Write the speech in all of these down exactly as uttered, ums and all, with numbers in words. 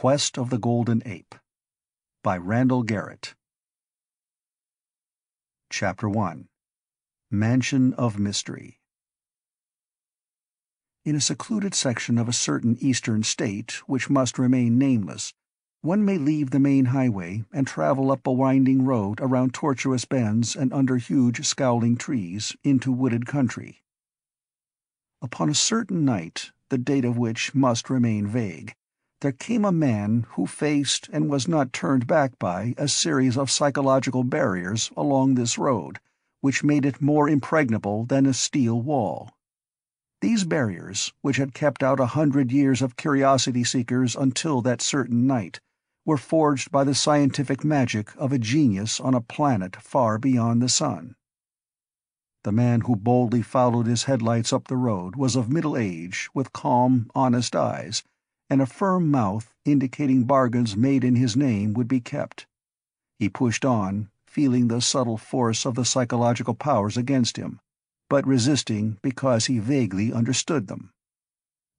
Quest of the Golden Ape by Randall Garrett. Chapter one. Mansion of Mystery. In a secluded section of a certain eastern state, which must remain nameless, one may leave the main highway and travel up a winding road around tortuous bends and under huge scowling trees into wooded country. Upon a certain night, the date of which must remain vague, there came a man who faced and was not turned back by a series of psychological barriers along this road, which made it more impregnable than a steel wall. These barriers, which had kept out a hundred years of curiosity-seekers until that certain night, were forged by the scientific magic of a genius on a planet far beyond the sun. The man who boldly followed his headlights up the road was of middle age, with calm, honest eyes, and a firm mouth indicating bargains made in his name would be kept. He pushed on, feeling the subtle force of the psychological powers against him, but resisting because he vaguely understood them.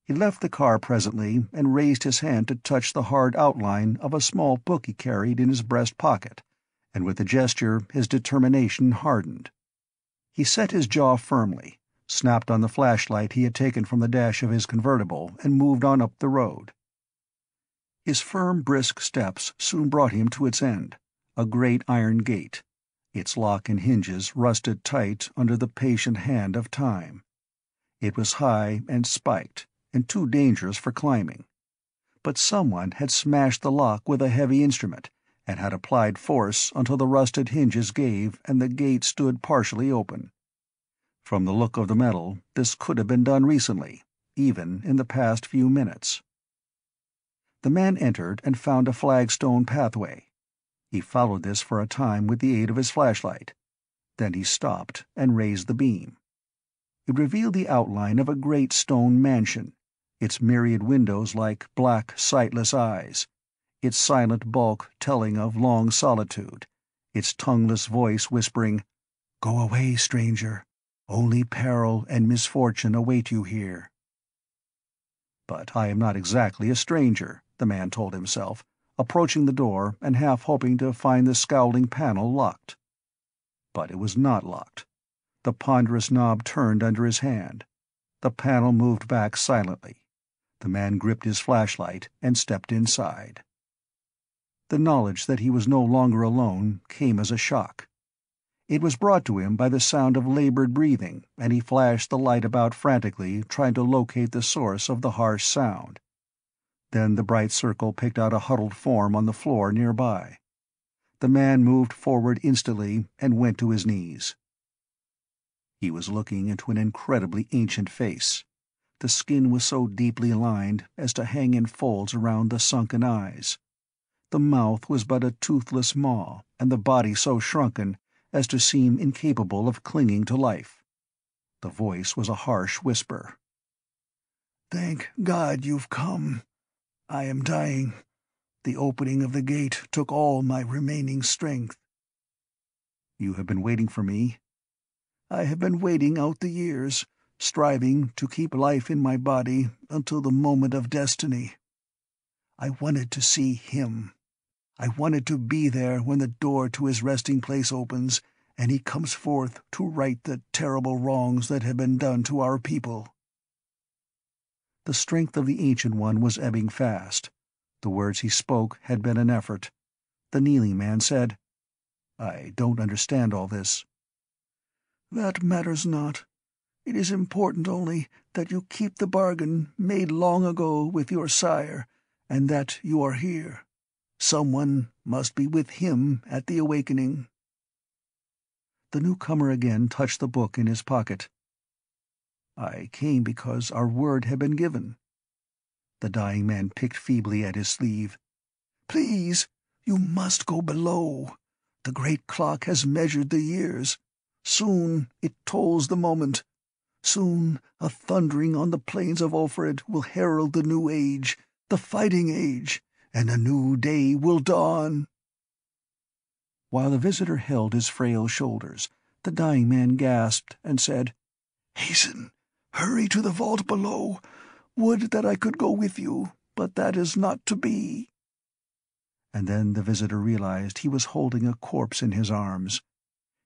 He left the car presently and raised his hand to touch the hard outline of a small book he carried in his breast pocket, and with the gesture his determination hardened. He set his jaw firmly, snapped on the flashlight he had taken from the dash of his convertible, and moved on up the road. His firm, brisk steps soon brought him to its end, a great iron gate. Its lock and hinges rusted tight under the patient hand of time. It was high and spiked, and too dangerous for climbing. But someone had smashed the lock with a heavy instrument, and had applied force until the rusted hinges gave and the gate stood partially open. From the look of the metal, this could have been done recently, even in the past few minutes. The man entered and found a flagstone pathway. He followed this for a time with the aid of his flashlight. Then he stopped and raised the beam. It revealed the outline of a great stone mansion, its myriad windows like black, sightless eyes, its silent bulk telling of long solitude, its tongueless voice whispering, "Go away, stranger. Only peril and misfortune await you here." "But I am not exactly a stranger," the man told himself, approaching the door and half hoping to find the scowling panel locked. But it was not locked. The ponderous knob turned under his hand. The panel moved back silently. The man gripped his flashlight and stepped inside. The knowledge that he was no longer alone came as a shock. It was brought to him by the sound of labored breathing, and he flashed the light about frantically, trying to locate the source of the harsh sound. Then the bright circle picked out a huddled form on the floor nearby. The man moved forward instantly and went to his knees. He was looking into an incredibly ancient face. The skin was so deeply lined as to hang in folds around the sunken eyes. The mouth was but a toothless maw, and the body so shrunken as to seem incapable of clinging to life. The voice was a harsh whisper. "Thank God you've come. I am dying. The opening of the gate took all my remaining strength." "You have been waiting for me?" "I have been waiting out the years, striving to keep life in my body until the moment of destiny. I wanted to see him. I wanted to be there when the door to his resting place opens and he comes forth to right the terrible wrongs that have been done to our people." The strength of the Ancient One was ebbing fast. The words he spoke had been an effort. The kneeling man said, "I don't understand all this." "That matters not. It is important only that you keep the bargain made long ago with your sire, and that you are here. Someone must be with him at the awakening." The newcomer again touched the book in his pocket. "I came because our word had been given." The dying man picked feebly at his sleeve. "Please, you must go below. The great clock has measured the years. Soon it tolls the moment. Soon a thundering on the plains of Ophrid will herald the new age, the fighting age, and a new day will dawn." While the visitor held his frail shoulders, the dying man gasped and said, "Hasten! Hurry to the vault below! Would that I could go with you, but that is not to be." and then the visitor realized he was holding a corpse in his arms.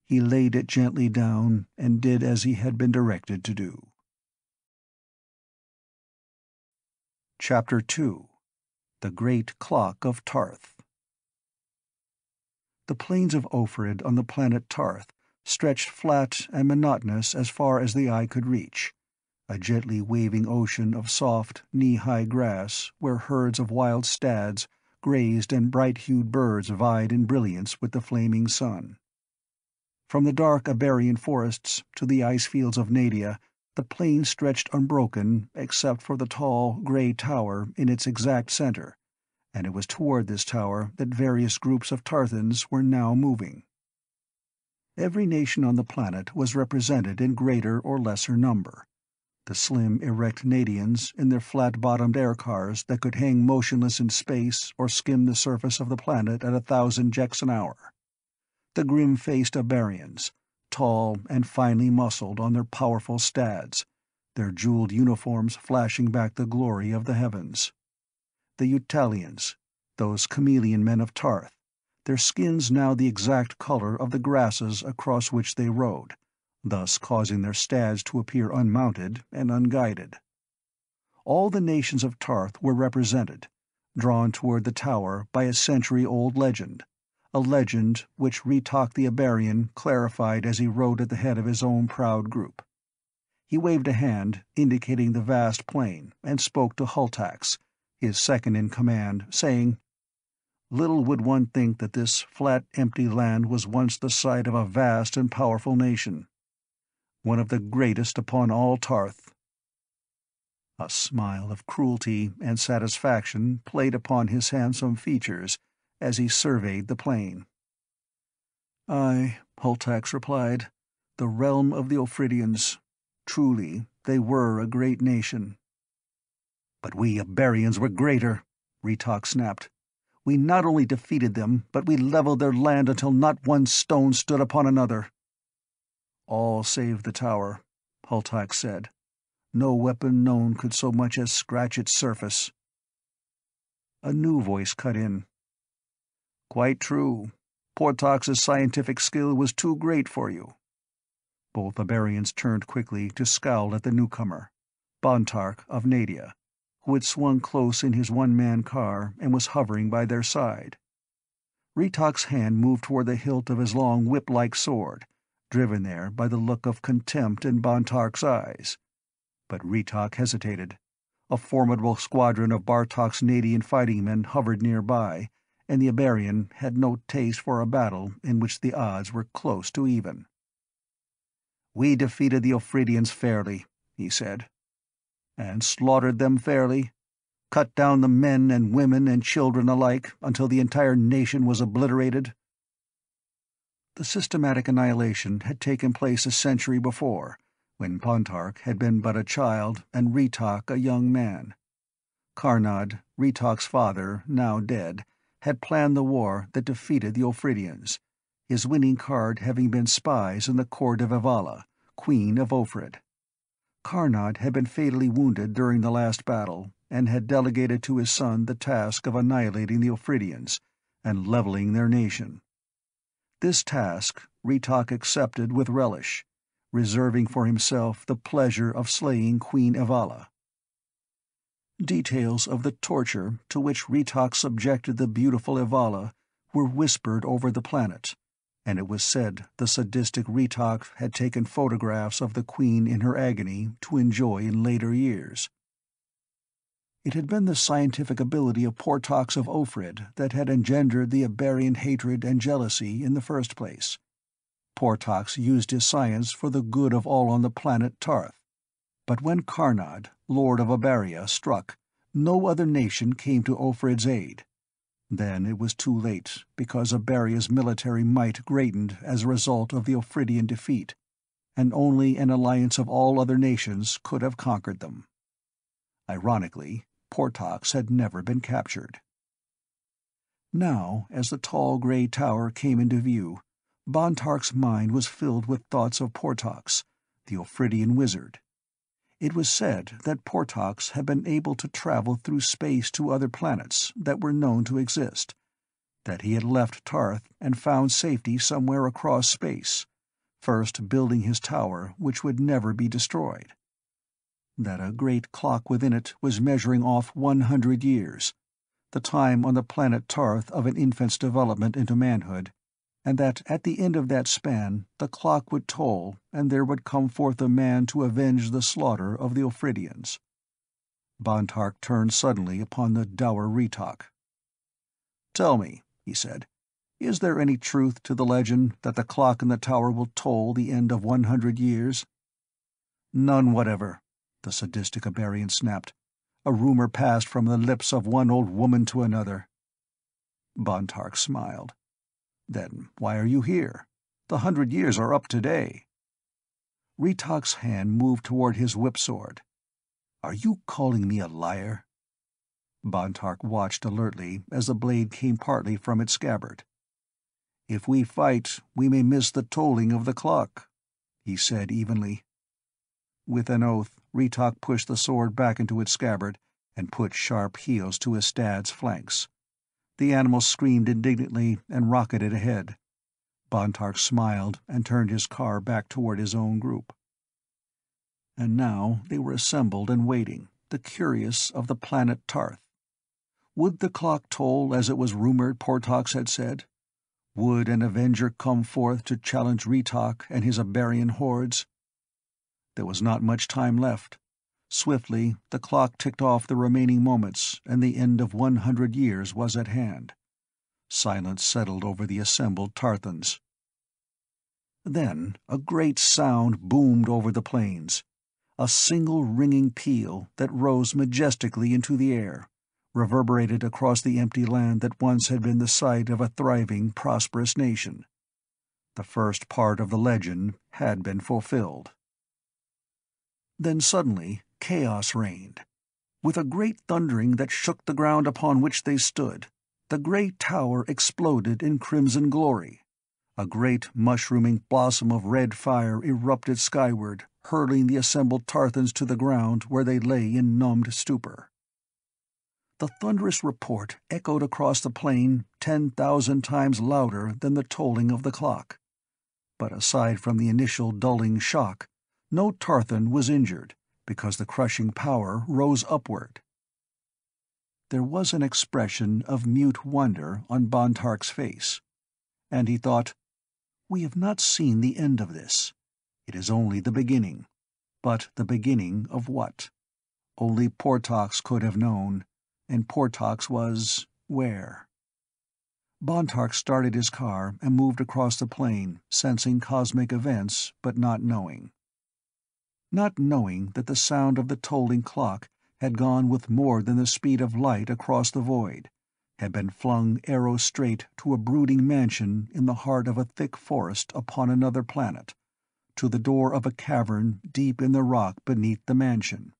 He laid it gently down and did as he had been directed to do. Chapter two. The Great Clock of Tarth. The plains of Ophrid on the planet Tarth stretched flat and monotonous as far as the eye could reach, a gently waving ocean of soft, knee-high grass where herds of wild stags grazed and bright-hued birds vied in brilliance with the flaming sun. From the dark Abarian forests to the ice fields of Nadia, the plain stretched unbroken except for the tall, grey tower in its exact centre, and it was toward this tower that various groups of Tarthans were now moving. Every nation on the planet was represented in greater or lesser number. The slim, erect Nadians in their flat-bottomed air-cars that could hang motionless in space or skim the surface of the planet at a thousand jeks an hour. The grim-faced Abarians, tall and finely muscled on their powerful stads, their jeweled uniforms flashing back the glory of the heavens. The Eutalians, those chameleon men of Tarth, their skins now the exact color of the grasses across which they rode, thus causing their stads to appear unmounted and unguided. All the nations of Tarth were represented, drawn toward the tower by a century-old legend, a legend which Retok the Iberian clarified as he rode at the head of his own proud group. He waved a hand, indicating the vast plain, and spoke to Hultax, his second-in-command, saying, "Little would one think that this flat, empty land was once the site of a vast and powerful nation, one of the greatest upon all Tarth." A smile of cruelty and satisfaction played upon his handsome features as he surveyed the plain. "Aye," Hultax replied, "the realm of the Ophridians. Truly, they were a great nation." "But we Iberians were greater," Retok snapped. "We not only defeated them, but we leveled their land until not one stone stood upon another." "All save the tower," Hultax said. "No weapon known could so much as scratch its surface." A new voice cut in. "Quite true. Portox's scientific skill was too great for you." Both Iberians turned quickly to scowl at the newcomer, Bontark of Nadia, who had swung close in his one-man car and was hovering by their side. Retok's hand moved toward the hilt of his long whip-like sword, driven there by the look of contempt in Bontark's eyes. But Retok hesitated. A formidable squadron of Bartok's Nadian fighting men hovered nearby, and the Iberian had no taste for a battle in which the odds were close to even. "We defeated the Ophridians fairly," he said, "and slaughtered them fairly, cut down the men and women and children alike until the entire nation was obliterated." The systematic annihilation had taken place a century before, when Bontark had been but a child and Retok a young man. Karnad, Retok's father, now dead, had planned the war that defeated the Ophridians, his winning card having been spies in the court of Evala, queen of Ophrid. Karnad had been fatally wounded during the last battle, and had delegated to his son the task of annihilating the Ophridians and levelling their nation. This task Retok accepted with relish, reserving for himself the pleasure of slaying Queen Evala. Details of the torture to which Retok subjected the beautiful Evala were whispered over the planet, and it was said the sadistic Retok had taken photographs of the queen in her agony to enjoy in later years. It had been the scientific ability of Portox of Ophrid that had engendered the Iberian hatred and jealousy in the first place. Portox used his science for the good of all on the planet Tarth. But when Karnad, lord of Abaria, struck, no other nation came to Ophrid's aid. Then it was too late, because Abaria's military might greatened as a result of the Ophridian defeat, and only an alliance of all other nations could have conquered them. Ironically, Portox had never been captured. Now, as the tall grey tower came into view, Bontark's mind was filled with thoughts of Portox, the Ophridian wizard. It was said that Portox had been able to travel through space to other planets that were known to exist, that he had left Tarth and found safety somewhere across space, first building his tower which would never be destroyed. That a great clock within it was measuring off one hundred years, the time on the planet Tarth of an infant's development into manhood, and that at the end of that span the clock would toll and there would come forth a man to avenge the slaughter of the Ophridians. Bontark turned suddenly upon the dour Retok. "Tell me," he said, "is there any truth to the legend that the clock in the tower will toll the end of one hundred years?" "None whatever," the sadistic Abarian snapped. "A rumor passed from the lips of one old woman to another." Bontark smiled. "Then why are you here? The hundred years are up today." Retok's hand moved toward his whipsword. "Are you calling me a liar?" Bontark watched alertly as the blade came partly from its scabbard. "If we fight, we may miss the tolling of the clock," he said evenly. With an oath, Retok pushed the sword back into its scabbard and put sharp heels to his stad's flanks. The animal screamed indignantly and rocketed ahead. Bontark smiled and turned his car back toward his own group. And now they were assembled and waiting, the curious of the planet Tarth. Would the clock toll as it was rumored Portox had said? Would an avenger come forth to challenge Retok and his Abarian hordes? There was not much time left. Swiftly, the clock ticked off the remaining moments, and the end of one hundred years was at hand. Silence settled over the assembled Tarthans. Then a great sound boomed over the plains, a single ringing peal that rose majestically into the air, reverberated across the empty land that once had been the site of a thriving, prosperous nation. The first part of the legend had been fulfilled. Then suddenly chaos reigned. With a great thundering that shook the ground upon which they stood, the grey tower exploded in crimson glory. A great mushrooming blossom of red fire erupted skyward, hurling the assembled Tarthans to the ground where they lay in numbed stupor. The thunderous report echoed across the plain ten thousand times louder than the tolling of the clock. But aside from the initial dulling shock, no Tarthan was injured, because the crushing power rose upward. There was an expression of mute wonder on Bontark's face, and he thought, "We have not seen the end of this. It is only the beginning." But the beginning of what? Only Portox could have known, and Portox was where? Bontark started his car and moved across the plain, sensing cosmic events but not knowing. Not knowing that the sound of the tolling clock had gone with more than the speed of light across the void, had been flung arrow straight to a brooding mansion in the heart of a thick forest upon another planet, to the door of a cavern deep in the rock beneath the mansion.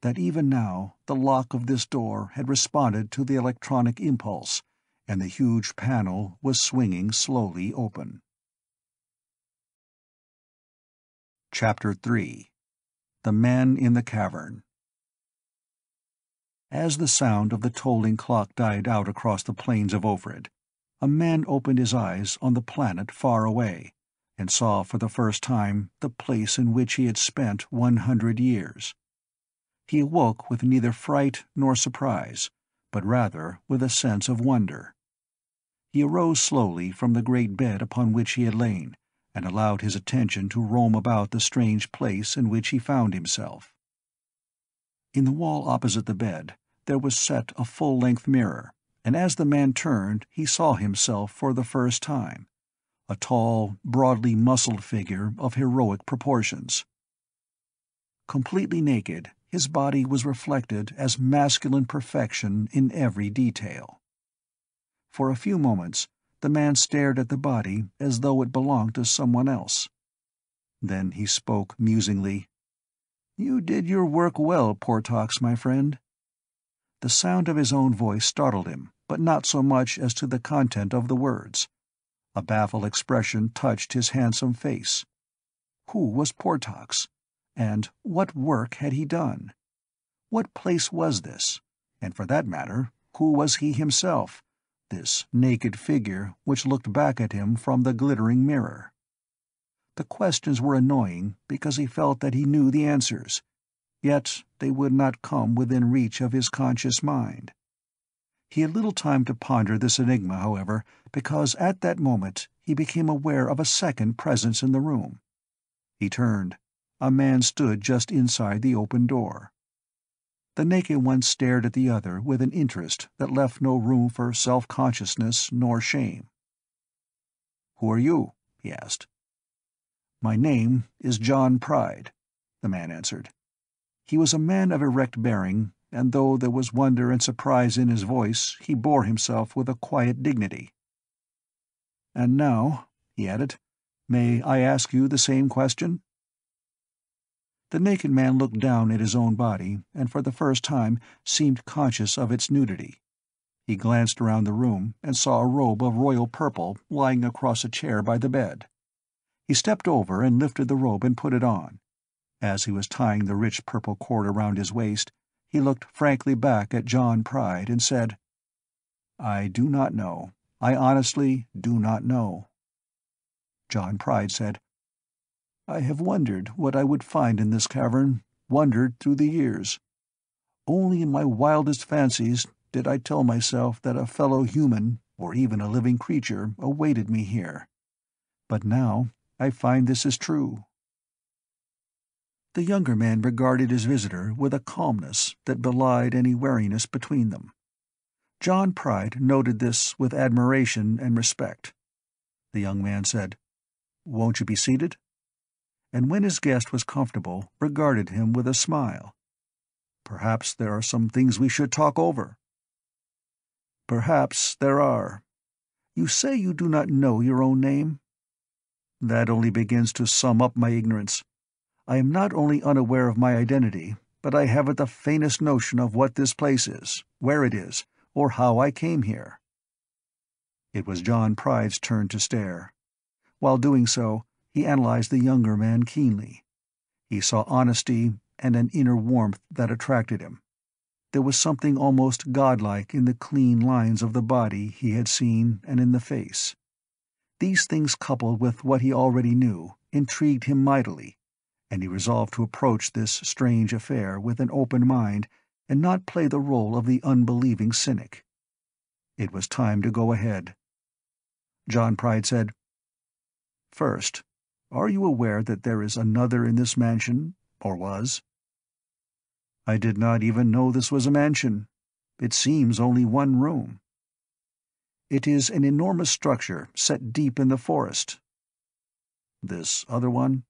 That even now the lock of this door had responded to the electronic impulse, and the huge panel was swinging slowly open. Chapter three. The Man in the Cavern. As the sound of the tolling clock died out across the plains of Ophrid, a man opened his eyes on the planet far away, and saw for the first time the place in which he had spent one hundred years. He awoke with neither fright nor surprise, but rather with a sense of wonder. He arose slowly from the great bed upon which he had lain, and allowed his attention to roam about the strange place in which he found himself. In the wall opposite the bed there was set a full-length mirror, and as the man turned he saw himself for the first time, a tall, broadly muscled figure of heroic proportions. Completely naked, his body was reflected as masculine perfection in every detail. For a few moments the man stared at the body as though it belonged to someone else. Then he spoke musingly. "You did your work well, Portox, my friend." The sound of his own voice startled him, but not so much as to the content of the words. A baffled expression touched his handsome face. Who was Portox? And what work had he done? What place was this? And for that matter, who was he himself, this naked figure which looked back at him from the glittering mirror. The questions were annoying because he felt that he knew the answers, yet they would not come within reach of his conscious mind. He had little time to ponder this enigma, however, because at that moment he became aware of a second presence in the room. He turned. A man stood just inside the open door. The naked one stared at the other with an interest that left no room for self-consciousness nor shame. "Who are you?" he asked. "My name is John Pride," the man answered. He was a man of erect bearing, and though there was wonder and surprise in his voice, he bore himself with a quiet dignity. "And now," he added, "may I ask you the same question?" The naked man looked down at his own body, and for the first time seemed conscious of its nudity. He glanced around the room and saw a robe of royal purple lying across a chair by the bed. He stepped over and lifted the robe and put it on. As he was tying the rich purple cord around his waist, he looked frankly back at John Pride and said, "I do not know. I honestly do not know." John Pride said, "I have wondered what I would find in this cavern, wondered through the years. Only in my wildest fancies did I tell myself that a fellow human, or even a living creature, awaited me here. But now I find this is true." The younger man regarded his visitor with a calmness that belied any wariness between them. John Pride noted this with admiration and respect. The young man said, "Won't you be seated?" And when his guest was comfortable, regarded him with a smile. "Perhaps there are some things we should talk over." "Perhaps there are. You say you do not know your own name?" "That only begins to sum up my ignorance. I am not only unaware of my identity, but I haven't the faintest notion of what this place is, where it is, or how I came here." It was John Pride's turn to stare. While doing so, he analyzed the younger man keenly. He saw honesty and an inner warmth that attracted him. There was something almost godlike in the clean lines of the body he had seen and in the face. These things, coupled with what he already knew, intrigued him mightily, and he resolved to approach this strange affair with an open mind and not play the role of the unbelieving cynic. It was time to go ahead. John Pride said, "First, are you aware that there is another in this mansion, or was?" "I did not even know this was a mansion. It seems only one room." "It is an enormous structure set deep in the forest." "This other one?"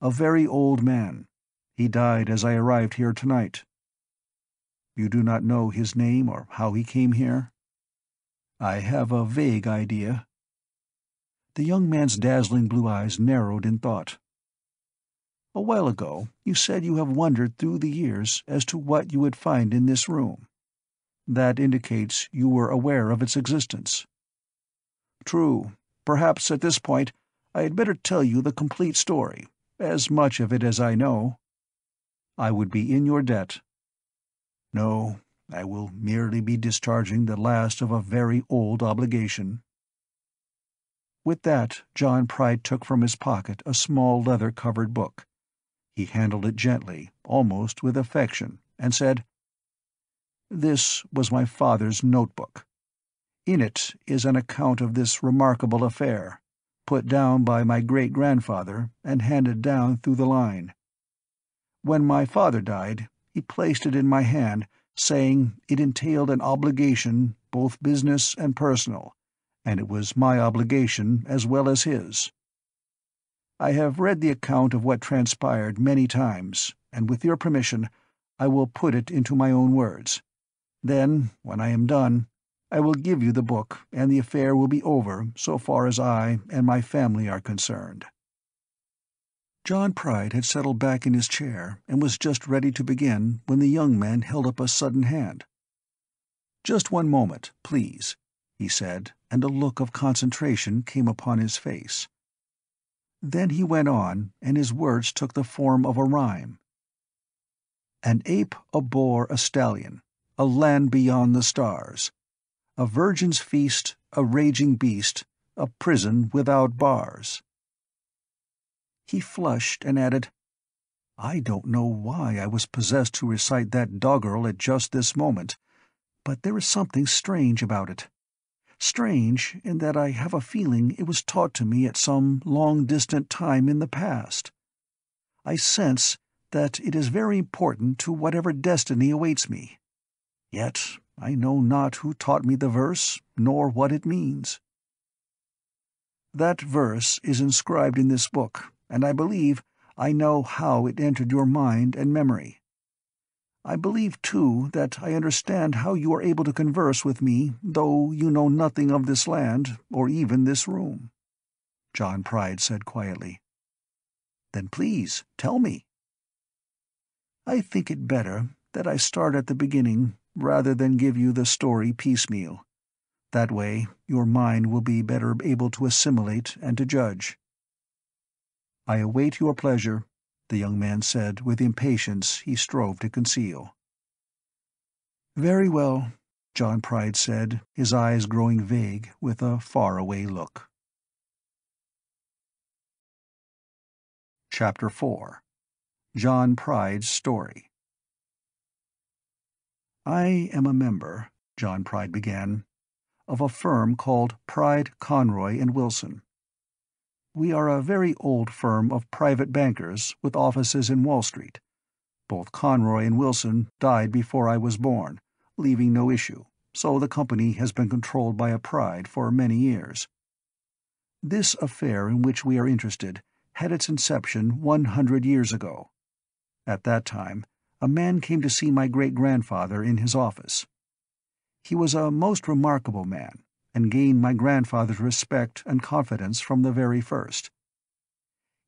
"A very old man. He died as I arrived here tonight." "You do not know his name or how he came here?" "I have a vague idea." The young man's dazzling blue eyes narrowed in thought. "A while ago you said you have wondered through the years as to what you would find in this room. That indicates you were aware of its existence." "True. Perhaps at this point I had better tell you the complete story, as much of it as I know." "I would be in your debt." "No, I will merely be discharging the last of a very old obligation." With that, John Pride took from his pocket a small leather-covered book. He handled it gently, almost with affection, and said, "This was my father's notebook. In it is an account of this remarkable affair, put down by my great-grandfather and handed down through the line. When my father died, he placed it in my hand, saying it entailed an obligation, both business and personal, and it was my obligation as well as his. I have read the account of what transpired many times, and with your permission, I will put it into my own words. Then, when I am done, I will give you the book, and the affair will be over so far as I and my family are concerned." John Pride had settled back in his chair and was just ready to begin when the young man held up a sudden hand. "Just one moment, please," he said, and a look of concentration came upon his face. Then he went on, and his words took the form of a rhyme. "An ape, a boar, a stallion, a land beyond the stars. a virgin's feast, a raging beast, a prison without bars. He flushed and added, I don't know why I was possessed to recite that doggerel at just this moment, but there is something strange about it. Strange in that I have a feeling it was taught to me at some long-distant time in the past. I sense that it is very important to whatever destiny awaits me. Yet I know not who taught me the verse, nor what it means. That verse is inscribed in this book, and I believe I know how it entered your mind and memory. I believe, too, that I understand how you are able to converse with me, though you know nothing of this land, or even this room," John Pride said quietly. "Then please, tell me." "I think it better that I start at the beginning, rather than give you the story piecemeal. That way, your mind will be better able to assimilate and to judge." "I await your pleasure," the young man said with impatience he strove to conceal. "Very well," John Pride said, his eyes growing vague with a faraway look. Chapter four. John Pride's Story. "I am a member," John Pride began, "of a firm called Pride, Conroy, and Wilson. We are a very old firm of private bankers with offices in Wall Street. Both Conroy and Wilson died before I was born, leaving no issue, so the company has been controlled by a Pride for many years. This affair in which we are interested had its inception one hundred years ago. At that time, a man came to see my great-grandfather in his office. He was a most remarkable man, and gained my grandfather's respect and confidence from the very first.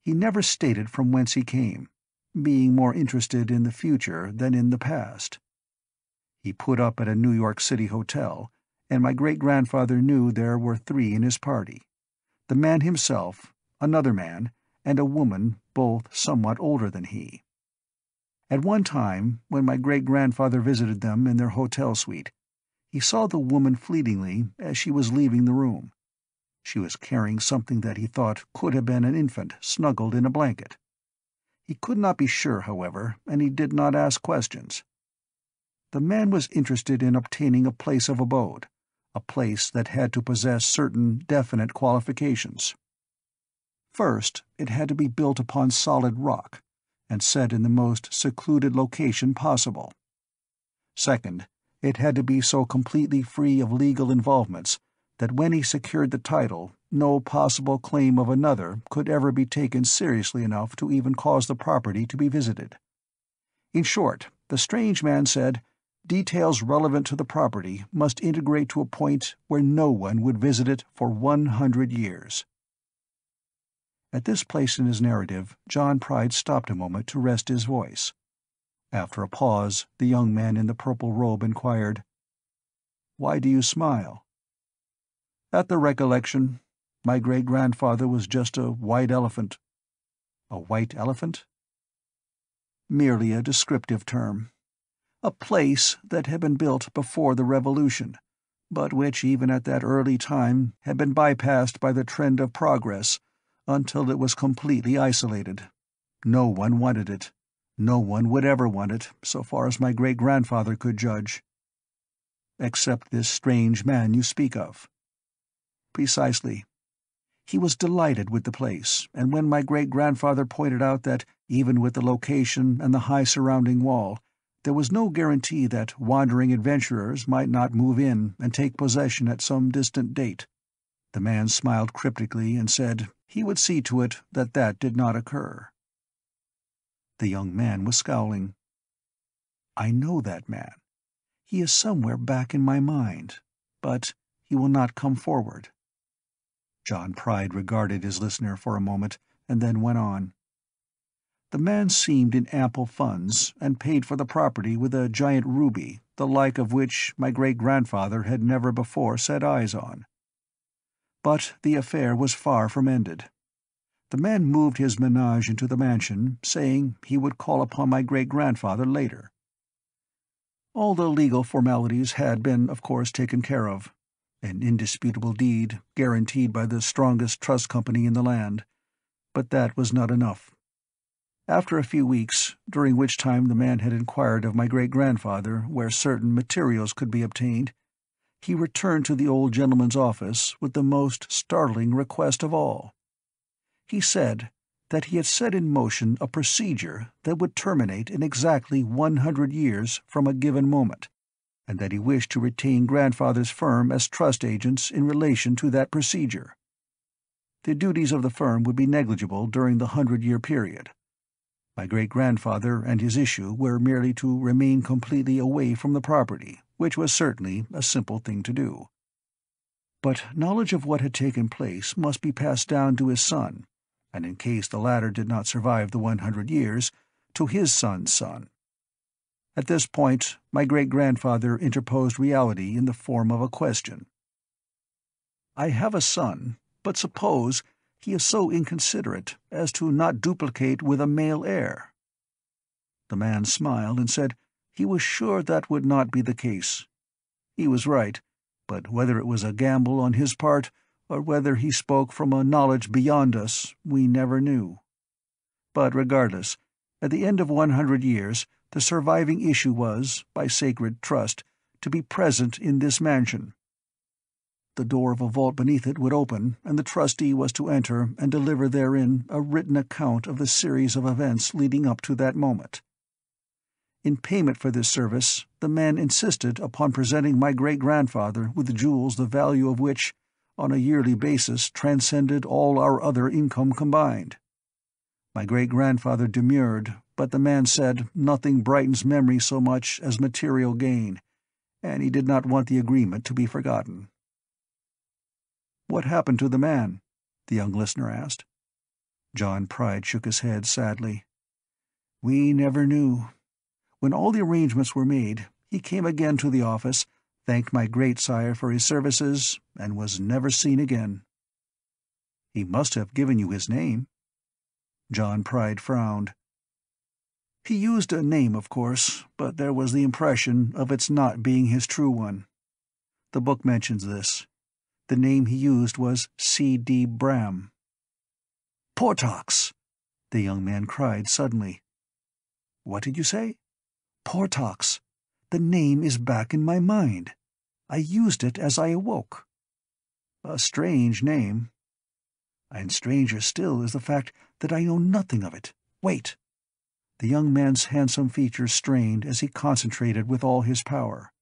He never stated from whence he came, being more interested in the future than in the past. He put up at a New York City hotel, and my great-grandfather knew there were three in his party: the man himself, another man, and a woman, both somewhat older than he. At one time, when my great-grandfather visited them in their hotel suite, he saw the woman fleetingly as she was leaving the room. She was carrying something that he thought could have been an infant snuggled in a blanket. He could not be sure, however, and he did not ask questions. The man was interested in obtaining a place of abode, a place that had to possess certain definite qualifications. First, it had to be built upon solid rock, and set in the most secluded location possible. Second, it had to be so completely free of legal involvements that when he secured the title, no possible claim of another could ever be taken seriously enough to even cause the property to be visited. In short, the strange man said, details relevant to the property must integrate to a point where no one would visit it for one hundred years." At this place in his narrative, John Pride stopped a moment to rest his voice. After a pause, the young man in the purple robe inquired, "Why do you smile?" "At the recollection. My great-grandfather was just a white elephant." "A white elephant?" "Merely a descriptive term. A place that had been built before the Revolution, but which, even at that early time, had been bypassed by the trend of progress until it was completely isolated. No one wanted it. No one would ever want it, so far as my great-grandfather could judge." "Except this strange man you speak of." "Precisely. He was delighted with the place, and when my great-grandfather pointed out that, even with the location and the high surrounding wall, there was no guarantee that wandering adventurers might not move in and take possession at some distant date, the man smiled cryptically and said he would see to it that that did not occur." The young man was scowling. "I know that man. He is somewhere back in my mind, but he will not come forward." John Pride regarded his listener for a moment, and then went on. "The man seemed in ample funds, and paid for the property with a giant ruby, the like of which my great-grandfather had never before set eyes on. But the affair was far from ended. The man moved his menage into the mansion, saying he would call upon my great-grandfather later. All the legal formalities had been, of course, taken care of, an indisputable deed guaranteed by the strongest trust company in the land, but that was not enough. After a few weeks, during which time the man had inquired of my great-grandfather where certain materials could be obtained, he returned to the old gentleman's office with the most startling request of all. He said that he had set in motion a procedure that would terminate in exactly one hundred years from a given moment, and that he wished to retain grandfather's firm as trust agents in relation to that procedure. The duties of the firm would be negligible during the hundred-year period. My great-grandfather and his issue were merely to remain completely away from the property, which was certainly a simple thing to do. But knowledge of what had taken place must be passed down to his son, and in case the latter did not survive the one hundred years, to his son's son. At this point, my great-grandfather interposed reality in the form of a question. "I have a son, but suppose he is so inconsiderate as to not duplicate with a male heir?" The man smiled and said he was sure that would not be the case. He was right, but whether it was a gamble on his part, or whether he spoke from a knowledge beyond us, we never knew. But regardless, at the end of one hundred years, the surviving issue was, by sacred trust, to be present in this mansion. The door of a vault beneath it would open, and the trustee was to enter and deliver therein a written account of the series of events leading up to that moment. In payment for this service, the man insisted upon presenting my great-grandfather with jewels the value of which, on a yearly basis, transcended all our other income combined. My great-grandfather demurred, but the man said nothing brightens memory so much as material gain, and he did not want the agreement to be forgotten. "What happened to the man?" the young listener asked. John Pride shook his head sadly. "We never knew. When all the arrangements were made, he came again to the office, thanked my great-sire for his services, and was never seen again." "He must have given you his name." John Pride frowned. "He used a name, of course, but there was the impression of its not being his true one. The book mentions this. The name he used was C D Bram." "Portox!" the young man cried suddenly. "What did you say?" "Portox. The name is back in my mind. I used it as I awoke." "A strange name." "And stranger still is the fact that I know nothing of it. Wait!" The young man's handsome features strained as he concentrated with all his power.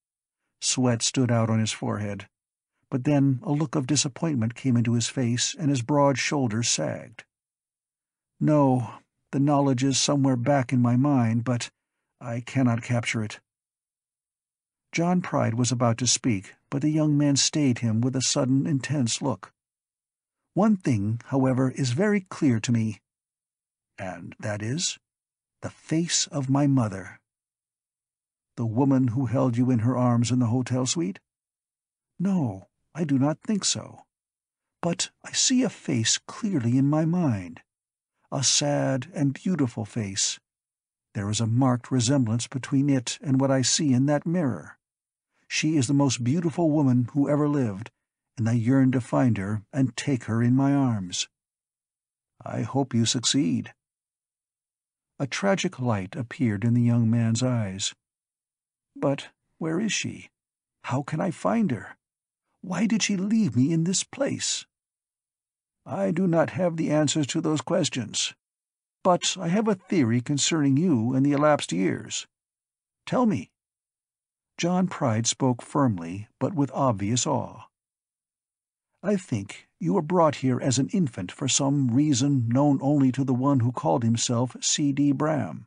Sweat stood out on his forehead, but then a look of disappointment came into his face and his broad shoulders sagged. "No, the knowledge is somewhere back in my mind, but I cannot capture it." John Pride was about to speak, but the young man stayed him with a sudden intense look. "One thing, however, is very clear to me." "And that is?" "The face of my mother." "The woman who held you in her arms in the hotel suite?" "No, I do not think so. But I see a face clearly in my mind. A sad and beautiful face. There is a marked resemblance between it and what I see in that mirror. She is the most beautiful woman who ever lived, and I yearn to find her and take her in my arms." "I hope you succeed." A tragic light appeared in the young man's eyes. "But where is she? How can I find her? Why did she leave me in this place?" "I do not have the answers to those questions. But I have a theory concerning you and the elapsed years. Tell me." John Pride spoke firmly, but with obvious awe. "I think you were brought here as an infant for some reason known only to the one who called himself C D Bram.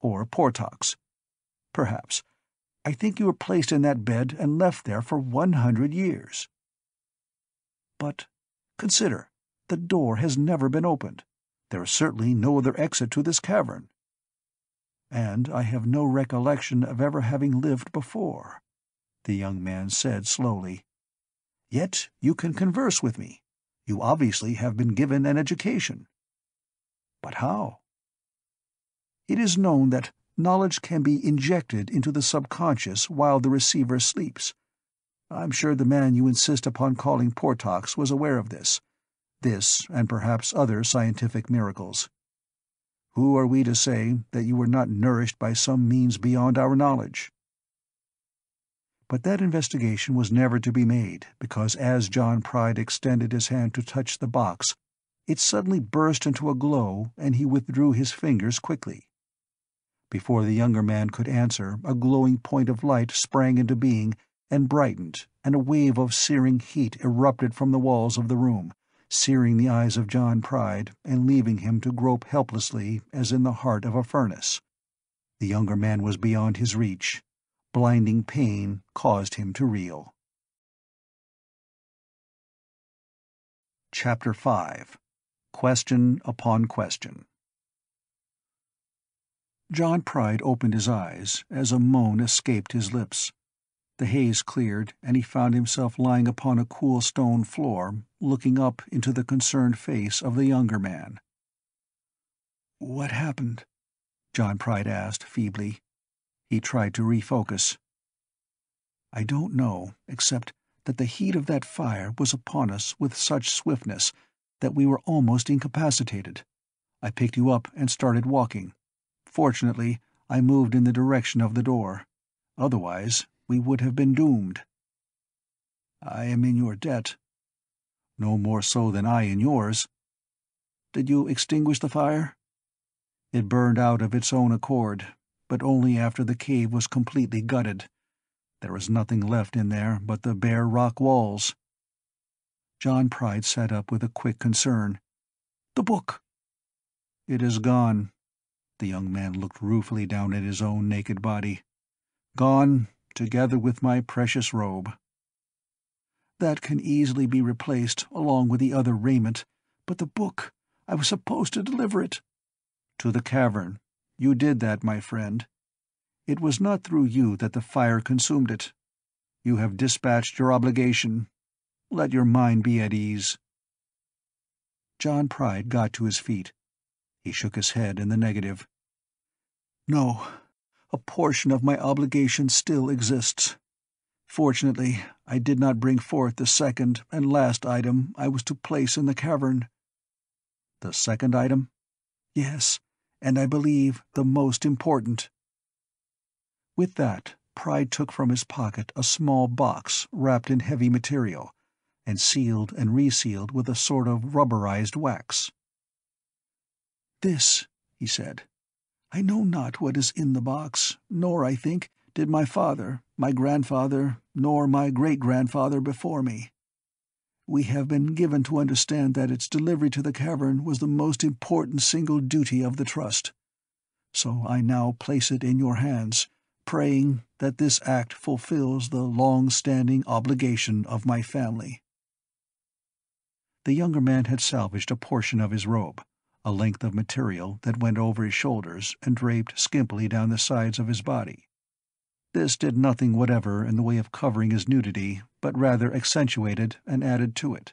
Or Portox. Perhaps. I think you were placed in that bed and left there for one hundred years." "But consider, the door has never been opened. There is certainly no other exit to this cavern." "And I have no recollection of ever having lived before," the young man said slowly. "Yet you can converse with me. You obviously have been given an education." "But how?" "It is known that knowledge can be injected into the subconscious while the receiver sleeps. I'm sure the man you insist upon calling Portox was aware of this. This, and perhaps other scientific miracles. Who are we to say that you were not nourished by some means beyond our knowledge? But that investigation was never to be made, because as John Pride extended his hand to touch the box, it suddenly burst into a glow, and he withdrew his fingers quickly. Before the younger man could answer, a glowing point of light sprang into being, and brightened, and a wave of searing heat erupted from the walls of the room, searing the eyes of John Pride, and leaving him to grope helplessly as in the heart of a furnace. The younger man was beyond his reach. Blinding pain caused him to reel. Chapter five. Question upon Question. John Pride opened his eyes as a moan escaped his lips. The haze cleared, and he found himself lying upon a cool stone floor, looking up into the concerned face of the younger man. "What happened?" John Pride asked feebly. He tried to refocus. "I don't know, except that the heat of that fire was upon us with such swiftness that we were almost incapacitated. I picked you up and started walking. Fortunately, I moved in the direction of the door. Otherwise, we would have been doomed." "I am in your debt." "No more so than I in yours." "Did you extinguish the fire?" "It burned out of its own accord, but only after the cave was completely gutted. There was nothing left in there but the bare rock walls." John Pride sat up with a quick concern. "The book!" "It is gone." The young man looked ruefully down at his own naked body. "Gone, together with my precious robe." "That can easily be replaced along with the other raiment, but the book, I was supposed to deliver it." "To the cavern. You did that, my friend. It was not through you that the fire consumed it. You have dispatched your obligation. Let your mind be at ease." John Pride got to his feet. He shook his head in the negative. "No. A portion of my obligation still exists. Fortunately, I did not bring forth the second and last item I was to place in the cavern." "The second item?" "Yes, and I believe the most important." With that, Pride took from his pocket a small box wrapped in heavy material, and sealed and resealed with a sort of rubberized wax. "This," he said. "I know not what is in the box, nor, I think, did my father, my grandfather, nor my great-grandfather before me. We have been given to understand that its delivery to the cavern was the most important single duty of the trust. So I now place it in your hands, praying that this act fulfills the long-standing obligation of my family." The younger man had salvaged a portion of his robe, a length of material that went over his shoulders and draped skimpily down the sides of his body. This did nothing whatever in the way of covering his nudity, but rather accentuated and added to it.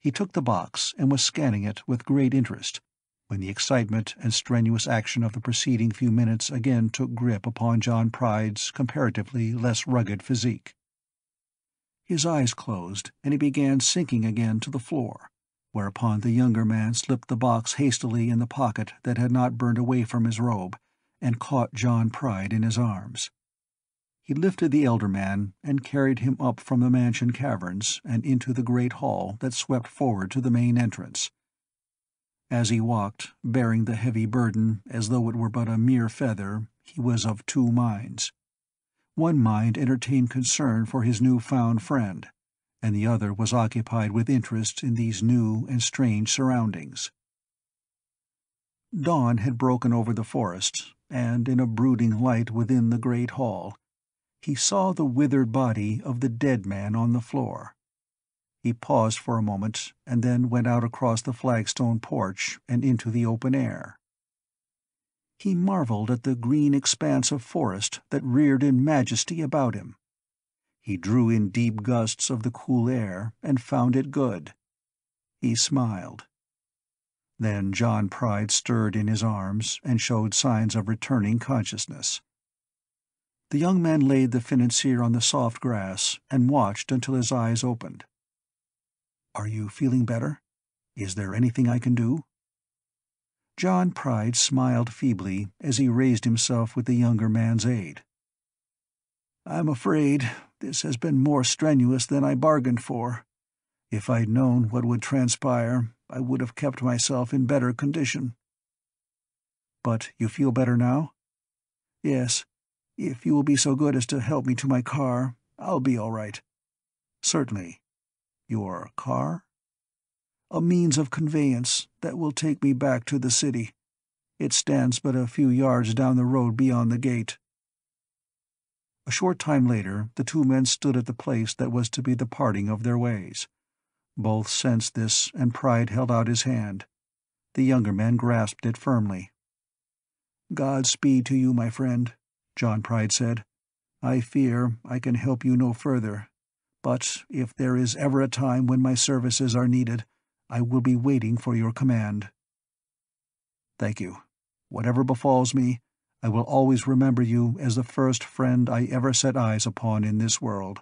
He took the box and was scanning it with great interest, when the excitement and strenuous action of the preceding few minutes again took grip upon John Pride's comparatively less rugged physique. His eyes closed, and he began sinking again to the floor, whereupon the younger man slipped the box hastily in the pocket that had not burned away from his robe, and caught John Pride in his arms. He lifted the elder man, and carried him up from the mansion caverns and into the great hall that swept forward to the main entrance. As he walked, bearing the heavy burden as though it were but a mere feather, he was of two minds. One mind entertained concern for his new-found friend, and the other was occupied with interest in these new and strange surroundings. Dawn had broken over the forest, and in a brooding light within the great hall, he saw the withered body of the dead man on the floor. He paused for a moment, and then went out across the flagstone porch and into the open air. He marveled at the green expanse of forest that reared in majesty about him. He drew in deep gusts of the cool air, and found it good. He smiled. Then John Pride stirred in his arms and showed signs of returning consciousness. The young man laid the financier on the soft grass and watched until his eyes opened. "Are you feeling better? Is there anything I can do?" John Pride smiled feebly as he raised himself with the younger man's aid. "I'm afraid this has been more strenuous than I bargained for. If I'd known what would transpire, I would have kept myself in better condition." "But you feel better now?" "Yes. If you will be so good as to help me to my car, I'll be all right." "Certainly. Your car?" "A means of conveyance that will take me back to the city. It stands but a few yards down the road beyond the gate." A short time later, the two men stood at the place that was to be the parting of their ways. Both sensed this, and Pride held out his hand. The younger man grasped it firmly. "Godspeed to you, my friend," John Pride said. "I fear I can help you no further, but if there is ever a time when my services are needed, I will be waiting for your command." "Thank you. Whatever befalls me, I will always remember you as the first friend I ever set eyes upon in this world."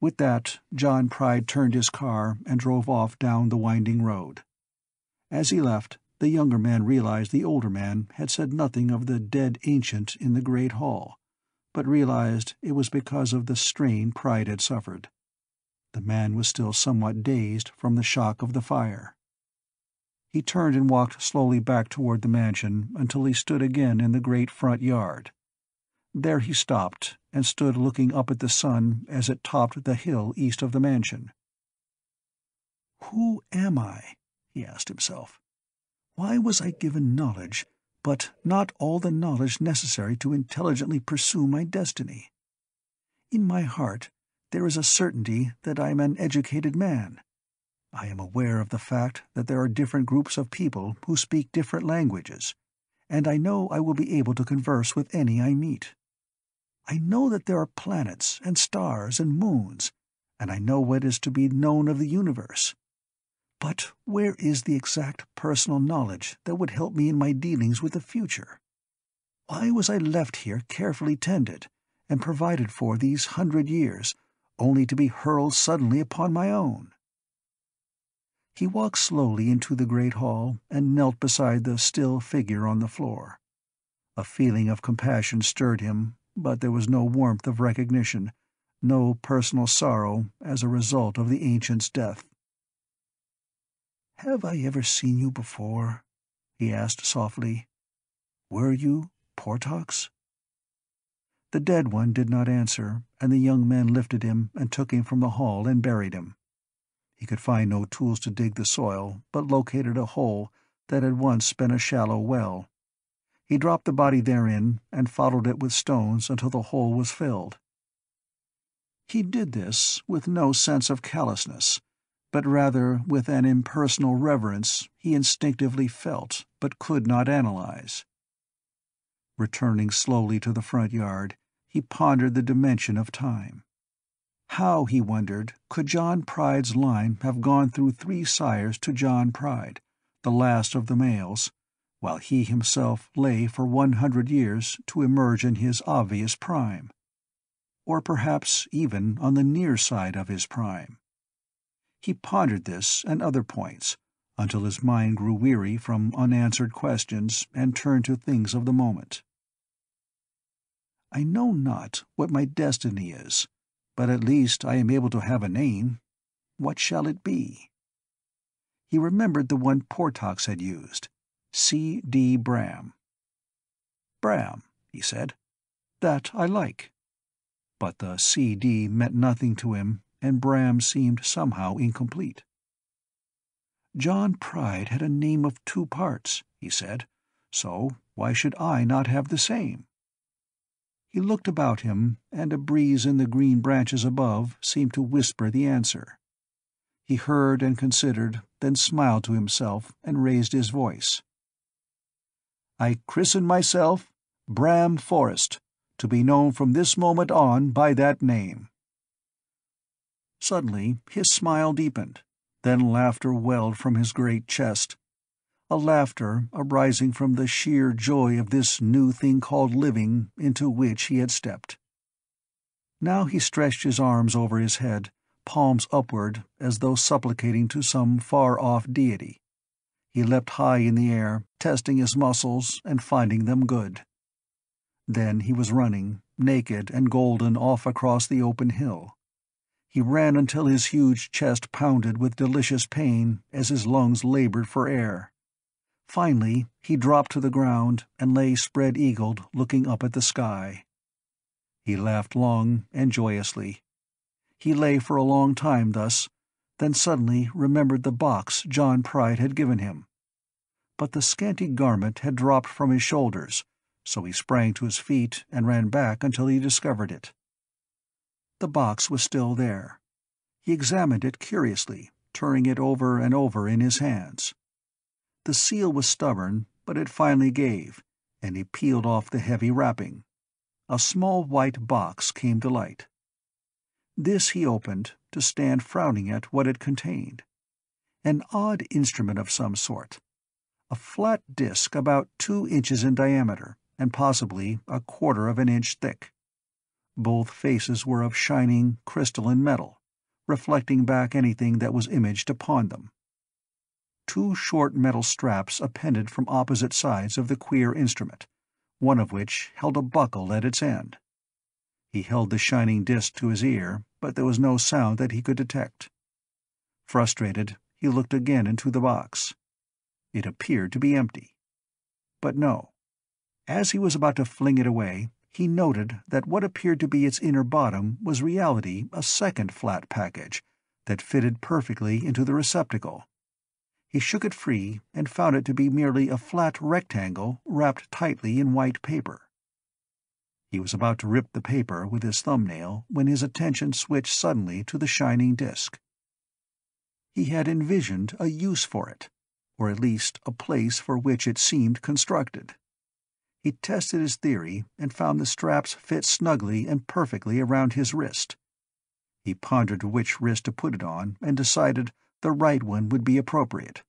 With that, John Pride turned his car and drove off down the winding road. As he left, the younger man realized the older man had said nothing of the dead ancient in the great hall, but realized it was because of the strain Pride had suffered. The man was still somewhat dazed from the shock of the fire. He turned and walked slowly back toward the mansion until he stood again in the great front yard. There he stopped and stood looking up at the sun as it topped the hill east of the mansion. "Who am I?" he asked himself. "Why was I given knowledge, but not all the knowledge necessary to intelligently pursue my destiny? In my heart there is a certainty that I am an educated man. I am aware of the fact that there are different groups of people who speak different languages, and I know I will be able to converse with any I meet. I know that there are planets and stars and moons, and I know what is to be known of the universe. But where is the exact personal knowledge that would help me in my dealings with the future? Why was I left here carefully tended and provided for these hundred years, only to be hurled suddenly upon my own?" He walked slowly into the great hall and knelt beside the still figure on the floor. A feeling of compassion stirred him, but there was no warmth of recognition, no personal sorrow as a result of the ancient's death. "Have I ever seen you before?" he asked softly. "Were you Portox?" The dead one did not answer, and the young man lifted him and took him from the hall and buried him. He could find no tools to dig the soil, but located a hole that had once been a shallow well. He dropped the body therein and followed it with stones until the hole was filled. He did this with no sense of callousness, but rather with an impersonal reverence he instinctively felt but could not analyze. Returning slowly to the front yard, he pondered the dimension of time. How, he wondered, could John Pride's line have gone through three sires to John Pride, the last of the males, while he himself lay for one hundred years to emerge in his obvious prime, or perhaps even on the near side of his prime? He pondered this and other points, until his mind grew weary from unanswered questions and turned to things of the moment. "I know not what my destiny is, but at least I am able to have a name. What shall it be?" He remembered the one Portox had used, C D Bram. "Bram," he said, "that I like." But the C D meant nothing to him, and Bram seemed somehow incomplete. John Pride had a name of two parts, he said, so why should I not have the same? He looked about him, and a breeze in the green branches above seemed to whisper the answer. He heard and considered, then smiled to himself and raised his voice. "I christen myself Bram Forrest, to be known from this moment on by that name." Suddenly his smile deepened, Then laughter welled from his great chest, a laughter arising from the sheer joy of this new thing called living into which he had stepped. Now he stretched his arms over his head, palms upward, as though supplicating to some far-off deity. He leapt high in the air, testing his muscles and finding them good. Then he was running, naked and golden, off across the open hill. He ran until his huge chest pounded with delicious pain as his lungs labored for air. Finally, he dropped to the ground and lay spread-eagled, looking up at the sky. He laughed long and joyously. He lay for a long time thus, then suddenly remembered the box John Pride had given him. But the scanty garment had dropped from his shoulders, so he sprang to his feet and ran back until he discovered it. The box was still there. He examined it curiously, turning it over and over in his hands. The seal was stubborn, but it finally gave, and he peeled off the heavy wrapping. A small white box came to light. This he opened, to stand frowning at what it contained. An odd instrument of some sort. A flat disc about two inches in diameter, and possibly a quarter of an inch thick. Both faces were of shining, crystalline metal, reflecting back anything that was imaged upon them. Two short metal straps appended from opposite sides of the queer instrument, one of which held a buckle at its end. He held the shining disc to his ear, but there was no sound that he could detect. Frustrated, he looked again into the box. It appeared to be empty. But no. As he was about to fling it away, he noted that what appeared to be its inner bottom was in reality a second flat package that fitted perfectly into the receptacle. He shook it free and found it to be merely a flat rectangle wrapped tightly in white paper. He was about to rip the paper with his thumbnail when his attention switched suddenly to the shining disc. He had envisioned a use for it, or at least a place for which it seemed constructed. He tested his theory and found the straps fit snugly and perfectly around his wrist. He pondered which wrist to put it on and decided the right one would be appropriate.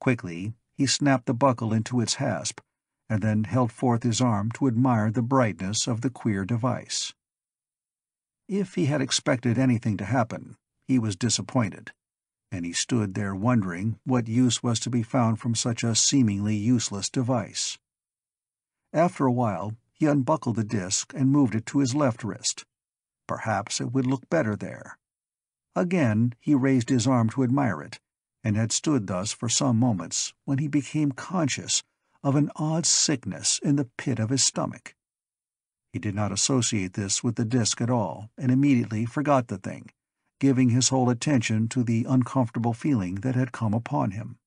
Quickly, he snapped the buckle into its hasp, and then held forth his arm to admire the brightness of the queer device. If he had expected anything to happen, he was disappointed, and he stood there wondering what use was to be found from such a seemingly useless device. After a while, he unbuckled the disc and moved it to his left wrist. Perhaps it would look better there. Again he raised his arm to admire it, and had stood thus for some moments when he became conscious of an odd sickness in the pit of his stomach. He did not associate this with the disc at all, and immediately forgot the thing, giving his whole attention to the uncomfortable feeling that had come upon him.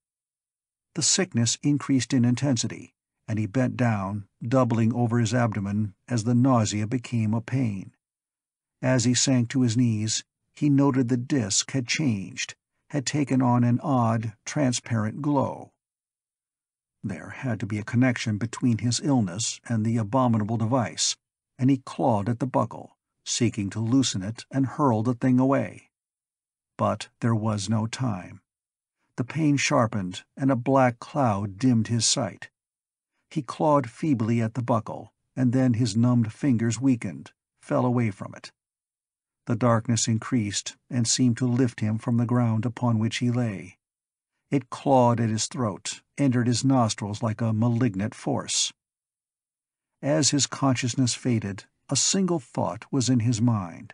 The sickness increased in intensity, and he bent down, doubling over his abdomen as the nausea became a pain. As he sank to his knees, he noted the disc had changed, had taken on an odd, transparent glow. There had to be a connection between his illness and the abominable device, and he clawed at the buckle, seeking to loosen it and hurl the thing away. But there was no time. The pain sharpened, and a black cloud dimmed his sight. He clawed feebly at the buckle, and then his numbed fingers weakened, fell away from it. The darkness increased and seemed to lift him from the ground upon which he lay. It clawed at his throat, entered his nostrils like a malignant force. As his consciousness faded, a single thought was in his mind.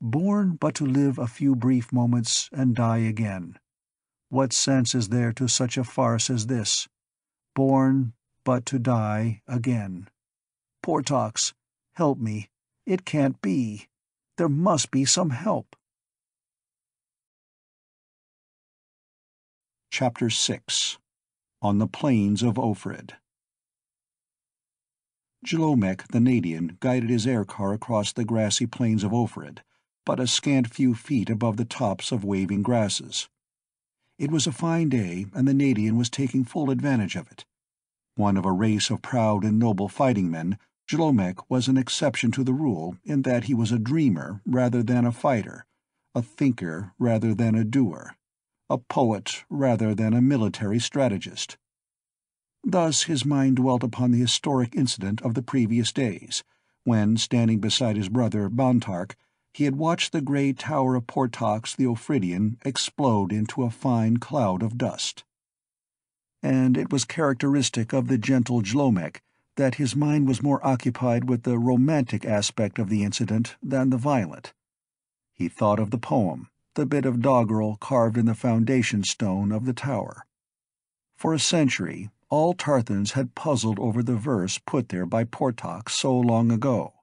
Born but to live a few brief moments and die again. What sense is there to such a farce as this? Born but to die again. Portox, help me. It can't be. There must be some help. Chapter six. On the Plains of Ophrid. Jlomek the Nadian guided his aircar across the grassy plains of Ophrid, but a scant few feet above the tops of waving grasses. It was a fine day, and the Nadian was taking full advantage of it. One of a race of proud and noble fighting men, Jlomek was an exception to the rule in that he was a dreamer rather than a fighter, a thinker rather than a doer, a poet rather than a military strategist. Thus his mind dwelt upon the historic incident of the previous days, when, standing beside his brother Bontark, he had watched the grey tower of Portox the Ophridian explode into a fine cloud of dust. And it was characteristic of the gentle Jlomek that his mind was more occupied with the romantic aspect of the incident than the violent. He thought of the poem, the bit of doggerel carved in the foundation stone of the tower. For a century, all Tarthans had puzzled over the verse put there by Portox so long ago.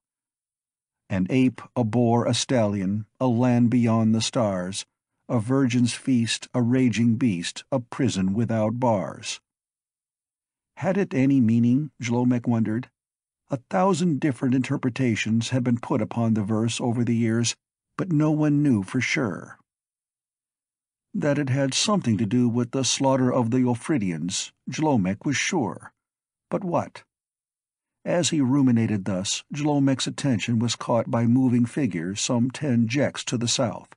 An ape, a boar, a stallion, a land beyond the stars, a virgin's feast, a raging beast, a prison without bars. Had it any meaning, Jlomek wondered? A thousand different interpretations had been put upon the verse over the years, but no one knew for sure. That it had something to do with the slaughter of the Ophridians, Jlomek was sure. But what? As he ruminated thus, Jlomek's attention was caught by moving figures some ten jeks to the south.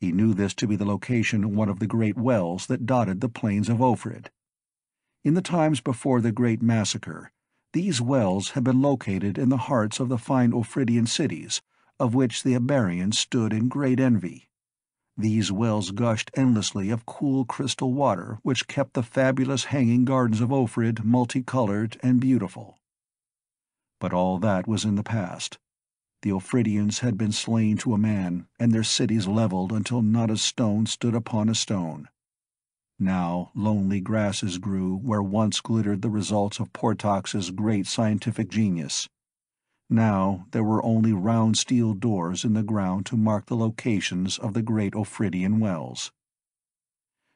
He knew this to be the location of one of the great wells that dotted the plains of Ophrid. In the times before the Great Massacre, these wells had been located in the hearts of the fine Ophridian cities, of which the Iberians stood in great envy. These wells gushed endlessly of cool crystal water, which kept the fabulous hanging gardens of Ophrid multicolored and beautiful. But all that was in the past. The Ophridians had been slain to a man, and their cities levelled until not a stone stood upon a stone. Now lonely grasses grew where once glittered the results of Portox's great scientific genius. Now there were only round steel doors in the ground to mark the locations of the great Ophridian wells.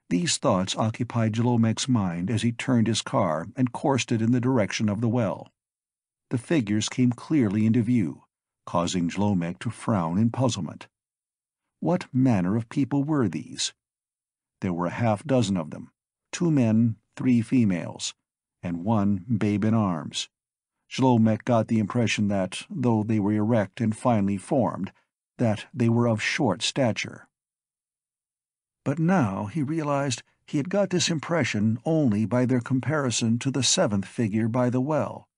These thoughts occupied Jlomek's mind as he turned his car and coursed it in the direction of the well. The figures came clearly into view, causing Jlomek to frown in puzzlement. What manner of people were these? There were a half-dozen of them, two men, three females, and one babe in arms. Jlomek got the impression that, though they were erect and finely formed, that they were of short stature. But now he realized he had got this impression only by their comparison to the seventh figure by the well.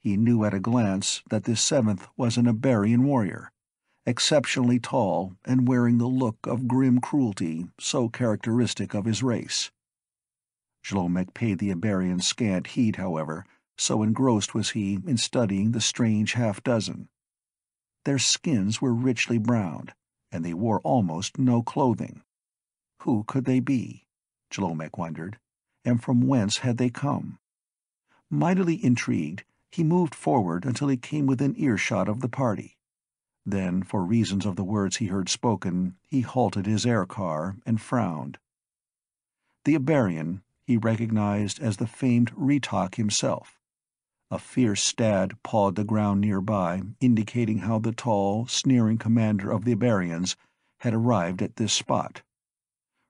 He knew at a glance that this seventh was an Abarian warrior, exceptionally tall and wearing the look of grim cruelty so characteristic of his race. Jlomek paid the Iberian scant heed, however, so engrossed was he in studying the strange half-dozen. Their skins were richly browned, and they wore almost no clothing. Who could they be? Jlomek wondered, and from whence had they come? Mightily intrigued, he moved forward until he came within earshot of the party. Then, for reasons of the words he heard spoken, he halted his air-car and frowned. The Iberian he recognized as the famed Retok himself. A fierce stag pawed the ground nearby, indicating how the tall, sneering commander of the Iberians had arrived at this spot.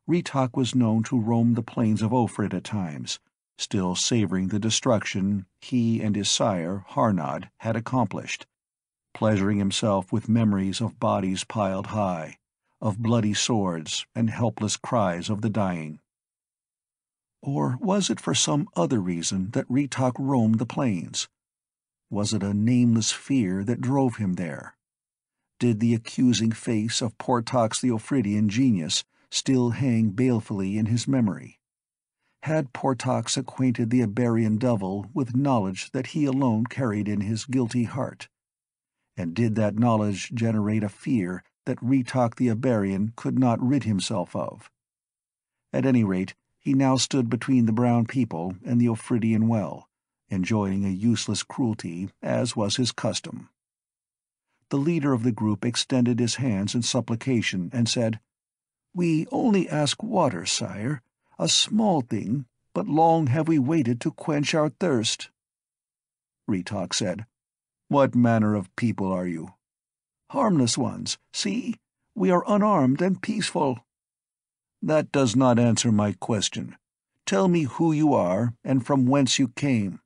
Retok was known to roam the plains of Ophrid at times, still savoring the destruction he and his sire, Karnad, had accomplished, pleasuring himself with memories of bodies piled high, of bloody swords and helpless cries of the dying. Or was it for some other reason that Retok roamed the plains? Was it a nameless fear that drove him there? Did the accusing face of Portox the Ophridian genius still hang balefully in his memory? Had Portox acquainted the Iberian devil with knowledge that he alone carried in his guilty heart? And did that knowledge generate a fear that Retok the Iberian could not rid himself of? At any rate, he now stood between the brown people and the Ophridian well, enjoying a useless cruelty, as was his custom. The leader of the group extended his hands in supplication and said, "We only ask water, sire, a small thing, but long have we waited to quench our thirst." Retok said, "What manner of people are you?" "Harmless ones. See, we are unarmed and peaceful." "That does not answer my question. Tell me who you are and from whence you came.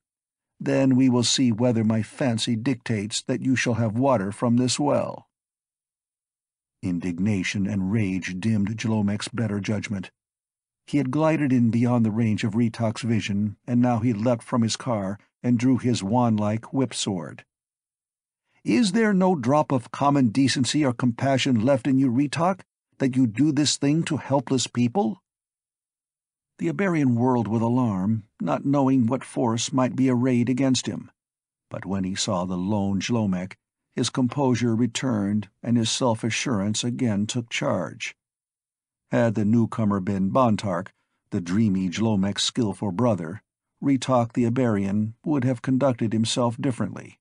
Then we will see whether my fancy dictates that you shall have water from this well." Indignation and rage dimmed Jlomek's better judgment. He had glided in beyond the range of Retok's vision, and now he leapt from his car and drew his wand-like whip-sword. "Is there no drop of common decency or compassion left in you, Retok, that you do this thing to helpless people?" The Iberian whirled with alarm, not knowing what force might be arrayed against him. But when he saw the lone Jlomek, his composure returned, and his self-assurance again took charge. Had the newcomer been Bontark, the dreamy Jlomek's skillful brother, Retok the Iberian would have conducted himself differently.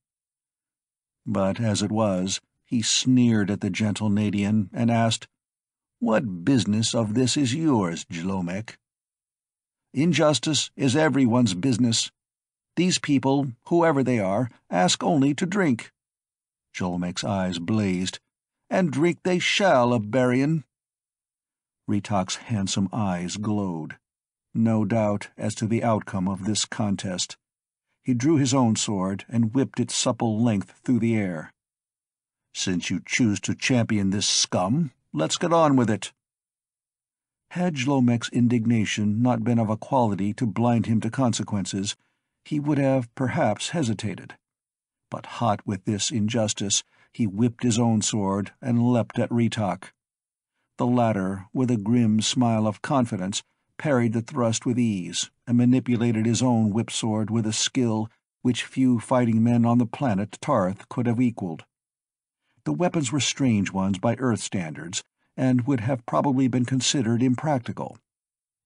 But as it was, he sneered at the gentle Nadian and asked, "What business of this is yours, Jlomek?" "Injustice is everyone's business. These people, whoever they are, ask only to drink." Jlomek's eyes blazed. "And drink they shall, Abarian." Retok's handsome eyes glowed, no doubt as to the outcome of this contest. He drew his own sword and whipped its supple length through the air. "Since you choose to champion this scum, let's get on with it." Had Jlomek's indignation not been of a quality to blind him to consequences, he would have perhaps hesitated. But hot with this injustice, he whipped his own sword and leapt at Retok. The latter, with a grim smile of confidence, parried the thrust with ease, and manipulated his own whip-sword with a skill which few fighting men on the planet Tarth could have equaled. The weapons were strange ones by Earth standards, and would have probably been considered impractical.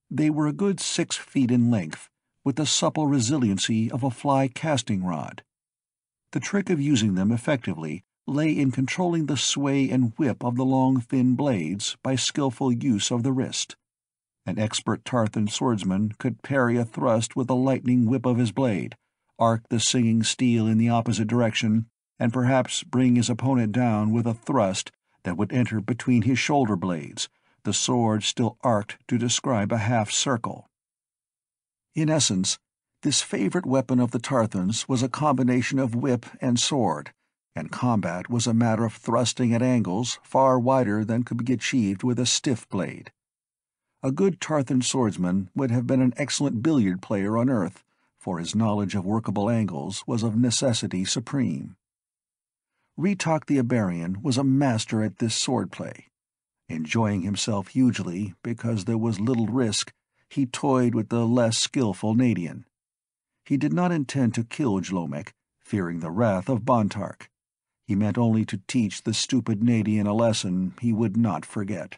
They were a good six feet in length, with the supple resiliency of a fly-casting rod. The trick of using them effectively lay in controlling the sway and whip of the long, thin blades by skillful use of the wrist. An expert Tarthan swordsman could parry a thrust with the lightning whip of his blade, arc the singing steel in the opposite direction, and perhaps bring his opponent down with a thrust that would enter between his shoulder blades, the sword still arced to describe a half-circle. In essence, this favorite weapon of the Tarthans was a combination of whip and sword, and combat was a matter of thrusting at angles far wider than could be achieved with a stiff blade. A good Tarthan swordsman would have been an excellent billiard player on Earth, for his knowledge of workable angles was of necessity supreme. Retok the Iberian was a master at this swordplay. Enjoying himself hugely because there was little risk, he toyed with the less skillful Nadian. He did not intend to kill Jlomek, fearing the wrath of Bontark. He meant only to teach the stupid Nadian a lesson he would not forget.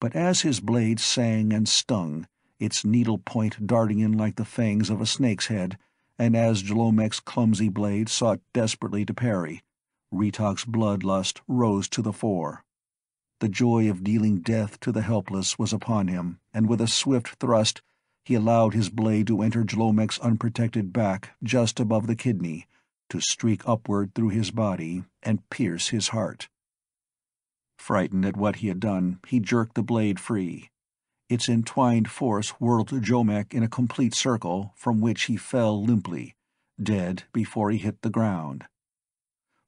But as his blade sang and stung, its needle point darting in like the fangs of a snake's head, and as Jlomek's clumsy blade sought desperately to parry, Retok's bloodlust rose to the fore. The joy of dealing death to the helpless was upon him, and with a swift thrust he allowed his blade to enter Jlomek's unprotected back just above the kidney, to streak upward through his body and pierce his heart. Frightened at what he had done, he jerked the blade free. Its entwined force whirled Jlomek in a complete circle, from which he fell limply, dead before he hit the ground.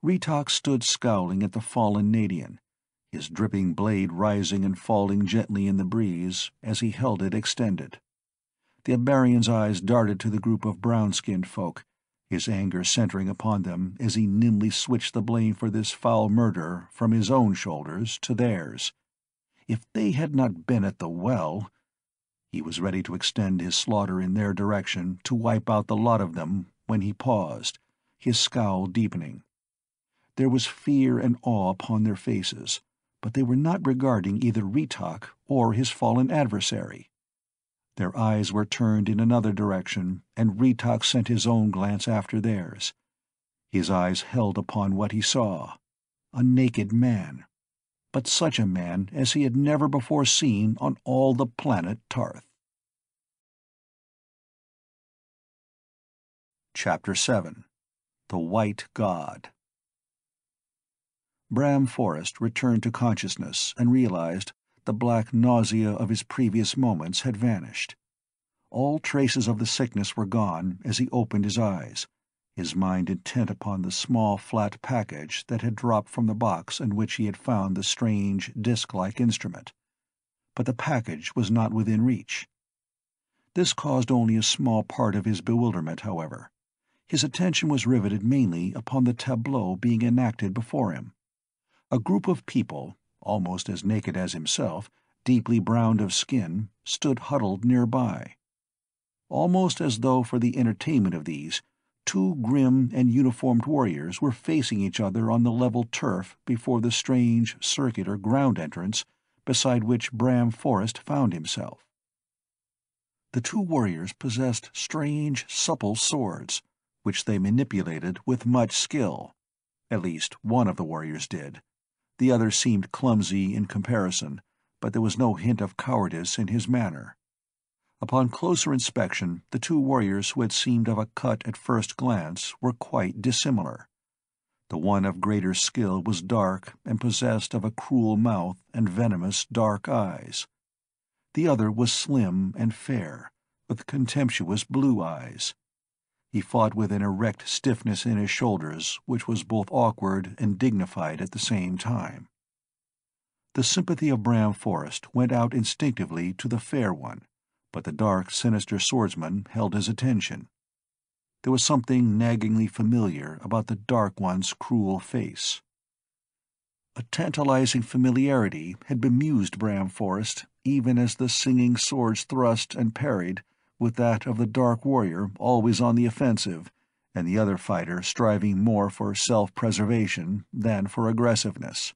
Retok stood scowling at the fallen Nadian, his dripping blade rising and falling gently in the breeze as he held it extended. The Abarian's eyes darted to the group of brown-skinned folk, his anger centering upon them as he nimbly switched the blame for this foul murder from his own shoulders to theirs. If they had not been at the well, he was ready to extend his slaughter in their direction to wipe out the lot of them when he paused, his scowl deepening. There was fear and awe upon their faces, but they were not regarding either Retok or his fallen adversary. Their eyes were turned in another direction, and Retok sent his own glance after theirs. His eyes held upon what he saw, a naked man, but such a man as he had never before seen on all the planet Tarth. Chapter seven. The White God. Bram Forrest returned to consciousness and realized the black nausea of his previous moments had vanished. All traces of the sickness were gone as he opened his eyes, his mind intent upon the small flat package that had dropped from the box in which he had found the strange disc-like instrument. But the package was not within reach. This caused only a small part of his bewilderment, however. His attention was riveted mainly upon the tableau being enacted before him. A group of people, almost as naked as himself, deeply browned of skin, stood huddled nearby. Almost as though for the entertainment of these, two grim and uniformed warriors were facing each other on the level turf before the strange circular ground entrance beside which Bram Forrest found himself. The two warriors possessed strange, supple swords, which they manipulated with much skill. At least one of the warriors did. The other seemed clumsy in comparison, but there was no hint of cowardice in his manner. Upon closer inspection, the two warriors who had seemed of a cut at first glance were quite dissimilar. The one of greater skill was dark and possessed of a cruel mouth and venomous dark eyes. The other was slim and fair, with contemptuous blue eyes. He fought with an erect stiffness in his shoulders, which was both awkward and dignified at the same time. The sympathy of Bram Forrest went out instinctively to the fair one, but the dark, sinister swordsman held his attention. There was something naggingly familiar about the dark one's cruel face. A tantalizing familiarity had bemused Bram Forrest, even as the singing swords thrust and parried, with that of the dark warrior always on the offensive, and the other fighter striving more for self-preservation than for aggressiveness.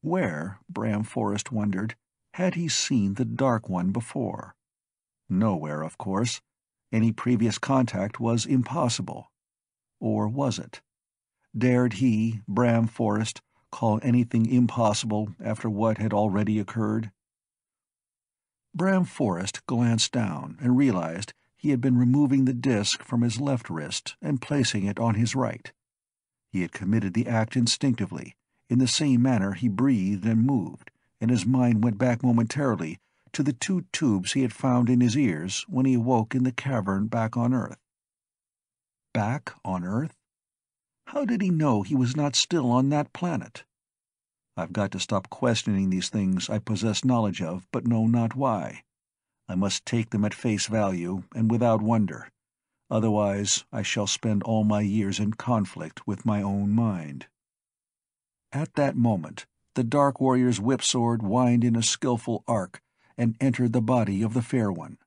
Where, Bram Forrest wondered, had he seen the dark one before? Nowhere, of course. Any previous contact was impossible. Or was it? Dared he, Bram Forrest, call anything impossible after what had already occurred? Bram Forrest glanced down and realized he had been removing the disc from his left wrist and placing it on his right. He had committed the act instinctively, in the same manner he breathed and moved, and his mind went back momentarily to the two tubes he had found in his ears when he awoke in the cavern back on Earth. Back on Earth? How did he know he was not still on that planet? I've got to stop questioning these things I possess knowledge of, but know not why. I must take them at face value and without wonder. Otherwise, I shall spend all my years in conflict with my own mind. At that moment, the dark warrior's whipsword whined in a skillful arc and entered the body of the fair one.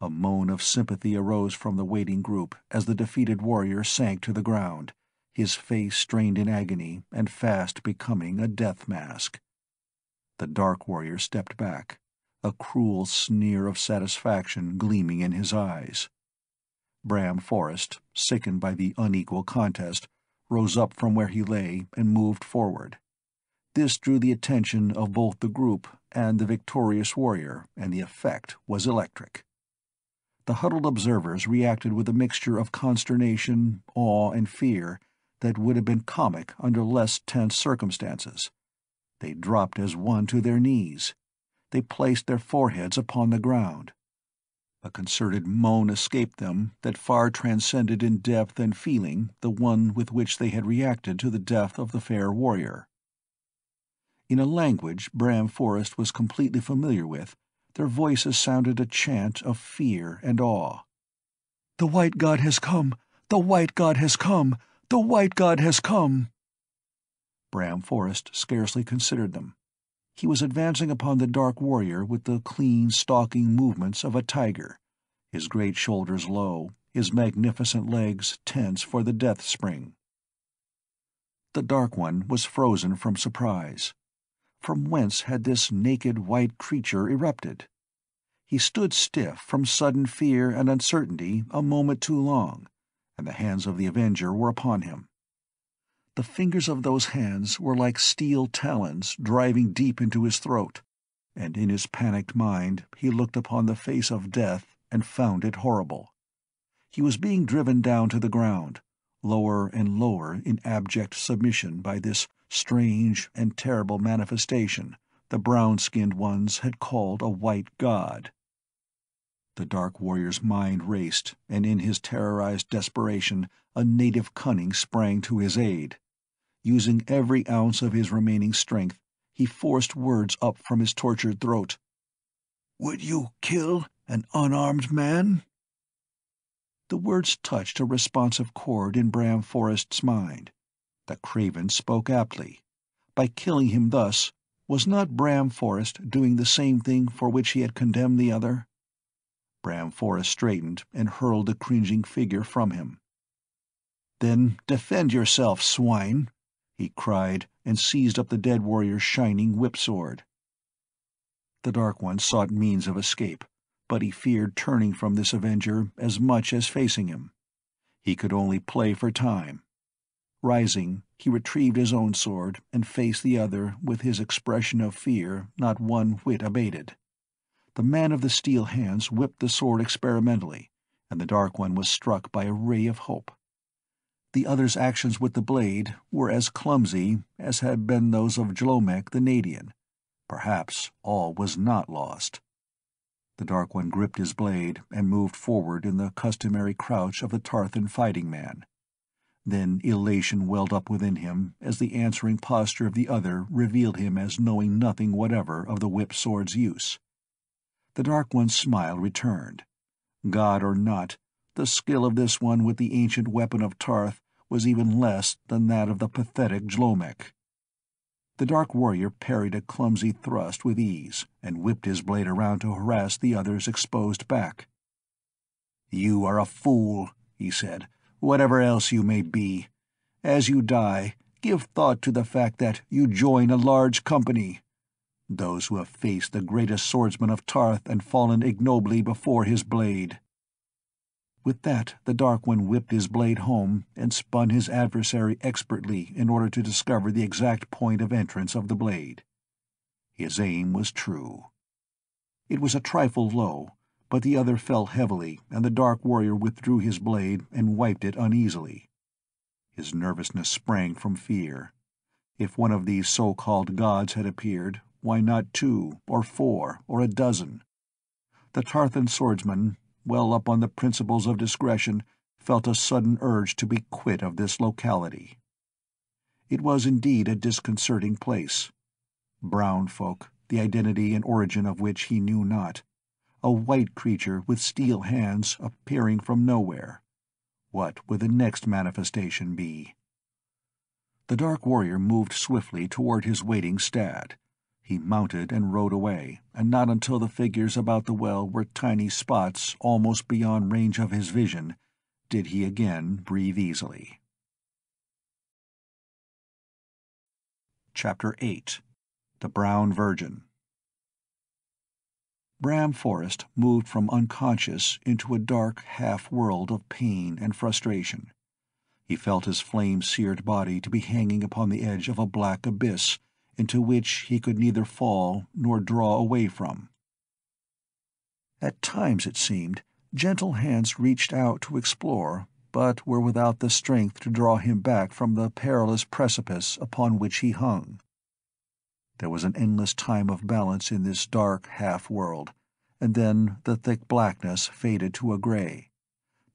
A moan of sympathy arose from the waiting group as the defeated warrior sank to the ground, his face strained in agony and fast becoming a death mask. The dark warrior stepped back, a cruel sneer of satisfaction gleaming in his eyes. Bram Forrest, sickened by the unequal contest, rose up from where he lay and moved forward. This drew the attention of both the group and the victorious warrior, and the effect was electric. The huddled observers reacted with a mixture of consternation, awe, and fear that would have been comic under less tense circumstances. They dropped as one to their knees. They placed their foreheads upon the ground. A concerted moan escaped them that far transcended in depth and feeling the one with which they had reacted to the death of the fair warrior. In a language Bram Forrest was completely familiar with, their voices sounded a chant of fear and awe. "The white god has come! The white god has come! The white god has come!" Bram Forrest scarcely considered them. He was advancing upon the dark warrior with the clean, stalking movements of a tiger, his great shoulders low, his magnificent legs tense for the death spring. The dark one was frozen from surprise. From whence had this naked white creature erupted? He stood stiff from sudden fear and uncertainty a moment too long, and the hands of the avenger were upon him. The fingers of those hands were like steel talons driving deep into his throat, and in his panicked mind he looked upon the face of death and found it horrible. He was being driven down to the ground, lower and lower in abject submission by this strange and terrible manifestation the brown-skinned ones had called a white god. The dark warrior's mind raced, and in his terrorized desperation, a native cunning sprang to his aid. Using every ounce of his remaining strength, he forced words up from his tortured throat. "Would you kill an unarmed man?" The words touched a responsive chord in Bram Forrest's mind. The craven spoke aptly. By killing him thus, was not Bram Forrest doing the same thing for which he had condemned the other? Bram Forrest straightened and hurled the cringing figure from him. "Then defend yourself, swine!" he cried, and seized up the dead warrior's shining whip-sword. The Dark One sought means of escape, but he feared turning from this avenger as much as facing him. He could only play for time. Rising, he retrieved his own sword and faced the other with his expression of fear not one whit abated. The man of the steel hands whipped the sword experimentally, and the Dark One was struck by a ray of hope. The other's actions with the blade were as clumsy as had been those of Jlomek the Nadian. Perhaps all was not lost. The Dark One gripped his blade and moved forward in the customary crouch of the Tarthan fighting man. Then elation welled up within him as the answering posture of the other revealed him as knowing nothing whatever of the whip-sword's use. The Dark One's smile returned. God or not, the skill of this one with the ancient weapon of Tarth was even less than that of the pathetic Jlomek. The dark warrior parried a clumsy thrust with ease, and whipped his blade around to harass the other's exposed back. "You are a fool," he said, "whatever else you may be. As you die, give thought to the fact that you join a large company. Those who have faced the greatest swordsman of Tarth and fallen ignobly before his blade." With that, the Dark One whipped his blade home and spun his adversary expertly in order to discover the exact point of entrance of the blade. His aim was true. It was a trifle low, but the other fell heavily, and the dark warrior withdrew his blade and wiped it uneasily. His nervousness sprang from fear. If one of these so-called gods had appeared, why not two, or four, or a dozen? The Tarthan swordsman, well up on the principles of discretion, felt a sudden urge to be quit of this locality. It was indeed a disconcerting place. Brown folk, the identity and origin of which he knew not. A white creature with steel hands appearing from nowhere. What would the next manifestation be? The dark warrior moved swiftly toward his waiting stad. He mounted and rode away, and not until the figures about the well were tiny spots almost beyond range of his vision did he again breathe easily. Chapter eight. The Brown Virgin. Bram Forrest moved from unconscious into a dark half-world of pain and frustration. He felt his flame-seared body to be hanging upon the edge of a black abyss, into which he could neither fall nor draw away from. At times, it seemed, gentle hands reached out to explore, but were without the strength to draw him back from the perilous precipice upon which he hung. There was an endless time of balance in this dark half-world, and then the thick blackness faded to a gray.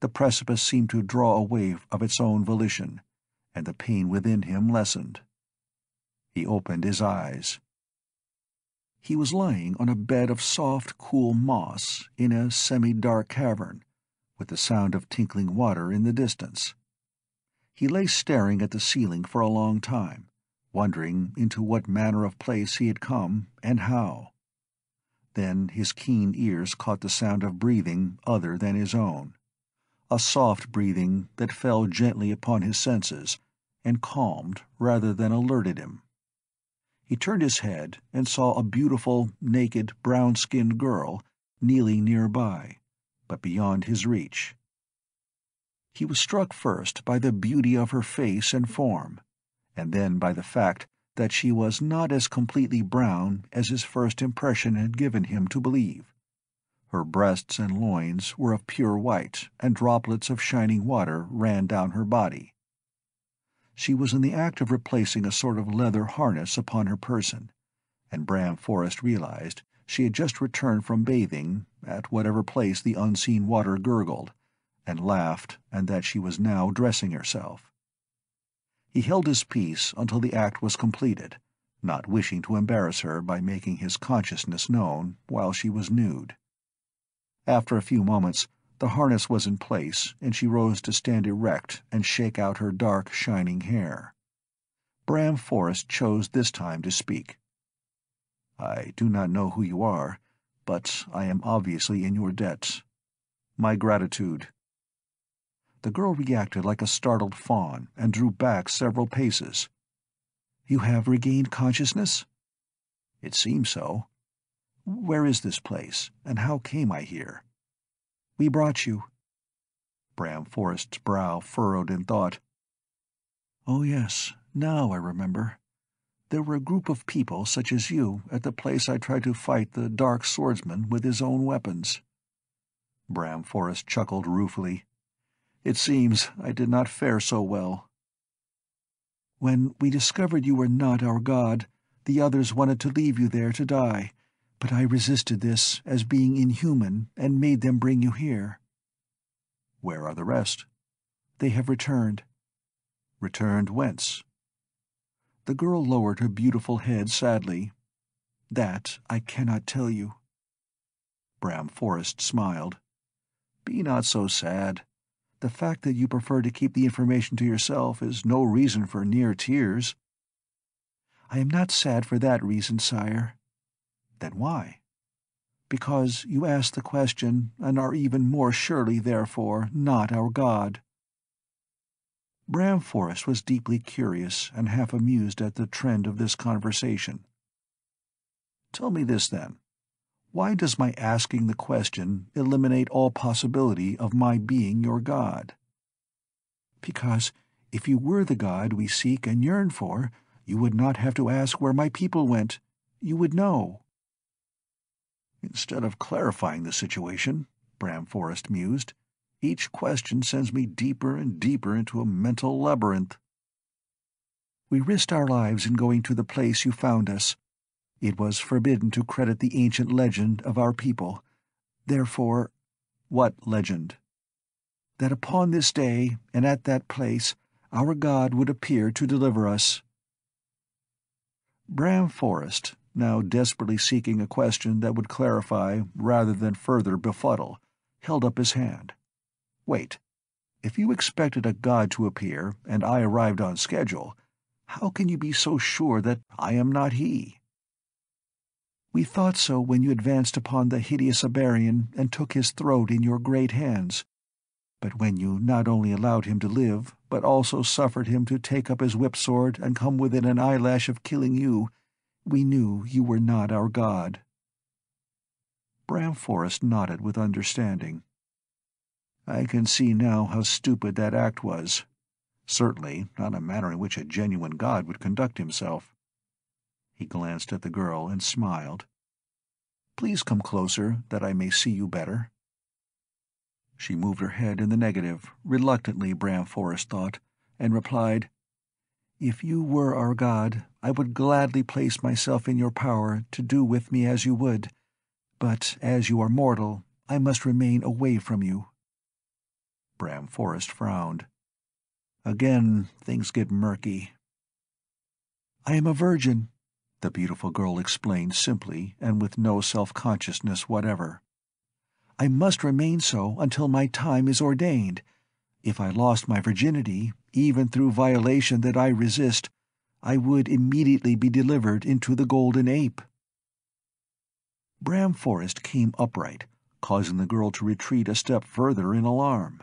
The precipice seemed to draw away of its own volition, and the pain within him lessened. He opened his eyes. He was lying on a bed of soft, cool moss in a semi-dark cavern, with the sound of tinkling water in the distance. He lay staring at the ceiling for a long time, wondering into what manner of place he had come and how. Then his keen ears caught the sound of breathing other than his own, a soft breathing that fell gently upon his senses and calmed rather than alerted him. He turned his head and saw a beautiful, naked, brown-skinned girl kneeling nearby, but beyond his reach. He was struck first by the beauty of her face and form, and then by the fact that she was not as completely brown as his first impression had given him to believe. Her breasts and loins were of pure white, and droplets of shining water ran down her body. She was in the act of replacing a sort of leather harness upon her person, and Bram Forrest realized She had just returned from bathing, at whatever place the unseen water gurgled, and laughed, and that she was now dressing herself. He held his peace until the act was completed, not wishing to embarrass her by making his consciousness known while she was nude. After a few moments, the harness was in place, and she rose to stand erect and shake out her dark, shining hair. Bram Forrest chose this time to speak. "I do not know who you are, but I am obviously in your debt. My gratitude." The girl reacted like a startled fawn and drew back several paces. "You have regained consciousness?" "It seems so." "Where is this place, and how came I here?" "We brought you." Bram Forrest's brow furrowed in thought. "Oh yes, now I remember. There were a group of people such as you at the place I tried to fight the dark swordsman with his own weapons." Bram Forrest chuckled ruefully. "It seems I did not fare so well." "When we discovered you were not our god, the others wanted to leave you there to die, but I resisted this as being inhuman and made them bring you here." "Where are the rest?" "They have returned." "Returned whence?" The girl lowered her beautiful head sadly. "That I cannot tell you." Bram Forrest smiled. "Be not so sad. The fact that you prefer to keep the information to yourself is no reason for near tears." "I am not sad for that reason, sire." "Then why?" "Because you asked the question, and are even more surely, therefore, not our god." Bram Forrest was deeply curious and half amused at the trend of this conversation. "Tell me this, then. Why does my asking the question eliminate all possibility of my being your god?" "Because if you were the god we seek and yearn for, you would not have to ask where my people went. You would know." "Instead of clarifying the situation," Bram Forrest mused, "each question sends me deeper and deeper into a mental labyrinth." "We risked our lives in going to the place you found us. It was forbidden to credit the ancient legend of our people. Therefore—" "What legend?" "That upon this day, and at that place, our god would appear to deliver us." Bram Forrest, now desperately seeking a question that would clarify rather than further befuddle, held up his hand. "Wait. If you expected a god to appear, and I arrived on schedule, how can you be so sure that I am not he?" "We thought so when you advanced upon the hideous Abarian and took his throat in your great hands. But when you not only allowed him to live, but also suffered him to take up his whip-sword and come within an eyelash of killing you, we knew you were not our god." Bram Forrest nodded with understanding. "I can see now how stupid that act was. Certainly not a manner in which a genuine god would conduct himself." He glanced at the girl and smiled. "Please come closer, that I may see you better." She moved her head in the negative, reluctantly, Bram Forrest thought, and replied, "If you were our god, I would gladly place myself in your power to do with me as you would, but as you are mortal, I must remain away from you." Bram Forrest frowned. "Again, things get murky." "I am a virgin," the beautiful girl explained simply and with no self-consciousness whatever. "I must remain so until my time is ordained. If I lost my virginity, even through violation that I resist, I would immediately be delivered into the golden ape." Bram Forrest came upright, causing the girl to retreat a step further in alarm.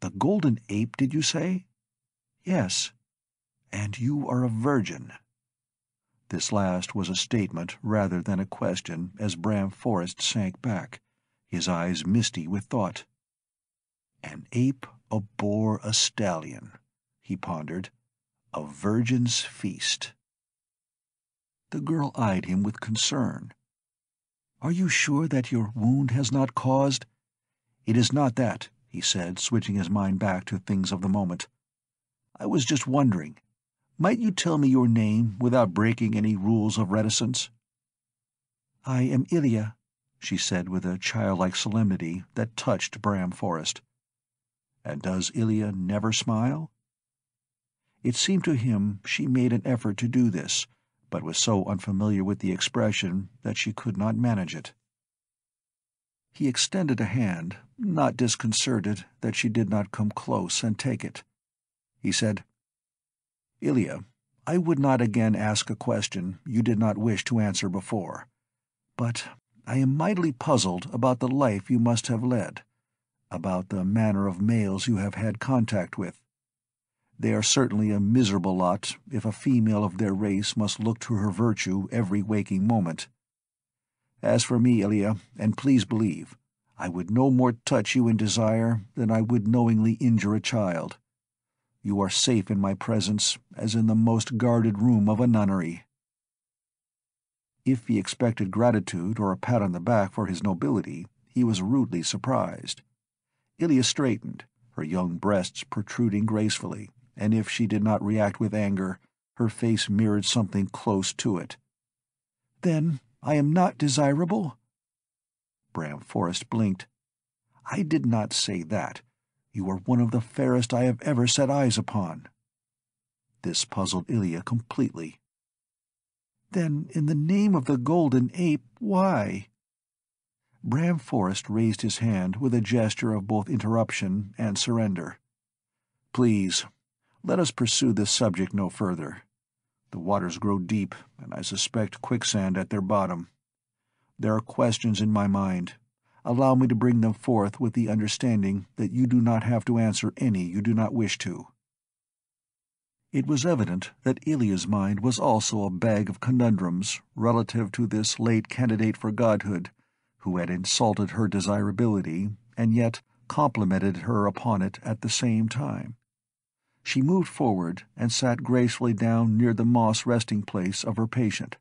"The golden ape, did you say?" "Yes." "And you are a virgin." This last was a statement rather than a question, as Bram Forrest sank back, his eyes misty with thought. "An ape, a boar, a stallion," he pondered. "A virgin's feast." The girl eyed him with concern. "Are you sure that your wound has not caused—" "It is not that," he said, switching his mind back to things of the moment. "I was just wondering, might you tell me your name without breaking any rules of reticence?" "I am Ilya," she said with a childlike solemnity that touched Bram Forrest. And does Ilya never smile? It seemed to him she made an effort to do this, but was so unfamiliar with the expression that she could not manage it. He extended a hand, not disconcerted that she did not come close and take it. He said, "Ilya, I would not again ask a question you did not wish to answer before. But I am mightily puzzled about the life you must have led, about the manner of males you have had contact with. They are certainly a miserable lot if a female of their race must look to her virtue every waking moment. As for me, Ilya, and please believe, I would no more touch you in desire than I would knowingly injure a child. You are safe in my presence, as in the most guarded room of a nunnery." If he expected gratitude or a pat on the back for his nobility, he was rudely surprised. Ilya straightened, her young breasts protruding gracefully, and if she did not react with anger, her face mirrored something close to it. "Then I am not desirable?" Bram Forrest blinked. "I did not say that. You are one of the fairest I have ever set eyes upon." This puzzled Ilya completely. "Then, in the name of the Golden Ape, why?" Bram Forrest raised his hand with a gesture of both interruption and surrender. "Please, let us pursue this subject no further. The waters grow deep, and I suspect quicksand at their bottom. There are questions in my mind. Allow me to bring them forth with the understanding that you do not have to answer any you do not wish to." It was evident that Ilya's mind was also a bag of conundrums relative to this late candidate for godhood, who had insulted her desirability and yet complimented her upon it at the same time. She moved forward and sat gracefully down near the moss resting place of her patient.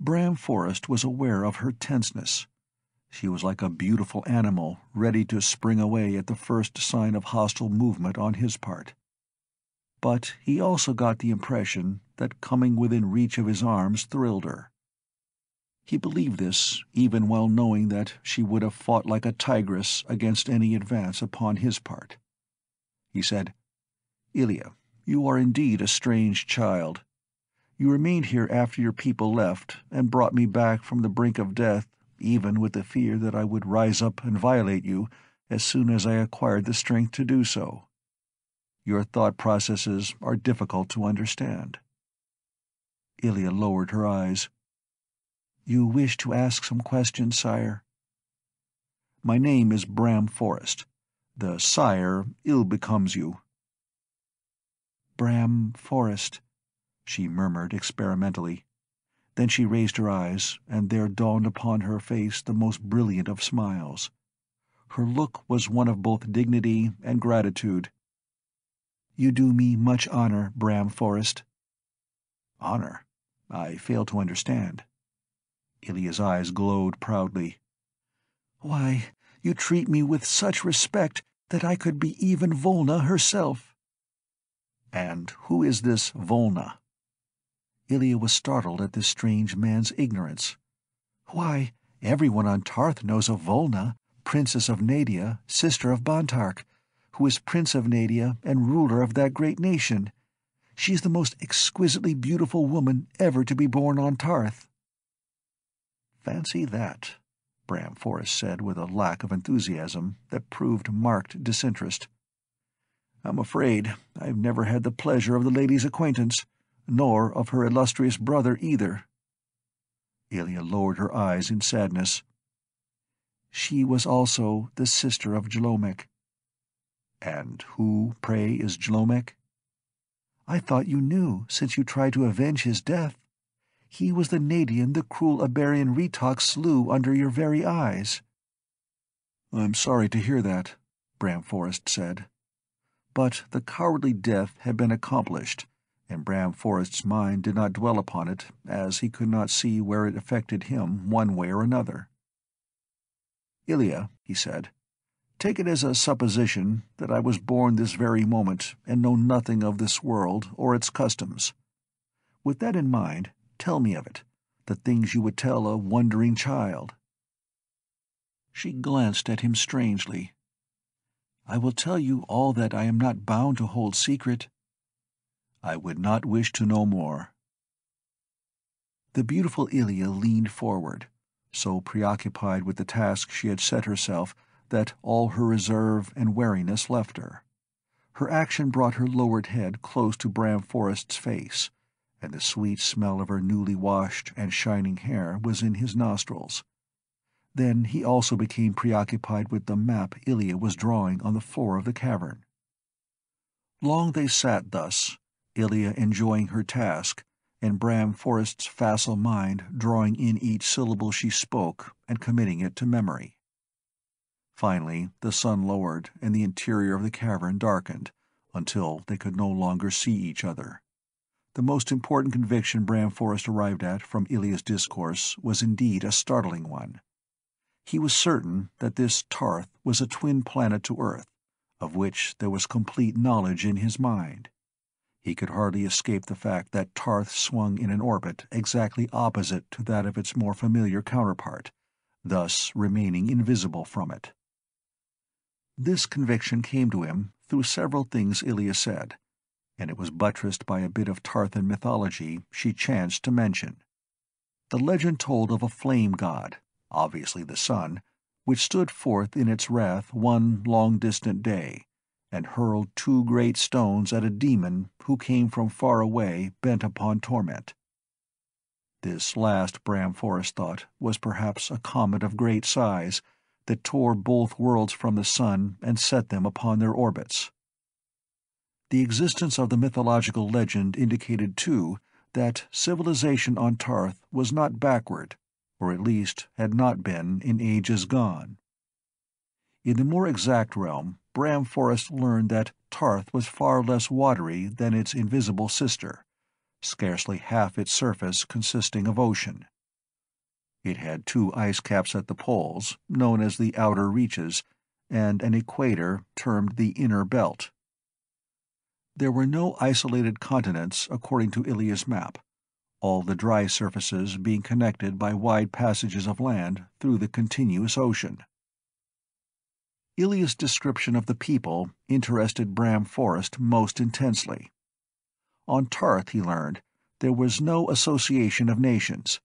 Bram Forrest was aware of her tenseness. She was like a beautiful animal ready to spring away at the first sign of hostile movement on his part. But he also got the impression that coming within reach of his arms thrilled her. He believed this, even while knowing that she would have fought like a tigress against any advance upon his part. He said, "Ilya, you are indeed a strange child. You remained here after your people left, and brought me back from the brink of death, even with the fear that I would rise up and violate you as soon as I acquired the strength to do so. Your thought processes are difficult to understand." Ilya lowered her eyes. "You wish to ask some questions, sire?" "My name is Bram Forrest. The sire ill becomes you." "Bram Forrest," she murmured experimentally. Then she raised her eyes, and there dawned upon her face the most brilliant of smiles. Her look was one of both dignity and gratitude. "You do me much honor, Bram Forrest." "Honor? I fail to understand." Ilya's eyes glowed proudly. "Why, you treat me with such respect that I could be even Volna herself." "And who is this Volna?" Ilya was startled at this strange man's ignorance. "Why, everyone on Tarth knows of Volna, princess of Nadia, sister of Bontark, who is prince of Nadia and ruler of that great nation. She is the most exquisitely beautiful woman ever to be born on Tarth." "Fancy that," Bram Forrest said with a lack of enthusiasm that proved marked disinterest. "I'm afraid I've never had the pleasure of the lady's acquaintance, nor of her illustrious brother either." Ilya lowered her eyes in sadness. "She was also the sister of Jlomek." "And who, pray, is Jlomek?" "I thought you knew, since you tried to avenge his death. He was the Nadian the cruel Abarian Retok slew under your very eyes." "I'm sorry to hear that," Bram Forrest said. But the cowardly death had been accomplished, and Bram Forrest's mind did not dwell upon it, as he could not see where it affected him one way or another. "Ilya," he said, "take it as a supposition that I was born this very moment and know nothing of this world or its customs. With that in mind, tell me of it, the things you would tell a wondering child. She glanced at him strangely. I will tell you all that I am not bound to hold secret. I would not wish to know more. The beautiful Ilya leaned forward, so preoccupied with the task she had set herself that all her reserve and wariness left her. Her action brought her lowered head close to Bram Forrest's face, and the sweet smell of her newly washed and shining hair was in his nostrils. Then he also became preoccupied with the map Ilya was drawing on the floor of the cavern. Long they sat thus, Ilya enjoying her task, and Bram Forrest's facile mind drawing in each syllable she spoke and committing it to memory. Finally, the sun lowered, and the interior of the cavern darkened, until they could no longer see each other. The most important conviction Bram Forrest arrived at from Ilya's discourse was indeed a startling one. He was certain that this Tarth was a twin planet to Earth, of which there was complete knowledge in his mind. He could hardly escape the fact that Tarth swung in an orbit exactly opposite to that of its more familiar counterpart, thus remaining invisible from it. This conviction came to him through several things Ilya said, and it was buttressed by a bit of Tarthan mythology she chanced to mention. The legend told of a flame god, obviously the sun, which stood forth in its wrath one long-distant day, and hurled two great stones at a demon who came from far away bent upon torment. This last, Bram Forrest thought, was perhaps a comet of great size, that tore both worlds from the sun and set them upon their orbits. The existence of the mythological legend indicated, too, that civilization on Tarth was not backward, or at least had not been in ages gone. In the more exact realm, Bram Forrest learned that Tarth was far less watery than its invisible sister, scarcely half its surface consisting of ocean. It had two ice caps at the poles, known as the outer reaches, and an equator termed the inner belt. There were no isolated continents according to Ilya's map, all the dry surfaces being connected by wide passages of land through the continuous ocean. Ilya's description of the people interested Bram Forrest most intensely. On Tarth, he learned, there was no association of nations,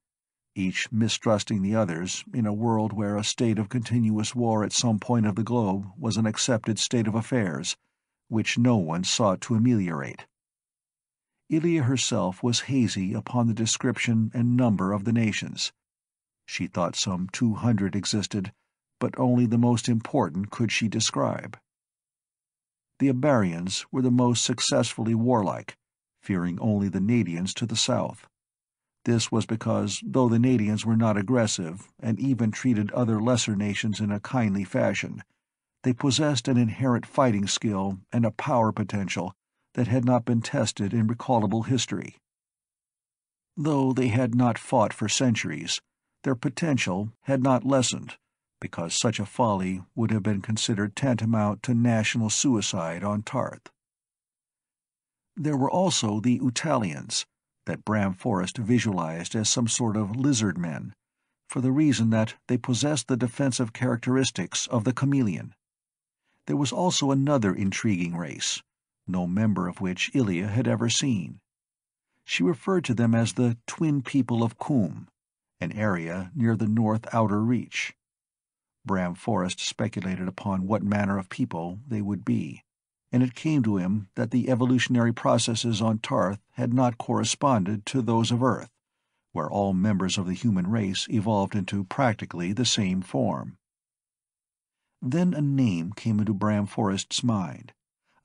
each mistrusting the others in a world where a state of continuous war at some point of the globe was an accepted state of affairs, which no one sought to ameliorate. Ilya herself was hazy upon the description and number of the nations. She thought some two hundred existed, but only the most important could she describe. The Abarians were the most successfully warlike, fearing only the Nadians to the south. This was because, though the Nadians were not aggressive, and even treated other lesser nations in a kindly fashion, they possessed an inherent fighting skill and a power potential that had not been tested in recallable history. Though they had not fought for centuries, their potential had not lessened, because such a folly would have been considered tantamount to national suicide on Tarth. There were also the Eutalians, that Bram Forrest visualized as some sort of lizard men, for the reason that they possessed the defensive characteristics of the chameleon. There was also another intriguing race, no member of which Ilya had ever seen. She referred to them as the twin people of Coombe, an area near the north outer reach. Bram Forrest speculated upon what manner of people they would be, and it came to him that the evolutionary processes on Tarth had not corresponded to those of Earth, where all members of the human race evolved into practically the same form. Then a name came into Bram Forrest's mind,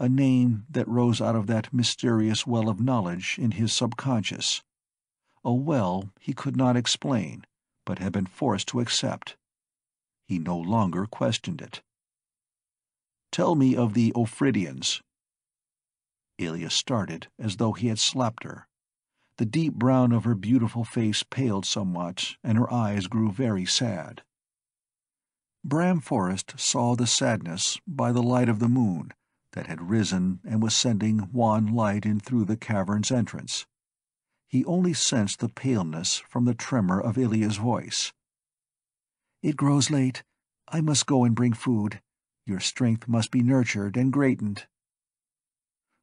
a name that rose out of that mysterious well of knowledge in his subconscious, a well he could not explain, but had been forced to accept. He no longer questioned it. "Tell me of the Ophridians." Ilya started as though he had slapped her. The deep brown of her beautiful face paled somewhat, and her eyes grew very sad. Bram Forrest saw the sadness by the light of the moon that had risen and was sending wan light in through the cavern's entrance. he only sensed the paleness from the tremor of Ilya's voice. "It grows late. I must go and bring food. Your strength must be nurtured and greatened."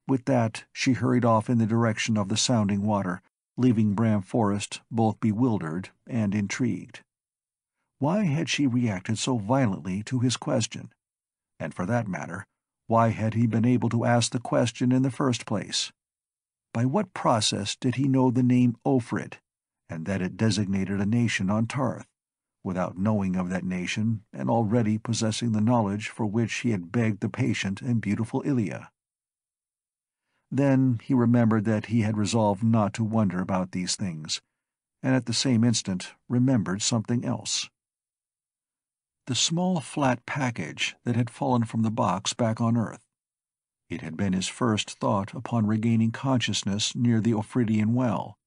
With that, she hurried off in the direction of the sounding water, leaving Bram Forrest both bewildered and intrigued. Why had she reacted so violently to his question? And for that matter, why had he been able to ask the question in the first place? By what process did he know the name Ophrid, and that it designated a nation on Tarth, without knowing of that nation and already possessing the knowledge for which he had begged the patient and beautiful Ilya? Then he remembered that he had resolved not to wonder about these things, and at the same instant remembered something else. The small flat package that had fallen from the box back on Earth. It had been his first thought upon regaining consciousness near the Ophridian well,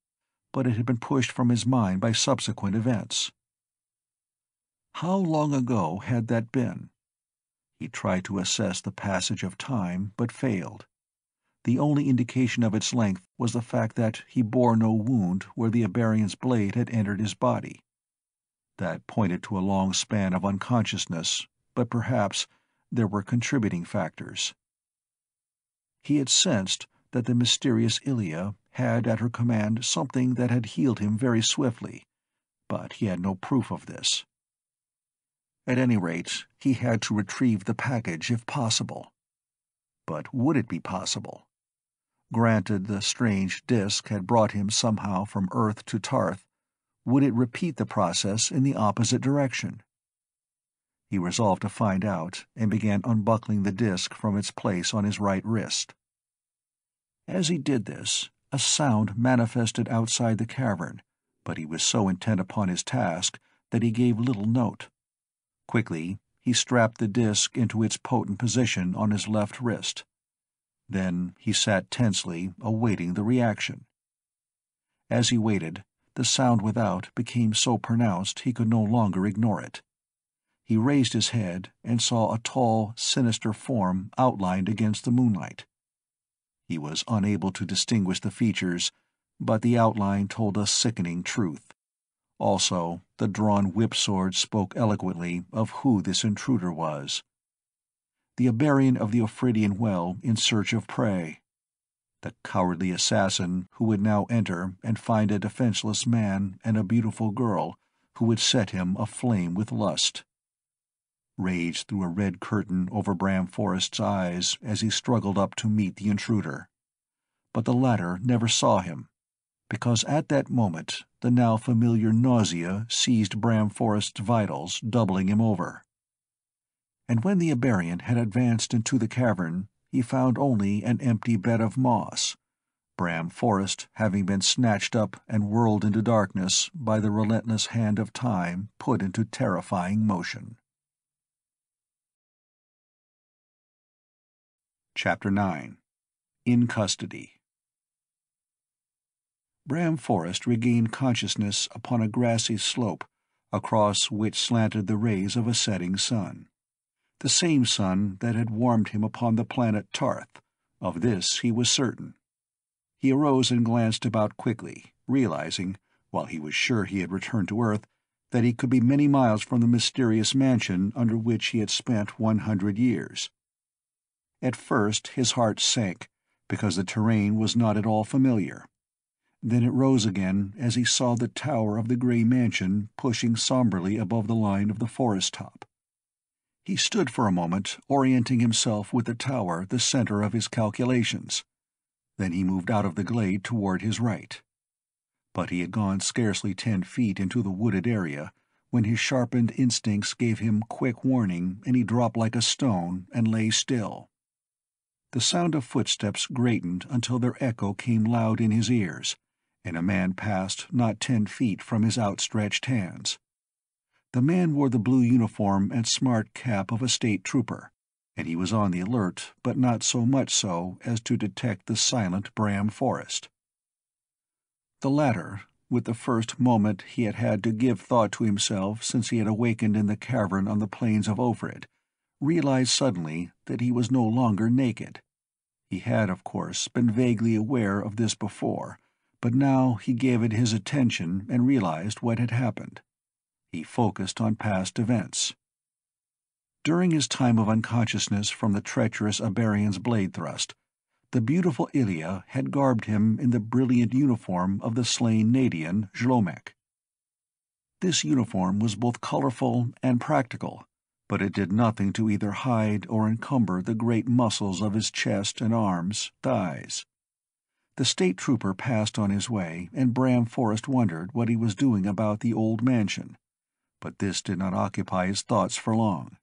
but it had been pushed from his mind by subsequent events. How long ago had that been? He tried to assess the passage of time, but failed. The only indication of its length was the fact that he bore no wound where the Iberian's blade had entered his body. That pointed to a long span of unconsciousness, but perhaps there were contributing factors. He had sensed that the mysterious Ilya had at her command something that had healed him very swiftly, but he had no proof of this. At any rate, he had to retrieve the package if possible. But would it be possible? Granted the strange disk had brought him somehow from Earth to Tarth, would it repeat the process in the opposite direction? He resolved to find out and began unbuckling the disk from its place on his right wrist. As he did this, a sound manifested outside the cavern, but he was so intent upon his task that he gave little note. Quickly, he strapped the disk into its potent position on his left wrist. Then he sat tensely, awaiting the reaction. As he waited, the sound without became so pronounced he could no longer ignore it. He raised his head and saw a tall, sinister form outlined against the moonlight. He was unable to distinguish the features, but the outline told a sickening truth. Also, the drawn whip-sword spoke eloquently of who this intruder was. The Abarian of the Ophridian well in search of prey. The cowardly assassin who would now enter and find a defenseless man and a beautiful girl who would set him aflame with lust. Rage threw a red curtain over Bram Forrest's eyes as he struggled up to meet the intruder. But the latter never saw him, because at that moment the now familiar nausea seized Bram Forrest's vitals, doubling him over. And when the Iberian had advanced into the cavern, he found only an empty bed of moss, Bram Forrest having been snatched up and whirled into darkness by the relentless hand of time put into terrifying motion. Chapter nine. In Custody. Bram Forrest regained consciousness upon a grassy slope, across which slanted the rays of a setting sun. The same sun that had warmed him upon the planet Tarth. Of this he was certain. He arose and glanced about quickly, realizing, while he was sure he had returned to Earth, that he could be many miles from the mysterious mansion under which he had spent one hundred years. At first his heart sank, because the terrain was not at all familiar. Then it rose again as he saw the tower of the grey mansion pushing somberly above the line of the forest top. He stood for a moment, orienting himself with the tower the center of his calculations. Then he moved out of the glade toward his right. But he had gone scarcely ten feet into the wooded area when his sharpened instincts gave him quick warning, and he dropped like a stone and lay still. The sound of footsteps greatened until their echo came loud in his ears, and a man passed not ten feet from his outstretched hands. The man wore the blue uniform and smart cap of a state trooper, and he was on the alert, but not so much so as to detect the silent Bram Forrest. The latter, with the first moment he had had to give thought to himself since he had awakened in the cavern on the plains of Ophrid, realized suddenly that he was no longer naked. He had, of course, been vaguely aware of this before, but now he gave it his attention and realized what had happened. He focused on past events. During his time of unconsciousness from the treacherous Abarian's blade thrust, the beautiful Ilya had garbed him in the brilliant uniform of the slain Nadian, Jlomek. This uniform was both colorful and practical, but it did nothing to either hide or encumber the great muscles of his chest and arms, thighs. The state trooper passed on his way, and Bram Forrest wondered what he was doing about the old mansion. But this did not occupy his thoughts for long.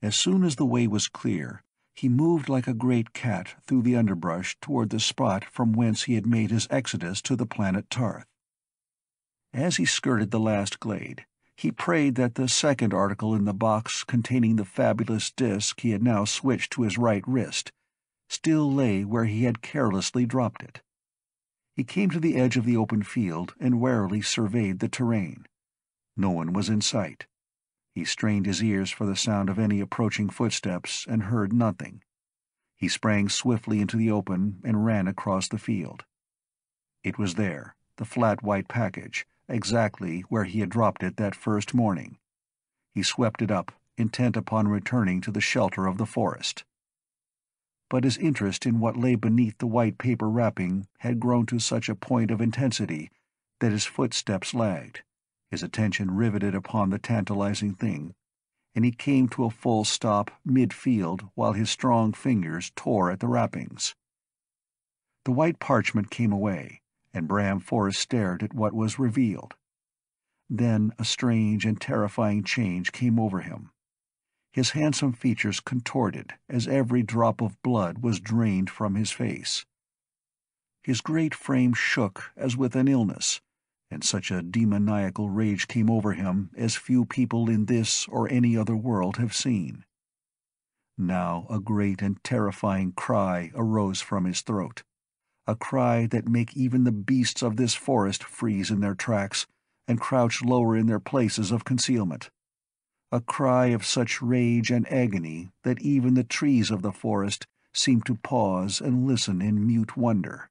As soon as the way was clear, he moved like a great cat through the underbrush toward the spot from whence he had made his exodus to the planet Tarth. As he skirted the last glade, he prayed that the second article in the box containing the fabulous disc he had now switched to his right wrist still lay where he had carelessly dropped it. He came to the edge of the open field and warily surveyed the terrain. No one was in sight. He strained his ears for the sound of any approaching footsteps and heard nothing. He sprang swiftly into the open and ran across the field. It was there, the flat white package, exactly where he had dropped it that first morning. He swept it up, intent upon returning to the shelter of the forest. But his interest in what lay beneath the white paper wrapping had grown to such a point of intensity that his footsteps lagged, his attention riveted upon the tantalizing thing, and he came to a full stop mid-field while his strong fingers tore at the wrappings. The white parchment came away, and Bram Forrest stared at what was revealed. Then a strange and terrifying change came over him. His handsome features contorted as every drop of blood was drained from his face. His great frame shook as with an illness, and such a demoniacal rage came over him as few people in this or any other world have seen. Now a great and terrifying cry arose from his throat, a cry that make even the beasts of this forest freeze in their tracks and crouch lower in their places of concealment, a cry of such rage and agony that even the trees of the forest seemed to pause and listen in mute wonder.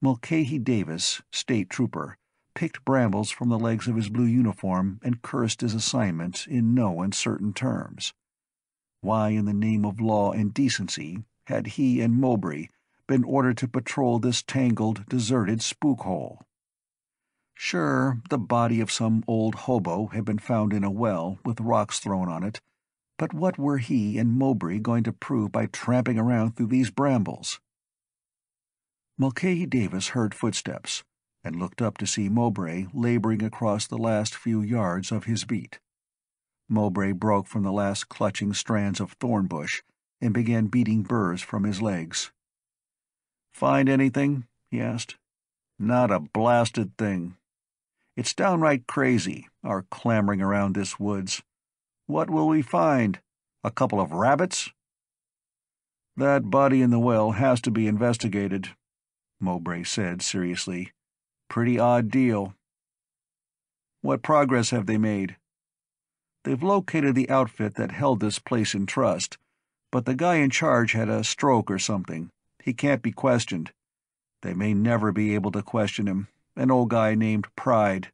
Mulcahy Davis, state trooper, picked brambles from the legs of his blue uniform and cursed his assignment in no uncertain terms. Why in the name of law and decency had he and Mowbray been ordered to patrol this tangled, deserted spook-hole? Sure, the body of some old hobo had been found in a well with rocks thrown on it, but what were he and Mowbray going to prove by tramping around through these brambles? Mulcahy Davis heard footsteps, and looked up to see Mowbray laboring across the last few yards of his beat. Mowbray broke from the last clutching strands of thorn bush and began beating burrs from his legs. "Find anything?" he asked. "Not a blasted thing. It's downright crazy, our clambering around this woods. What will we find? A couple of rabbits?" "That body in the well has to be investigated," Mowbray said seriously. "Pretty odd deal." "What progress have they made?" "They've located the outfit that held this place in trust, but the guy in charge had a stroke or something. He can't be questioned. They may never be able to question him, an old guy named Pride.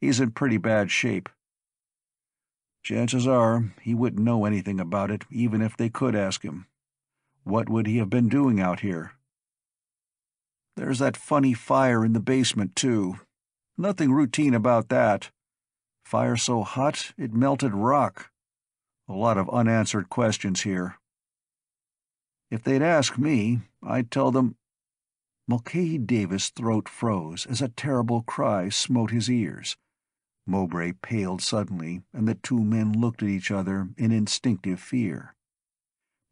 He's in pretty bad shape." "Chances are he wouldn't know anything about it, even if they could ask him. What would he have been doing out here?" "There's that funny fire in the basement, too. Nothing routine about that. Fire so hot it melted rock. A lot of unanswered questions here." "If they'd ask me, I'd tell them—" Mulcahy Davis' throat froze as a terrible cry smote his ears. Mowbray paled suddenly, and the two men looked at each other in instinctive fear.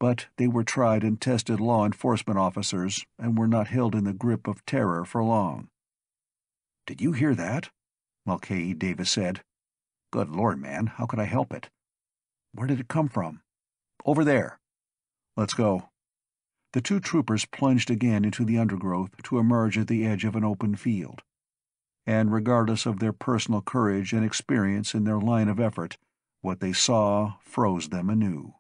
But they were tried and tested law enforcement officers and were not held in the grip of terror for long. "Did you hear that?" Mulcahy Davis said. "Good Lord, man, how could I help it? Where did it come from?" "Over there." "Let's go." The two troopers plunged again into the undergrowth to emerge at the edge of an open field. And regardless of their personal courage and experience in their line of effort, what they saw froze them anew.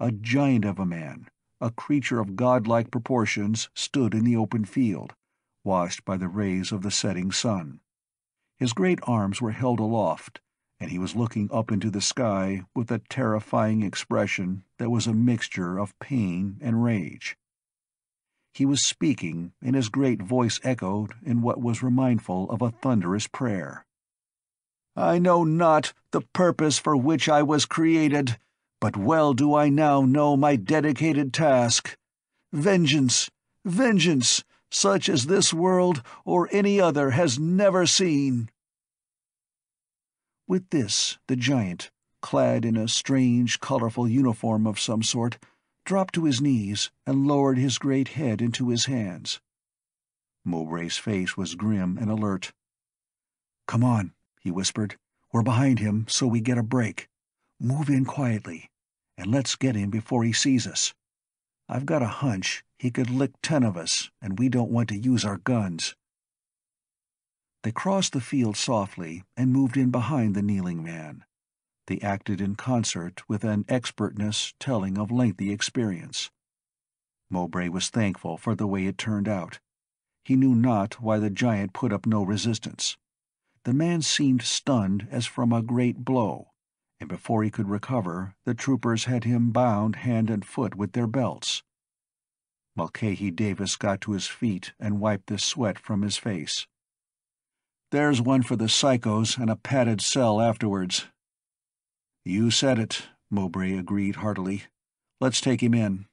A giant of a man, a creature of godlike proportions, stood in the open field, washed by the rays of the setting sun. His great arms were held aloft, and he was looking up into the sky with a terrifying expression that was a mixture of pain and rage. He was speaking, and his great voice echoed in what was remindful of a thunderous prayer. "I know not the purpose for which I was created, but well do I now know my dedicated task. Vengeance, vengeance, such as this world or any other has never seen." With this, the giant, clad in a strange, colorful uniform of some sort, dropped to his knees and lowered his great head into his hands. Mowbray's face was grim and alert. "Come on," he whispered. "We're behind him, so we get a break. Move in quietly, and let's get him before he sees us. I've got a hunch he could lick ten of us, and we don't want to use our guns." They crossed the field softly and moved in behind the kneeling man. They acted in concert with an expertness telling of lengthy experience. Mowbray was thankful for the way it turned out. He knew not why the giant put up no resistance. The man seemed stunned as from a great blow, and before he could recover, the troopers had him bound hand and foot with their belts. Mulcahy Davis got to his feet and wiped the sweat from his face. "There's one for the psychos and a padded cell afterwards." "You said it," Mowbray agreed heartily. "Let's take him in."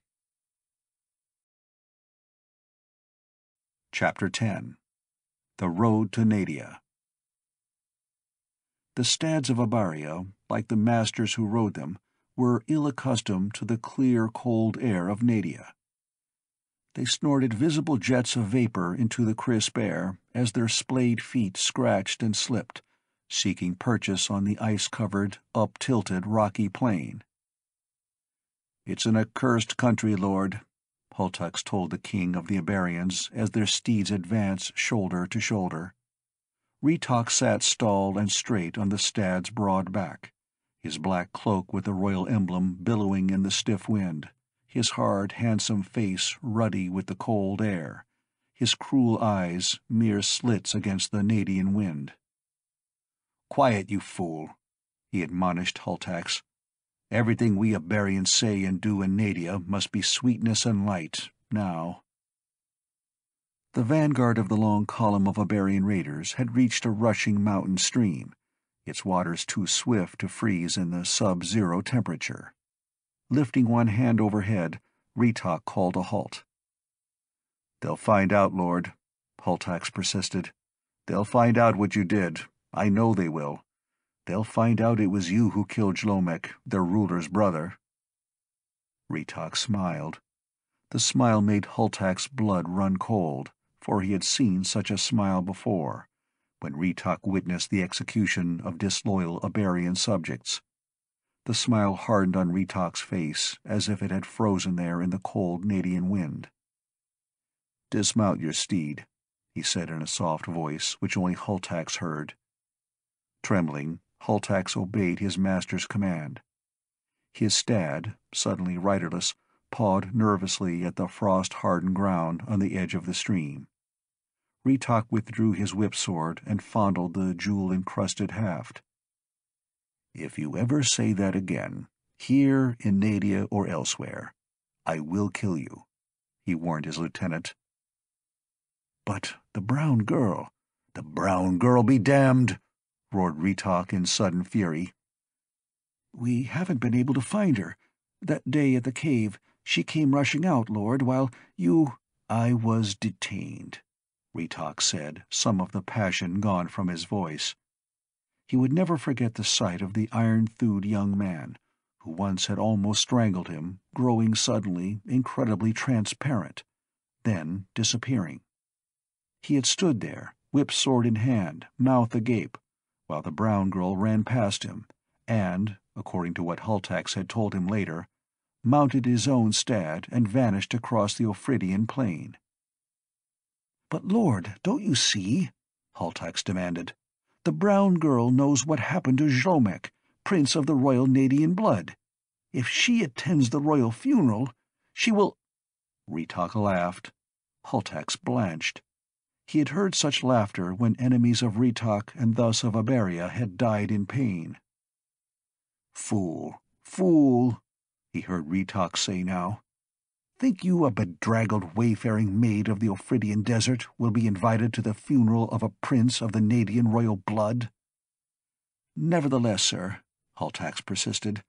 Chapter ten. The Road to Nadia. The stads of Abaria, like the masters who rode them, were ill accustomed to the clear, cold air of Nadia. They snorted visible jets of vapor into the crisp air as their splayed feet scratched and slipped, seeking purchase on the ice-covered, up-tilted rocky plain. "It's an accursed country, Lord," Hultax told the king of the Iberians as their steeds advanced shoulder to shoulder. Retok sat stalled and straight on the stad's broad back, his black cloak with the royal emblem billowing in the stiff wind, his hard, handsome face ruddy with the cold air, his cruel eyes mere slits against the Nadian wind. "Quiet, you fool," he admonished Hultax. "Everything we Abarians say and do in Nadia must be sweetness and light, now." The vanguard of the long column of Abarian raiders had reached a rushing mountain stream, its waters too swift to freeze in the sub-zero temperature. Lifting one hand overhead, Retok called a halt. "They'll find out, Lord," Hultax persisted. "They'll find out what you did. I know they will. They'll find out it was you who killed Jlomek, their ruler's brother." Retok smiled. The smile made Hultax's blood run cold, for he had seen such a smile before, when Retok witnessed the execution of disloyal Iberian subjects. The smile hardened on Retok's face, as if it had frozen there in the cold Nadian wind. "Dismount your steed," he said in a soft voice which only Hultax heard. Trembling, Hultax obeyed his master's command. His stad, suddenly riderless, pawed nervously at the frost-hardened ground on the edge of the stream. Retok withdrew his whip-sword and fondled the jewel-encrusted haft. "If you ever say that again, here in Nadia or elsewhere, I will kill you," he warned his lieutenant. "But the brown girl—" "The brown girl be damned!" roared Retok in sudden fury. "We haven't been able to find her. That day at the cave, she came rushing out, Lord, while you—" "I was detained," Retok said, some of the passion gone from his voice. He would never forget the sight of the iron-thewed young man, who once had almost strangled him, growing suddenly, incredibly transparent, then disappearing. He had stood there, whip-sword in hand, mouth agape, while the brown girl ran past him, and, according to what Hultax had told him later, mounted his own stad and vanished across the Ophridian plain. "But, Lord, don't you see?" Hultax demanded. "The brown girl knows what happened to Jlomek, prince of the royal Nadian blood. If she attends the royal funeral, she will—" Retok laughed. Hultax blanched. He had heard such laughter when enemies of Retok and thus of Abaria had died in pain. "Fool, fool," he heard Retok say now. "Think you a bedraggled wayfaring maid of the Ophridian desert will be invited to the funeral of a prince of the Nadian royal blood?" "Nevertheless, sir," Hultax persisted,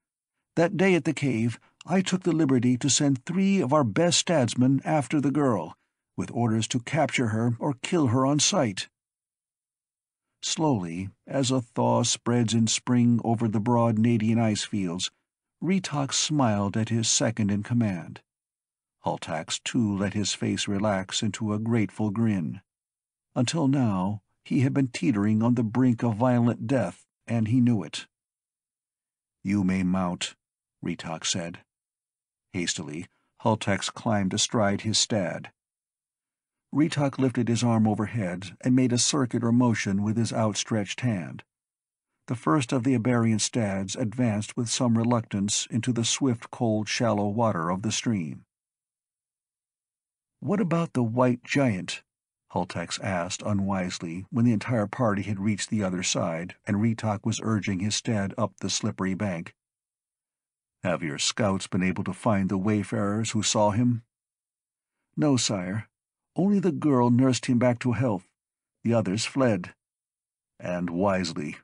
"that day at the cave I took the liberty to send three of our best stadsmen after the girl, with orders to capture her or kill her on sight." Slowly, as a thaw spreads in spring over the broad Nadian ice fields, Retok smiled at his second in command. Hultax, too, let his face relax into a grateful grin. Until now, he had been teetering on the brink of violent death, and he knew it. "You may mount," Retok said. Hastily, Hultax climbed astride his stad. Retok lifted his arm overhead and made a circular motion with his outstretched hand. The first of the Iberian stads advanced with some reluctance into the swift, cold, shallow water of the stream. "What about the white giant?" Hultax asked unwisely when the entire party had reached the other side and Retok was urging his stad up the slippery bank. "Have your scouts been able to find the wayfarers who saw him?" "No, sire. Only the girl nursed him back to health. The others fled." "And wisely.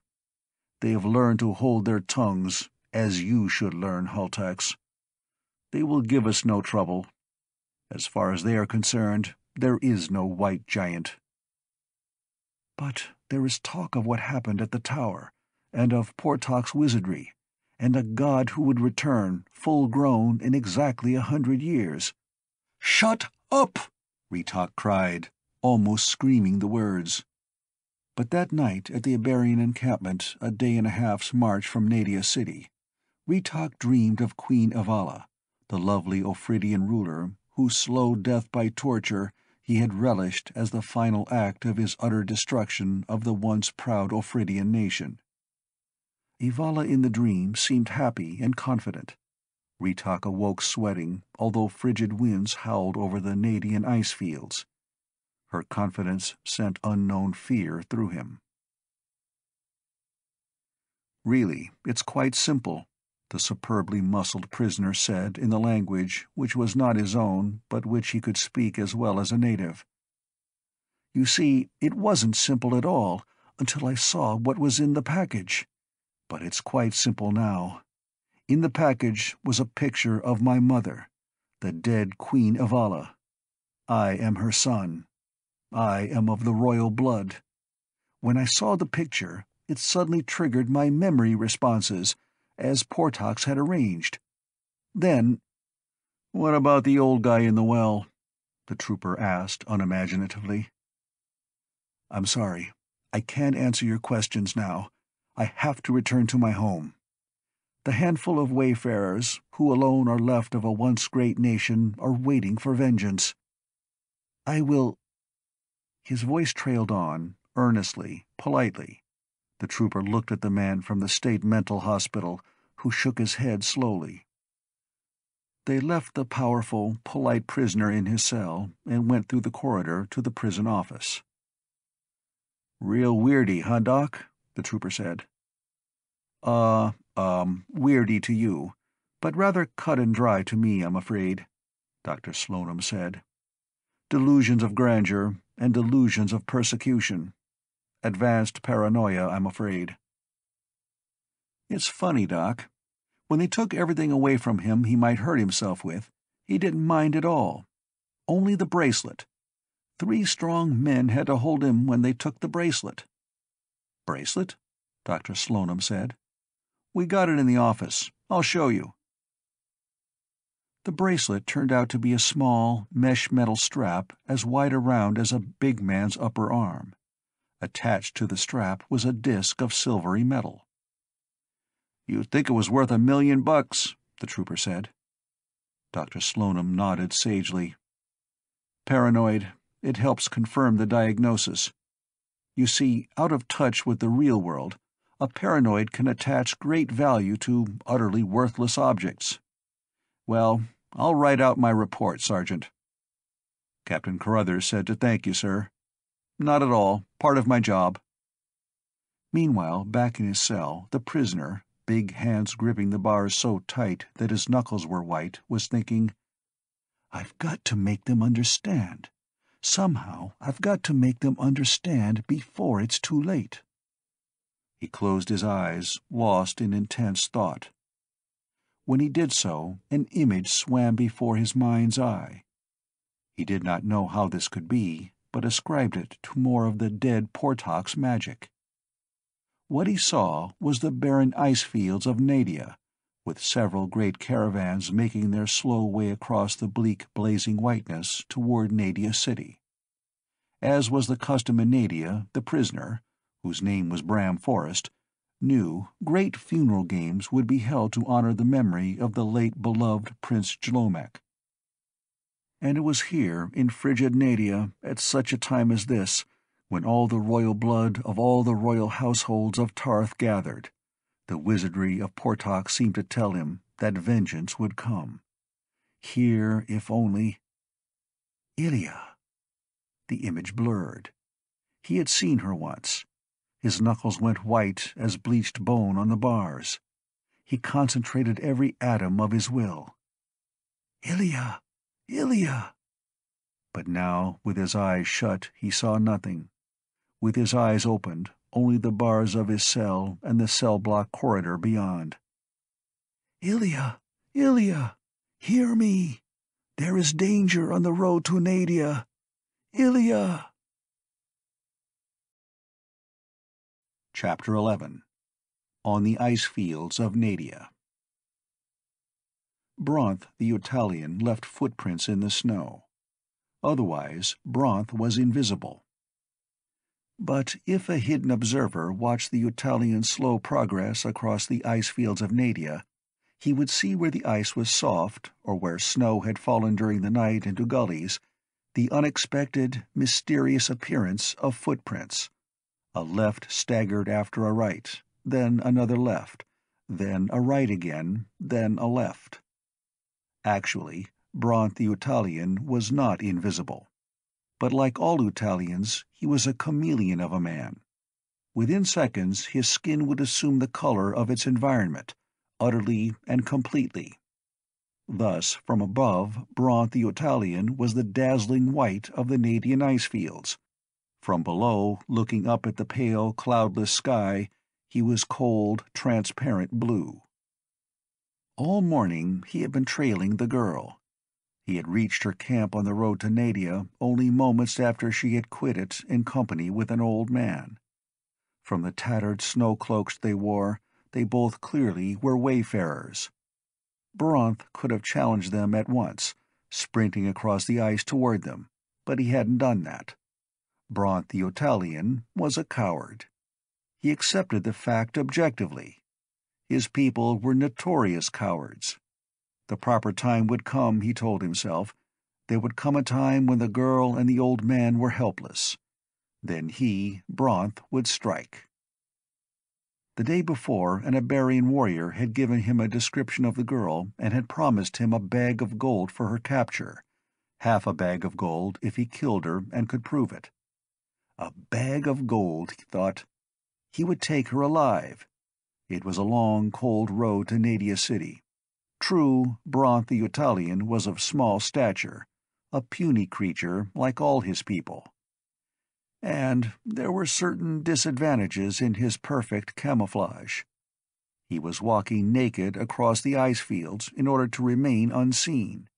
They have learned to hold their tongues, as you should learn, Hultax. They will give us no trouble. As far as they are concerned, there is no white giant." "But there is talk of what happened at the tower, and of Portox wizardry, and a god who would return, full-grown, in exactly a hundred years." "Shut up!" Retok cried, almost screaming the words. But that night at the Iberian encampment, a day and a half's march from Nadia City, Retok dreamed of Queen Evala, the lovely Ophridian ruler, whose slow death by torture he had relished as the final act of his utter destruction of the once proud Ophridian nation. Evala in the dream seemed happy and confident. Retok awoke sweating, although frigid winds howled over the Nadian ice fields. Her confidence sent unknown fear through him. "Really, it's quite simple," the superbly muscled prisoner said in the language which was not his own, but which he could speak as well as a native. "You see, it wasn't simple at all until I saw what was in the package. But it's quite simple now. In the package was a picture of my mother, the dead Queen Evala. I am her son. I am of the royal blood. When I saw the picture, it suddenly triggered my memory responses, as Portox had arranged. Then—" "What about the old guy in the well?" the trooper asked unimaginatively. "I'm sorry. I can't answer your questions now. I have to return to my home. The handful of wayfarers, who alone are left of a once great nation, are waiting for vengeance. I will—" His voice trailed on, earnestly, politely. The trooper looked at the man from the state mental hospital, who shook his head slowly. They left the powerful, polite prisoner in his cell and went through the corridor to the prison office. "Real weirdy, huh, Doc?" the trooper said. "Uh... Um, weirdy to you, but rather cut and dry to me, I'm afraid," Doctor Slonim said. "Delusions of grandeur and delusions of persecution. Advanced paranoia, I'm afraid." "It's funny, Doc. When they took everything away from him he might hurt himself with, he didn't mind at all. Only the bracelet. Three strong men had to hold him when they took the bracelet." "Bracelet?" Doctor Slonim said. "We got it in the office. I'll show you." The bracelet turned out to be a small, mesh metal strap as wide around as a big man's upper arm. Attached to the strap was a disc of silvery metal. "You'd think it was worth a million bucks," the trooper said. Doctor Slonim nodded sagely. "Paranoid. It helps confirm the diagnosis. You see, out of touch with the real world, a paranoid can attach great value to utterly worthless objects. Well, I'll write out my report, Sergeant." Captain Carruthers said to thank you, sir. Not at all. Part of my job. Meanwhile, back in his cell, the prisoner, big hands gripping the bars so tight that his knuckles were white, was thinking, I've got to make them understand. Somehow I've got to make them understand before it's too late. He closed his eyes, lost in intense thought. When he did so, an image swam before his mind's eye. He did not know how this could be, but ascribed it to more of the dead Portox magic. What he saw was the barren ice fields of Nadia, with several great caravans making their slow way across the bleak, blazing whiteness toward Nadia City. As was the custom in Nadia, the prisoner, whose name was Bram Forrest, knew great funeral games would be held to honor the memory of the late beloved Prince Jlomek. And it was here, in frigid Nadia, at such a time as this, when all the royal blood of all the royal households of Tarth gathered, the wizardry of Portox seemed to tell him that vengeance would come. Here, if only— Ilya! The image blurred. He had seen her once. His knuckles went white as bleached bone on the bars. He concentrated every atom of his will. Ilya! Ilya! But now, with his eyes shut, he saw nothing. With his eyes opened, only the bars of his cell and the cell-block corridor beyond. Ilya! Ilya! Hear me! There is danger on the road to Nadia! Ilya! Chapter eleven. On the Ice Fields of Nadia. Bronth the Eutalian left footprints in the snow. Otherwise, Bronth was invisible. But if a hidden observer watched the Eutalian's slow progress across the ice fields of Nadia, he would see where the ice was soft, or where snow had fallen during the night into gullies, the unexpected, mysterious appearance of footprints. A left staggered after a right, then another left, then a right again, then a left. Actually, Bronth the Eutalian was not invisible. But like all Eutalians, he was a chameleon of a man. Within seconds, his skin would assume the color of its environment, utterly and completely. Thus, from above, Bronth the Eutalian was the dazzling white of the Nadian ice fields. From below, looking up at the pale, cloudless sky, he was cold, transparent blue. All morning he had been trailing the girl. He had reached her camp on the road to Nadia only moments after she had quit it in company with an old man. From the tattered snow cloaks they wore, they both clearly were wayfarers. Bronth could have challenged them at once, sprinting across the ice toward them, but he hadn't done that. Bronth the Eutalian was a coward. He accepted the fact objectively. His people were notorious cowards. The proper time would come, he told himself. There would come a time when the girl and the old man were helpless. Then he, Bronth, would strike. The day before, an Abarian warrior had given him a description of the girl and had promised him a bag of gold for her capture, half a bag of gold if he killed her and could prove it. A bag of gold, he thought. He would take her alive. It was a long, cold road to Nadia City. True, Bronth the Eutalian was of small stature, a puny creature like all his people. And there were certain disadvantages in his perfect camouflage. He was walking naked across the ice fields in order to remain unseen.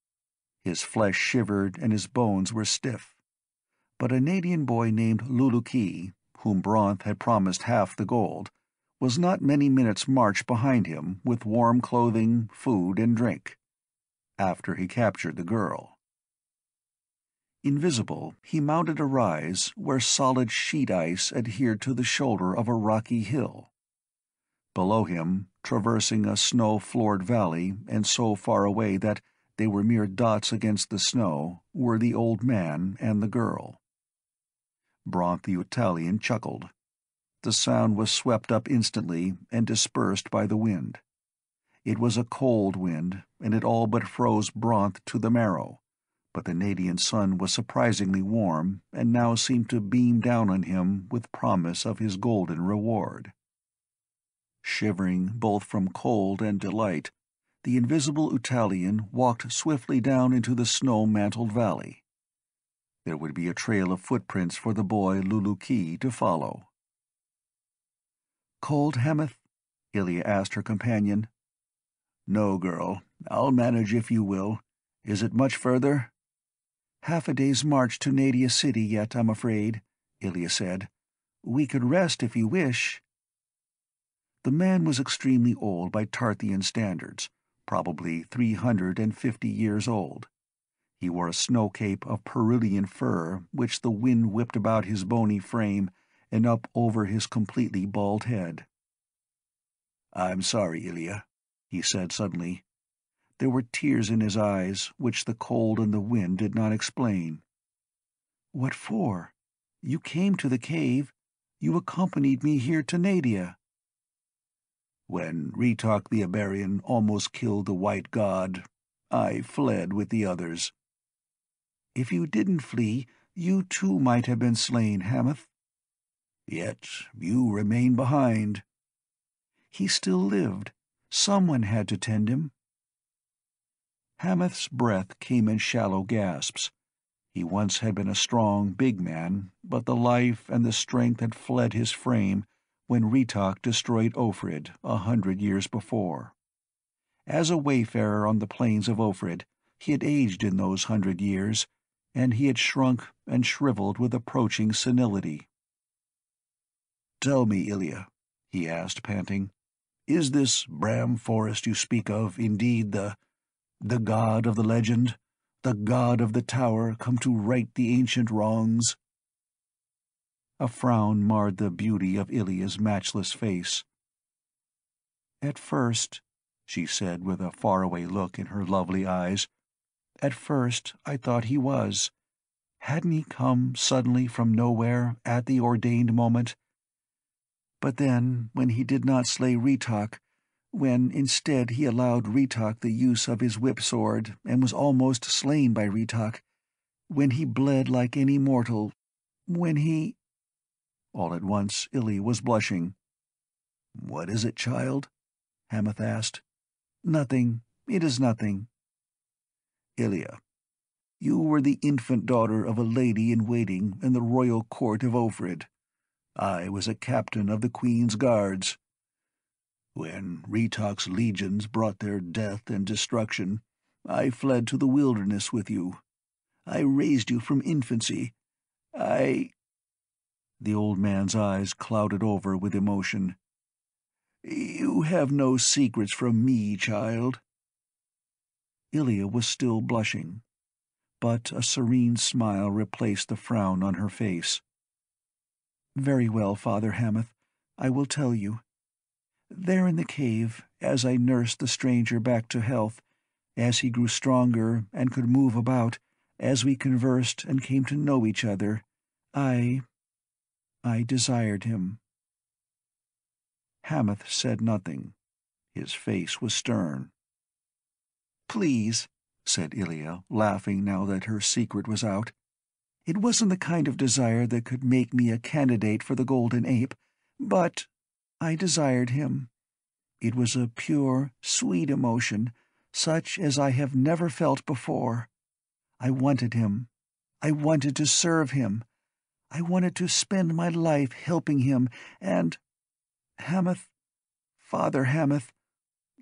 His flesh shivered and his bones were stiff. But a Nadian boy named Luluki, whom Bronth had promised half the gold, was not many minutes' march behind him with warm clothing, food, and drink, after he captured the girl. Invisible, he mounted a rise where solid sheet ice adhered to the shoulder of a rocky hill. Below him, traversing a snow-floored valley and so far away that they were mere dots against the snow, were the old man and the girl. Bronth the Eutalian chuckled. The sound was swept up instantly and dispersed by the wind. It was a cold wind, and it all but froze Bronth to the marrow, but the Nadian sun was surprisingly warm and now seemed to beam down on him with promise of his golden reward. Shivering both from cold and delight, the invisible Eutalian walked swiftly down into the snow-mantled valley. There would be a trail of footprints for the boy Luluki to follow. "Cold, Hamath?" Ilya asked her companion. "No, girl. I'll manage if you will. Is it much further?" "Half a day's march to Nadia City yet, I'm afraid," Ilya said. "We could rest if you wish." The man was extremely old by Tarthian standards, probably three hundred and fifty years old. He wore a snow cape of Peruvian fur, which the wind whipped about his bony frame and up over his completely bald head. "I'm sorry, Ilya," he said suddenly. There were tears in his eyes, which the cold and the wind did not explain. "What for? You came to the cave. You accompanied me here to Nadia." "When Retok the Iberian almost killed the White God, I fled with the others." "If you didn't flee, you too might have been slain, Hamath." "Yet you remain behind." "He still lived. Someone had to tend him." Hamath's breath came in shallow gasps. He once had been a strong, big man, but the life and the strength had fled his frame when Retok destroyed Ophrid a hundred years before. As a wayfarer on the plains of Ophrid, he had aged in those hundred years, and he had shrunk and shriveled with approaching senility. "Tell me, Ilya," he asked, panting, "is this Bram Forrest you speak of indeed the— the god of the legend, the god of the tower come to right the ancient wrongs?" A frown marred the beauty of Ilya's matchless face. "At first," she said with a faraway look in her lovely eyes, "at first I thought he was. Hadn't he come suddenly from nowhere at the ordained moment? But then, when he did not slay Retok, when, instead, he allowed Retok the use of his whip-sword and was almost slain by Retok, when he bled like any mortal, when he—" All at once Ilya was blushing. "What is it, child?" Hamath asked. "Nothing. It is nothing." "Ilya, you were the infant daughter of a lady-in-waiting in the royal court of Ophrid. I was a captain of the Queen's Guards. When Retok's legions brought their death and destruction, I fled to the wilderness with you. I raised you from infancy. I—" The old man's eyes clouded over with emotion. "You have no secrets from me, child." Ilya was still blushing, but a serene smile replaced the frown on her face. "Very well, Father Hamath, I will tell you. There in the cave, as I nursed the stranger back to health, as he grew stronger and could move about, as we conversed and came to know each other, I... I desired him." Hamath said nothing. His face was stern. "Please," said Ilya, laughing now that her secret was out, "it wasn't the kind of desire that could make me a candidate for the golden ape, but I desired him. It was a pure, sweet emotion, such as I have never felt before. I wanted him. I wanted to serve him. I wanted to spend my life helping him and, Hamath, Father Hamath,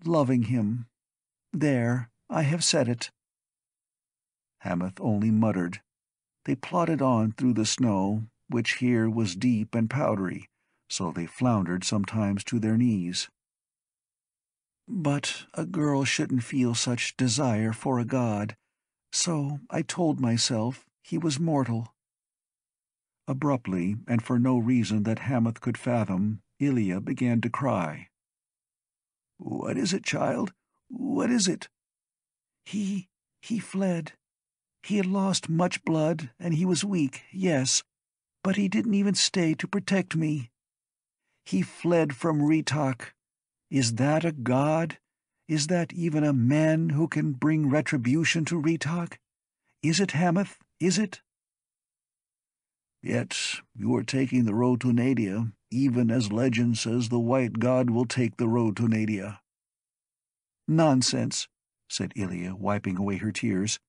loving him. There, I have said it." Hamath only muttered. They plodded on through the snow, which here was deep and powdery, so they floundered sometimes to their knees. "But a girl shouldn't feel such desire for a god, so I told myself he was mortal." Abruptly, and for no reason that Hamath could fathom, Ilya began to cry. "What is it, child? What is it?" He, he fled. He had lost much blood, and he was weak, yes, but he didn't even stay to protect me. He fled from Retok. Is that a god? Is that even a man who can bring retribution to Retok? Is it Hamath? Is it? Yet you are taking the road to Nadia, even as legend says the white god will take the road to Nadia. Nonsense, said Ilya, wiping away her tears.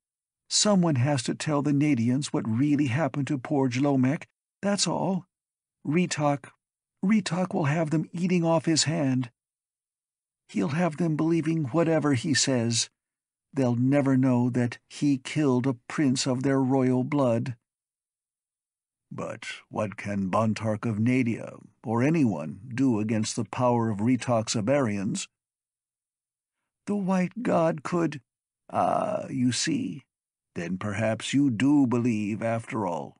Someone has to tell the Nadians what really happened to poor Jlomek, that's all. Retok, Retok will have them eating off his hand. He'll have them believing whatever he says. They'll never know that he killed a prince of their royal blood. But what can Bontark of Nadia, or anyone, do against the power of Retok's Abarians? The white god could— Ah, you see. Then perhaps you do believe, after all.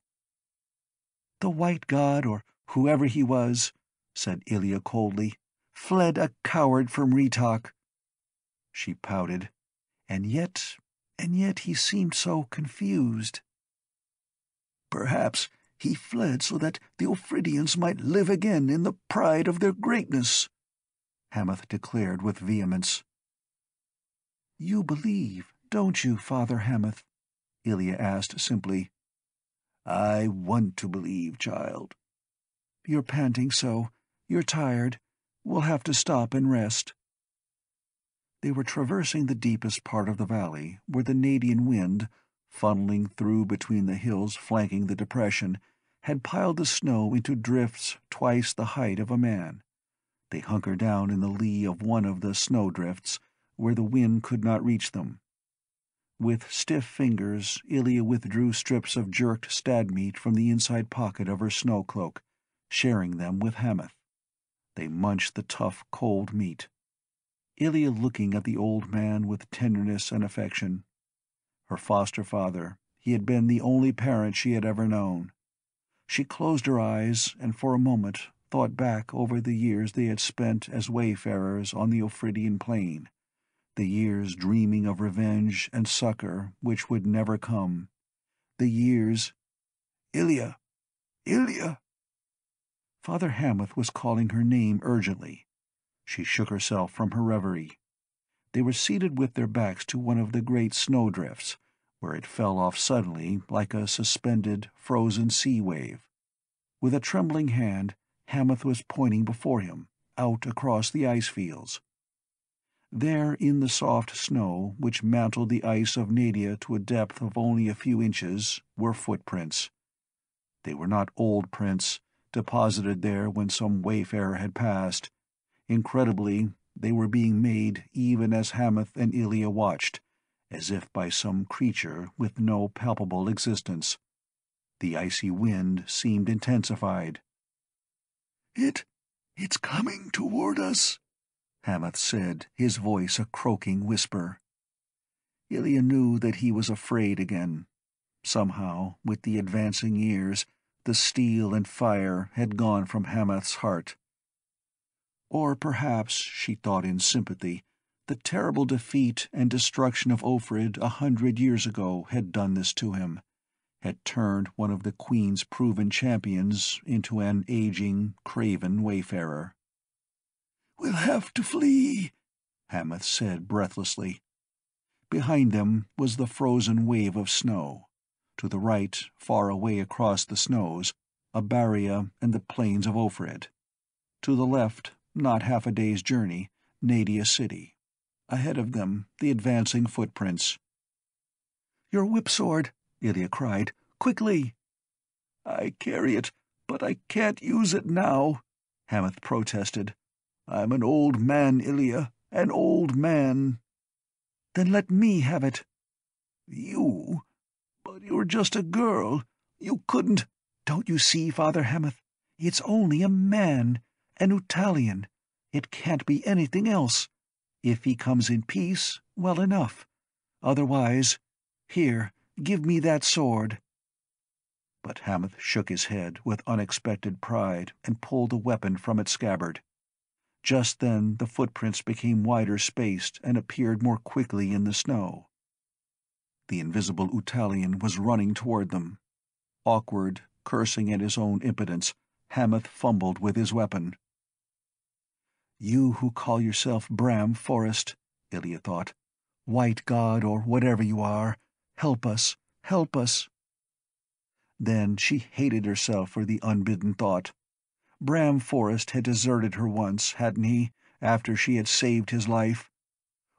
The white god, or whoever he was, said Ilya coldly, fled a coward from Retok. She pouted. And yet, and yet he seemed so confused. Perhaps he fled so that the Ophridians might live again in the pride of their greatness, Hamath declared with vehemence. You believe, don't you, Father Hamath? Ilya asked simply. I want to believe, child. You're panting so. You're tired. We'll have to stop and rest. They were traversing the deepest part of the valley, where the Nadian wind, funneling through between the hills flanking the depression, had piled the snow into drifts twice the height of a man. They hunkered down in the lee of one of the snow drifts, where the wind could not reach them. With stiff fingers, Ilya withdrew strips of jerked stag meat from the inside pocket of her snow cloak, sharing them with Hamath. They munched the tough, cold meat. Ilya looking at the old man with tenderness and affection. Her foster father, he had been the only parent she had ever known. She closed her eyes and for a moment thought back over the years they had spent as wayfarers on the Ophridian plain, the years dreaming of revenge and succor which would never come, the years— Ilya! Ilya! Father Hamath was calling her name urgently. She shook herself from her reverie. They were seated with their backs to one of the great snowdrifts, where it fell off suddenly like a suspended, frozen sea wave. With a trembling hand, Hamath was pointing before him, out across the ice fields. There, in the soft snow, which mantled the ice of Nadia to a depth of only a few inches, were footprints. They were not old prints, deposited there when some wayfarer had passed. Incredibly, they were being made even as Hamath and Ilya watched, as if by some creature with no palpable existence. The icy wind seemed intensified. "It, it's coming toward us," Hamath said, his voice a croaking whisper. Ilya knew that he was afraid again. Somehow, with the advancing years, the steel and fire had gone from Hamath's heart. Or perhaps, she thought in sympathy, the terrible defeat and destruction of Ophrid a hundred years ago had done this to him, had turned one of the Queen's proven champions into an aging, craven wayfarer. "We'll have to flee," Hamath said breathlessly. Behind them was the frozen wave of snow. To the right, far away across the snows, Abaria and the plains of Ophrid. To the left, not half a day's journey, Nadia City. Ahead of them, the advancing footprints. "Your whipsword!" Ilya cried. "Quickly!" "I carry it, but I can't use it now," Hamath protested. "I'm an old man, Ilya, an old man." "Then let me have it." "You? But you're just a girl. You couldn't—" "Don't you see, Father Hamath? It's only a man. An Eutalian. It can't be anything else. If he comes in peace, well enough. Otherwise, here, give me that sword." But Hamath shook his head with unexpected pride and pulled the weapon from its scabbard. Just then the footprints became wider spaced and appeared more quickly in the snow. The invisible Eutalian was running toward them. Awkward, cursing at his own impotence, Hamath fumbled with his weapon. "You who call yourself Bram Forrest," Ilya thought, "white god or whatever you are, help us, Help us. Then she hated herself for the unbidden thought. Bram Forrest had deserted her once, hadn't he, after she had saved his life?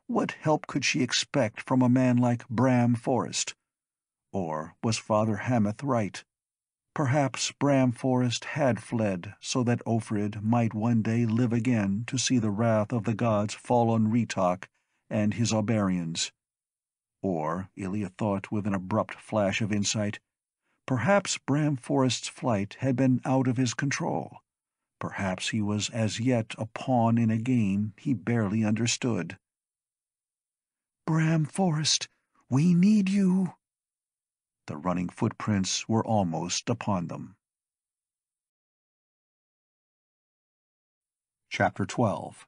What help could she expect from a man like Bram Forrest? Or was Father Hamath right? Perhaps Bram Forrest had fled so that Ophrid might one day live again to see the wrath of the gods fall on Retok and his Abarians. Or, Ilya thought with an abrupt flash of insight, perhaps Bram Forrest's flight had been out of his control. Perhaps he was as yet a pawn in a game he barely understood. "Bram Forrest, we need you!" The running footprints were almost upon them. Chapter twelve.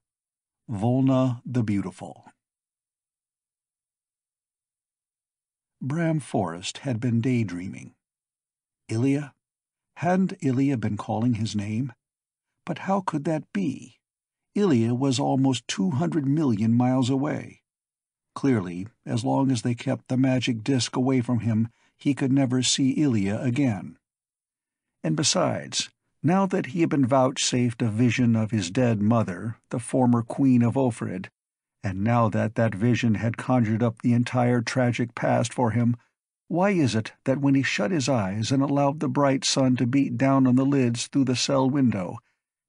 Volna the Beautiful. Bram Forrest had been daydreaming. Ilya? Hadn't Ilya been calling his name? But how could that be? Ilya was almost two hundred million miles away. Clearly, as long as they kept the magic disk away from him, he could never see Ilya again. And besides, now that he had been vouchsafed a vision of his dead mother, the former queen of Ophrid, and now that that vision had conjured up the entire tragic past for him, why is it that when he shut his eyes and allowed the bright sun to beat down on the lids through the cell window,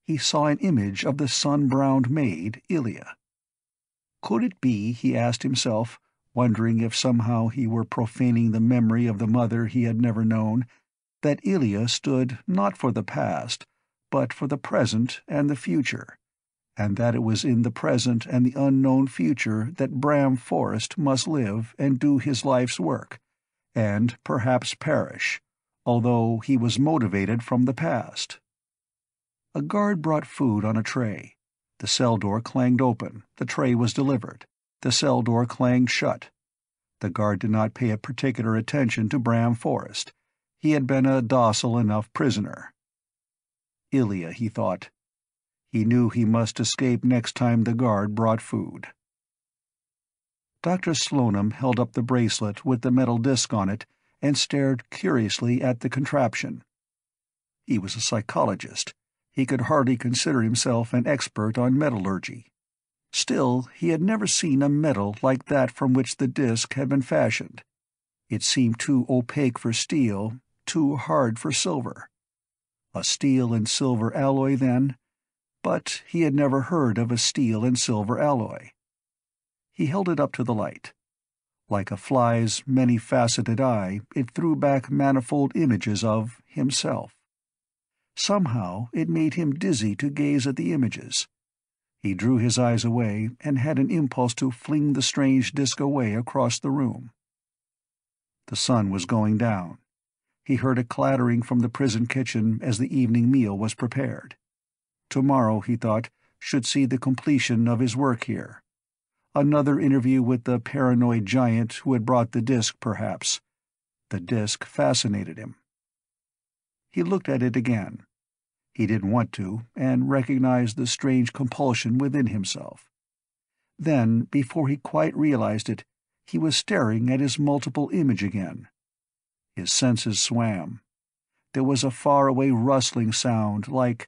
he saw an image of the sun-browned maid, Ilya? Could it be, he asked himself, wondering if somehow he were profaning the memory of the mother he had never known, that Ilya stood not for the past, but for the present and the future, and that it was in the present and the unknown future that Bram Forrest must live and do his life's work, and perhaps perish, although he was motivated from the past. A guard brought food on a tray. The cell door clanged open. The tray was delivered. The cell door clanged shut. The guard did not pay a particular attention to Bram Forrest. He had been a docile enough prisoner. Ilya, he thought. He knew he must escape next time the guard brought food. Doctor Slonim held up the bracelet with the metal disc on it and stared curiously at the contraption. He was a psychologist. He could hardly consider himself an expert on metallurgy. Still, he had never seen a metal like that from which the disc had been fashioned. It seemed too opaque for steel, too hard for silver. A steel and silver alloy, then? But he had never heard of a steel and silver alloy. He held it up to the light. Like a fly's many-faceted eye, it threw back manifold images of himself. Somehow it made him dizzy to gaze at the images. He drew his eyes away and had an impulse to fling the strange disc away across the room. The sun was going down. He heard a clattering from the prison kitchen as the evening meal was prepared. Tomorrow, he thought, should see the completion of his work here. Another interview with the paranoid giant who had brought the disc, perhaps. The disc fascinated him. He looked at it again. He didn't want to, and recognized the strange compulsion within himself. Then, before he quite realized it, he was staring at his multiple image again. His senses swam. There was a faraway rustling sound, like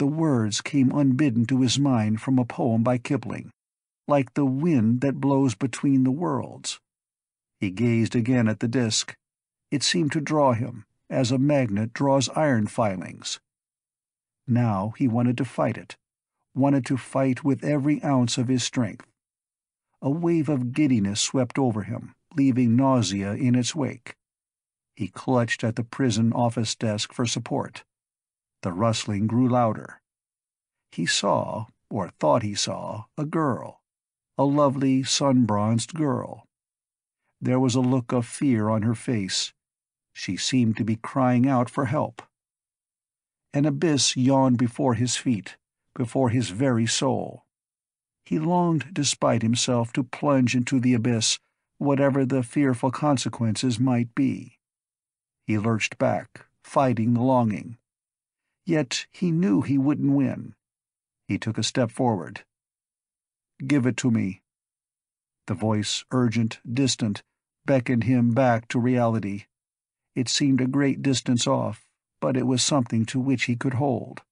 the words came unbidden to his mind from a poem by Kipling, like the wind that blows between the worlds. He gazed again at the disc. It seemed to draw him, as a magnet draws iron filings. Now he wanted to fight it, wanted to fight with every ounce of his strength. A wave of giddiness swept over him, leaving nausea in its wake. He clutched at the prison office desk for support. The rustling grew louder. He saw, or thought he saw, a girl, a lovely, sun-bronzed girl. There was a look of fear on her face. She seemed to be crying out for help. An abyss yawned before his feet, before his very soul. He longed, despite himself, to plunge into the abyss, whatever the fearful consequences might be. He lurched back, fighting the longing. Yet he knew he wouldn't win. He took a step forward. "Give it to me." The voice, urgent, distant, beckoned him back to reality. It seemed a great distance off, but it was something to which he could hold.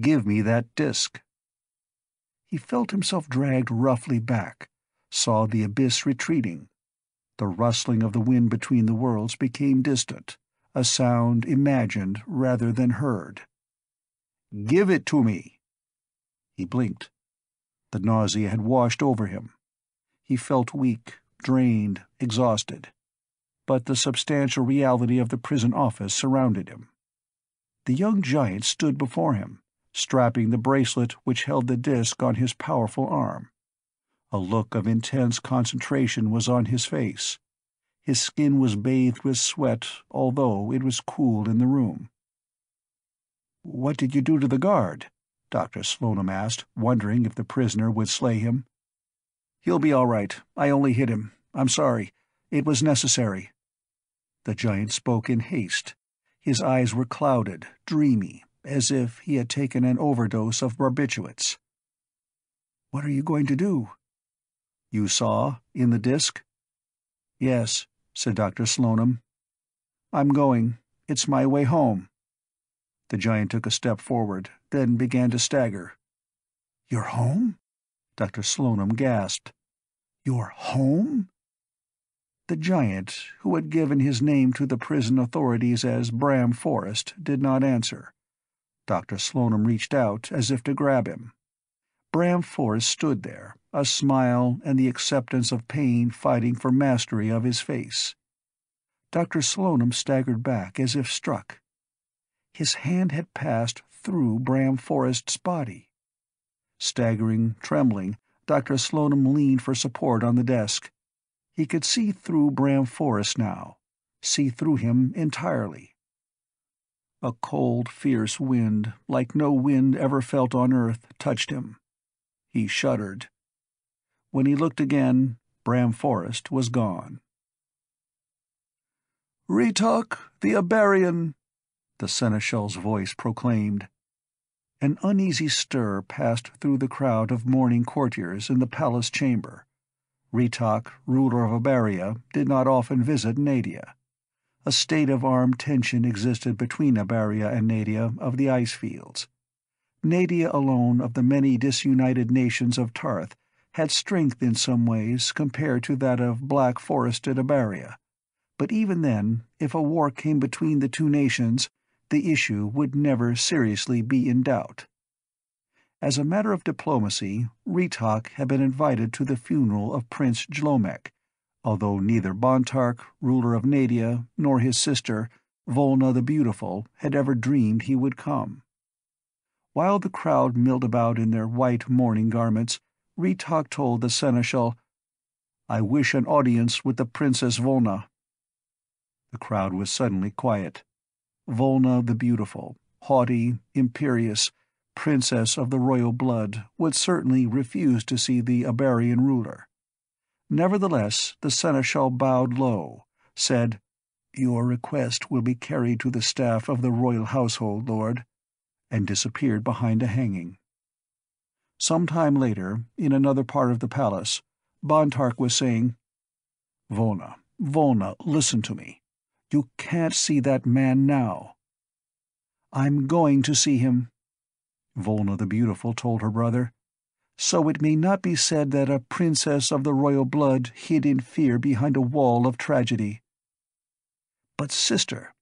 "Give me that disk." He felt himself dragged roughly back, saw the abyss retreating. The rustling of the wind between the worlds became distant, a sound imagined rather than heard. "Give it to me!" He blinked. The nausea had washed over him. He felt weak, drained, exhausted. But the substantial reality of the prison office surrounded him. The young giant stood before him, strapping the bracelet which held the disk on his powerful arm. A look of intense concentration was on his face. His skin was bathed with sweat, although it was cool in the room. "What did you do to the guard?" Doctor Slonim asked, wondering if the prisoner would slay him. "He'll be all right. I only hit him. I'm sorry. It was necessary." The giant spoke in haste. His eyes were clouded, dreamy, as if he had taken an overdose of barbiturates. "What are you going to do?" "You saw, in the disk?" "Yes," said Doctor Slonim. "I'm going. It's my way home." The giant took a step forward, then began to stagger. "You're home?" Doctor Slonim gasped. "You're home?" The giant, who had given his name to the prison authorities as Bram Forrest, did not answer. Doctor Slonim reached out as if to grab him. Bram Forrest stood there, a smile and the acceptance of pain fighting for mastery of his face. Doctor Slonim staggered back as if struck. His hand had passed through Bram Forrest's body. Staggering, trembling, Doctor Slonim leaned for support on the desk. He could see through Bram Forrest now, see through him entirely. A cold, fierce wind, like no wind ever felt on earth, touched him. He shuddered. When he looked again, Bram Forrest was gone. "Retok, the Abarian," the seneschal's voice proclaimed. An uneasy stir passed through the crowd of mourning courtiers in the palace chamber. Retok, ruler of Abaria, did not often visit Nadia. A state of armed tension existed between Abaria and Nadia of the ice fields. Nadia alone of the many disunited nations of Tarth had strength in some ways compared to that of black-forested Abaria, but even then, if a war came between the two nations, the issue would never seriously be in doubt. As a matter of diplomacy, Retok had been invited to the funeral of Prince Jlomek, although neither Bontark, ruler of Nadia, nor his sister, Volna the Beautiful, had ever dreamed he would come. While the crowd milled about in their white mourning garments, Retok told the seneschal, "I wish an audience with the Princess Volna." The crowd was suddenly quiet. Volna the Beautiful, haughty, imperious, princess of the royal blood, would certainly refuse to see the Iberian ruler. Nevertheless, the seneschal bowed low, said, "Your request will be carried to the staff of the royal household, lord," and disappeared behind a hanging. Some time later, in another part of the palace, Bontark was saying, "Volna, Volna, listen to me. You can't see that man now." "I'm going to see him," Volna the Beautiful told her brother, "so it may not be said that a princess of the royal blood hid in fear behind a wall of tragedy." "But, sister,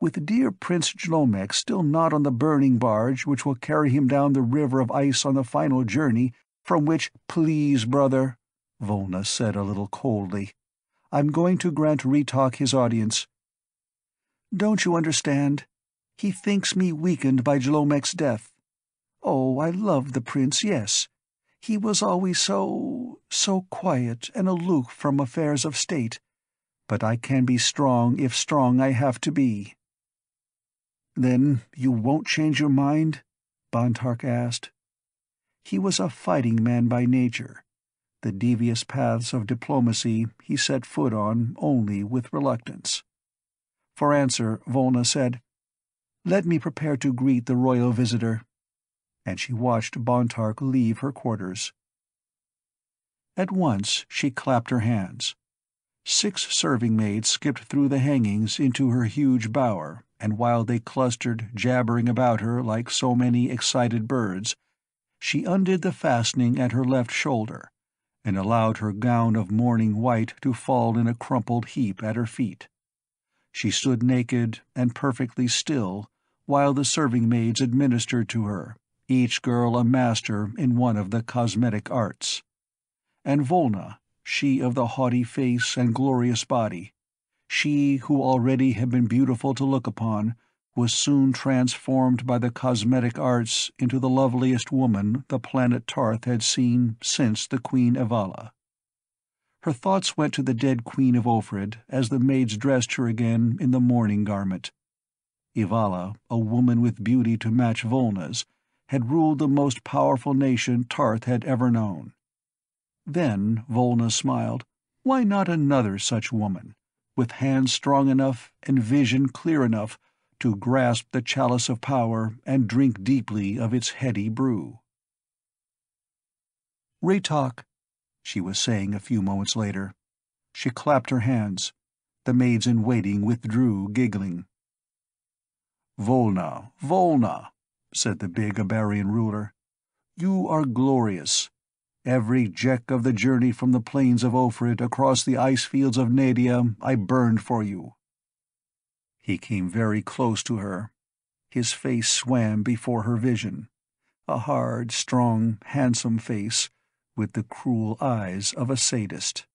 with dear Prince Jlomek still not on the burning barge which will carry him down the river of ice on the final journey, from which—" "Please, brother," Volna said a little coldly, "I'm going to grant Retok his audience." "Don't you understand? He thinks me weakened by Jlomek's death. Oh, I loved the prince, yes. He was always so, so quiet and aloof from affairs of state. But I can be strong if strong I have to be." "Then you won't change your mind?" Bontark asked. He was a fighting man by nature. The devious paths of diplomacy he set foot on only with reluctance. For answer, Volna said, "Let me prepare to greet the royal visitor," and she watched Bontark leave her quarters. At once she clapped her hands. Six serving maids skipped through the hangings into her huge bower, and while they clustered, jabbering about her like so many excited birds, she undid the fastening at her left shoulder, and allowed her gown of mourning white to fall in a crumpled heap at her feet. She stood naked and perfectly still, while the serving maids administered to her, each girl a master in one of the cosmetic arts. And Volna, she of the haughty face and glorious body, she who already had been beautiful to look upon, was soon transformed by the cosmetic arts into the loveliest woman the planet Tarth had seen since the Queen Evala. Her thoughts went to the dead Queen of Ophrid as the maids dressed her again in the mourning garment. Evala, a woman with beauty to match Volna's, had ruled the most powerful nation Tarth had ever known. Then Volna smiled. Why not another such woman, with hands strong enough and vision clear enough to grasp the chalice of power and drink deeply of its heady brew? "Retok," she was saying a few moments later. She clapped her hands. The maids-in-waiting withdrew, giggling. "Volna, Volna," said the big Abarian ruler, "you are glorious. Every jeck of the journey from the plains of Ophrid across the ice fields of Nadia I burned for you." He came very close to her. His face swam before her vision, a hard, strong, handsome face with the cruel eyes of a sadist.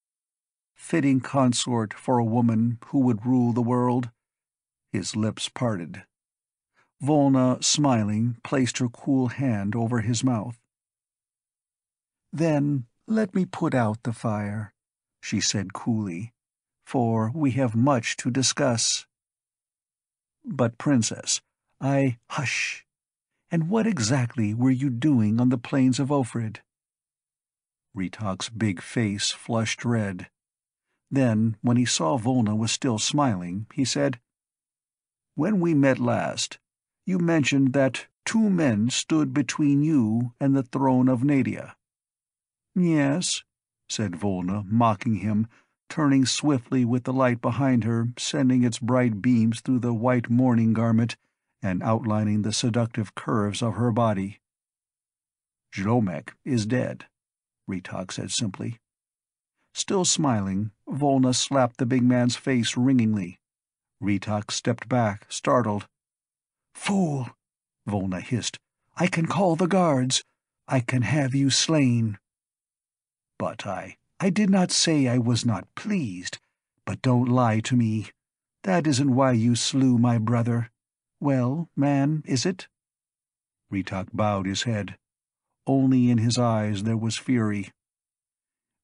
Fitting consort for a woman who would rule the world. His lips parted. Volna, smiling, placed her cool hand over his mouth. "Then let me put out the fire," she said coolly, "for we have much to discuss." "But, Princess, I—" "Hush! And what exactly were you doing on the plains of Ophrid?" Retok's big face flushed red. Then, when he saw Volna was still smiling, he said, "When we met last, you mentioned that two men stood between you and the throne of Nadia." "Yes," said Volna, mocking him, turning swiftly with the light behind her, sending its bright beams through the white mourning garment and outlining the seductive curves of her body. "Jlomek is dead," Retok said simply. Still smiling, Volna slapped the big man's face ringingly. Retok stepped back, startled. "Fool!" Volna hissed. "I can call the guards. I can have you slain." "But I—" "I did not say I was not pleased, but don't lie to me. That isn't why you slew my brother. Well, man, is it?" Retok bowed his head. Only in his eyes there was fury.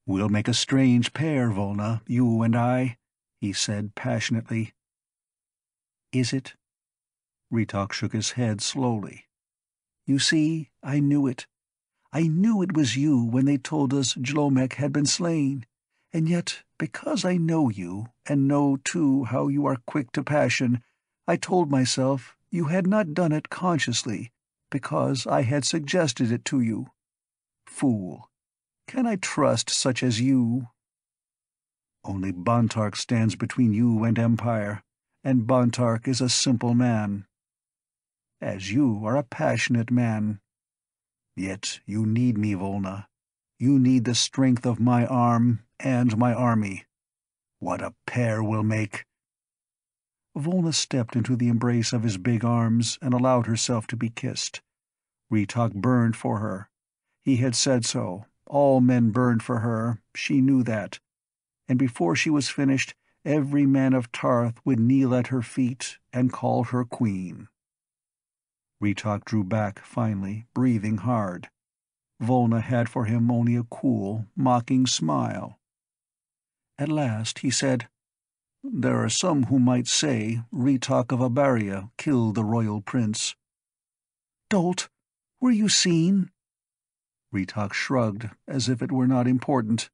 "We'll make a strange pair, Volna, you and I," he said passionately. "Is it?" Retok shook his head slowly. "You see, I knew it. I knew it was you when they told us Jlomek had been slain, and yet, because I know you, and know, too, how you are quick to passion, I told myself you had not done it consciously, because I had suggested it to you. Fool! Can I trust such as you? Only Bontark stands between you and Empire, and Bontark is a simple man, as you are a passionate man. Yet you need me, Volna. You need the strength of my arm and my army. What a pair we'll make!" Volna stepped into the embrace of his big arms and allowed herself to be kissed. Retok burned for her. He had said so. All men burned for her. She knew that. And before she was finished, every man of Tarth would kneel at her feet and call her queen. Retok drew back, finally, breathing hard. Volna had for him only a cool, mocking smile. At last he said, "There are some who might say Retok of Abaria killed the royal prince." "Dolt, were you seen?" Retok shrugged, as if it were not important.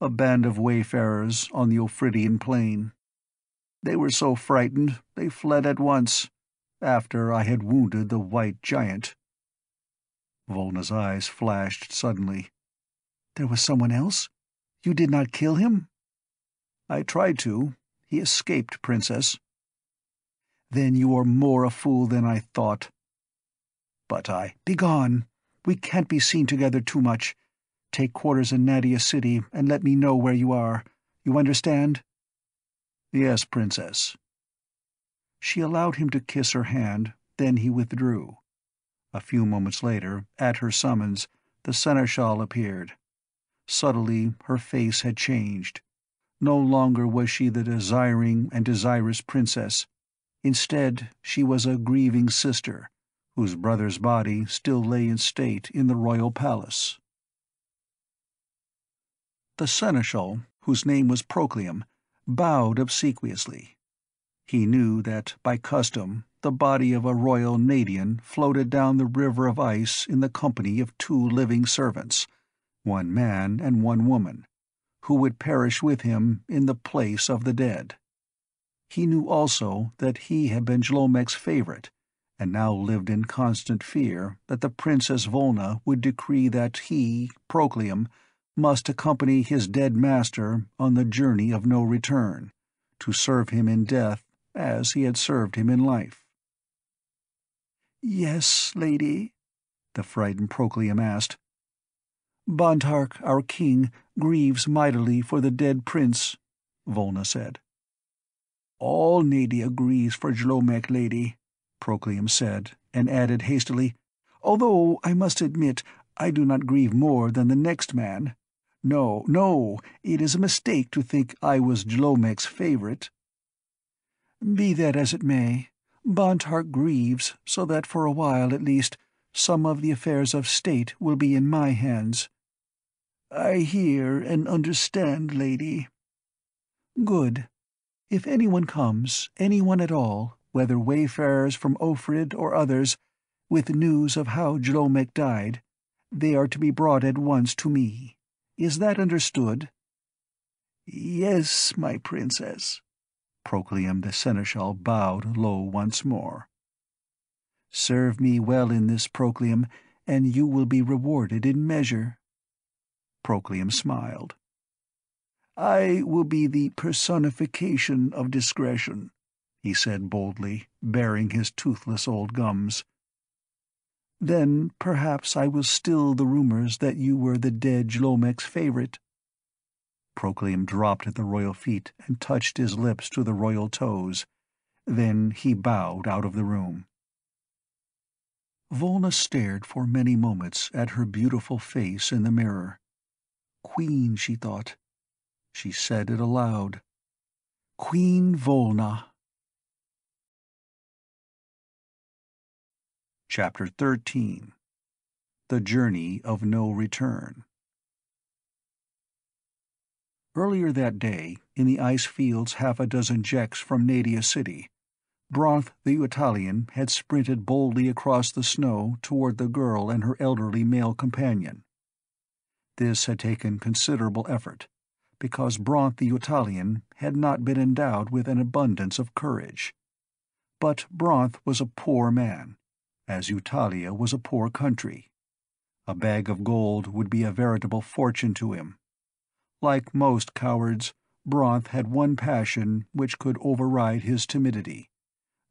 "A band of wayfarers on the Ophridian plain. They were so frightened they fled at once, after I had wounded the white giant." Volna's eyes flashed suddenly. "There was someone else? You did not kill him?" I tried to. He escaped, Princess. Then you are more a fool than I thought. But I— Begone! We can't be seen together too much. Take quarters in Nadia City, and let me know where you are. You understand? Yes, Princess. She allowed him to kiss her hand, then he withdrew. A few moments later, at her summons, the seneschal appeared. Subtly, her face had changed. No longer was she the desiring and desirous princess. Instead, she was a grieving sister, whose brother's body still lay in state in the royal palace. The seneschal, whose name was Proclium, bowed obsequiously. He knew that, by custom, the body of a royal Nadian floated down the River of Ice in the company of two living servants, one man and one woman, who would perish with him in the place of the dead. He knew also that he had been Jlomek's favorite, and now lived in constant fear that the Princess Volna would decree that he, Proclium, must accompany his dead master on the journey of no return, to serve him in death as he had served him in life. "Yes, lady?" the frightened Proclium asked. "Bontark, our king, grieves mightily for the dead prince," Volna said. "All Nadia grieves for Jlomek, lady," Proclium said, and added hastily, "although, I must admit, I do not grieve more than the next man. No, no, it is a mistake to think I was Jlomek's favorite." "Be that as it may, Bontark grieves so that for a while at least some of the affairs of state will be in my hands." "I hear and understand, lady." "Good. If anyone comes, anyone at all, whether wayfarers from Ophrid or others, with news of how Jlomek died, they are to be brought at once to me. Is that understood?" "Yes, my princess." Proclium the seneschal bowed low once more. "Serve me well in this, Proclium, and you will be rewarded in measure." Proclium smiled. "I will be the personification of discretion," he said boldly, baring his toothless old gums. "Then perhaps I will still the rumors that you were the dead Jlomek's favorite." Proclium dropped at the royal feet and touched his lips to the royal toes. Then he bowed out of the room. Volna stared for many moments at her beautiful face in the mirror. Queen, she thought. She said it aloud. Queen Volna. Chapter thirteen. The Journey of No Return. Earlier that day, in the ice fields half a dozen jeks from Nadia City, Bronth the Eutalian had sprinted boldly across the snow toward the girl and her elderly male companion. This had taken considerable effort, because Bronth the Eutalian had not been endowed with an abundance of courage. But Bronth was a poor man, as Eutalia was a poor country. A bag of gold would be a veritable fortune to him. Like most cowards, Bronth had one passion which could override his timidity.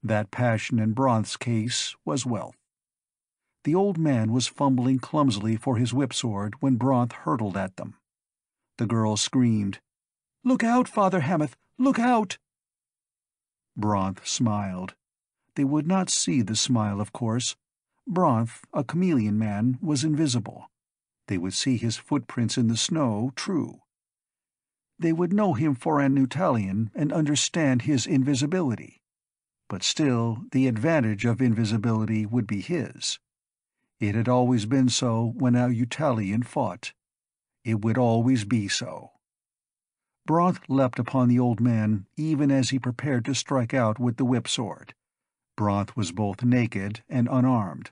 That passion in Bronth's case was wealth. The old man was fumbling clumsily for his whipsword when Bronth hurtled at them. The girl screamed, "Look out, Father Hamath! Look out!" Bronth smiled. They would not see the smile, of course. Bronth, a chameleon man, was invisible. They would see his footprints in the snow, true. They would know him for an Eutalian and understand his invisibility. But still, the advantage of invisibility would be his. It had always been so when a Eutalian fought. It would always be so. Bronth leapt upon the old man even as he prepared to strike out with the whip-sword. Bronth was both naked and unarmed.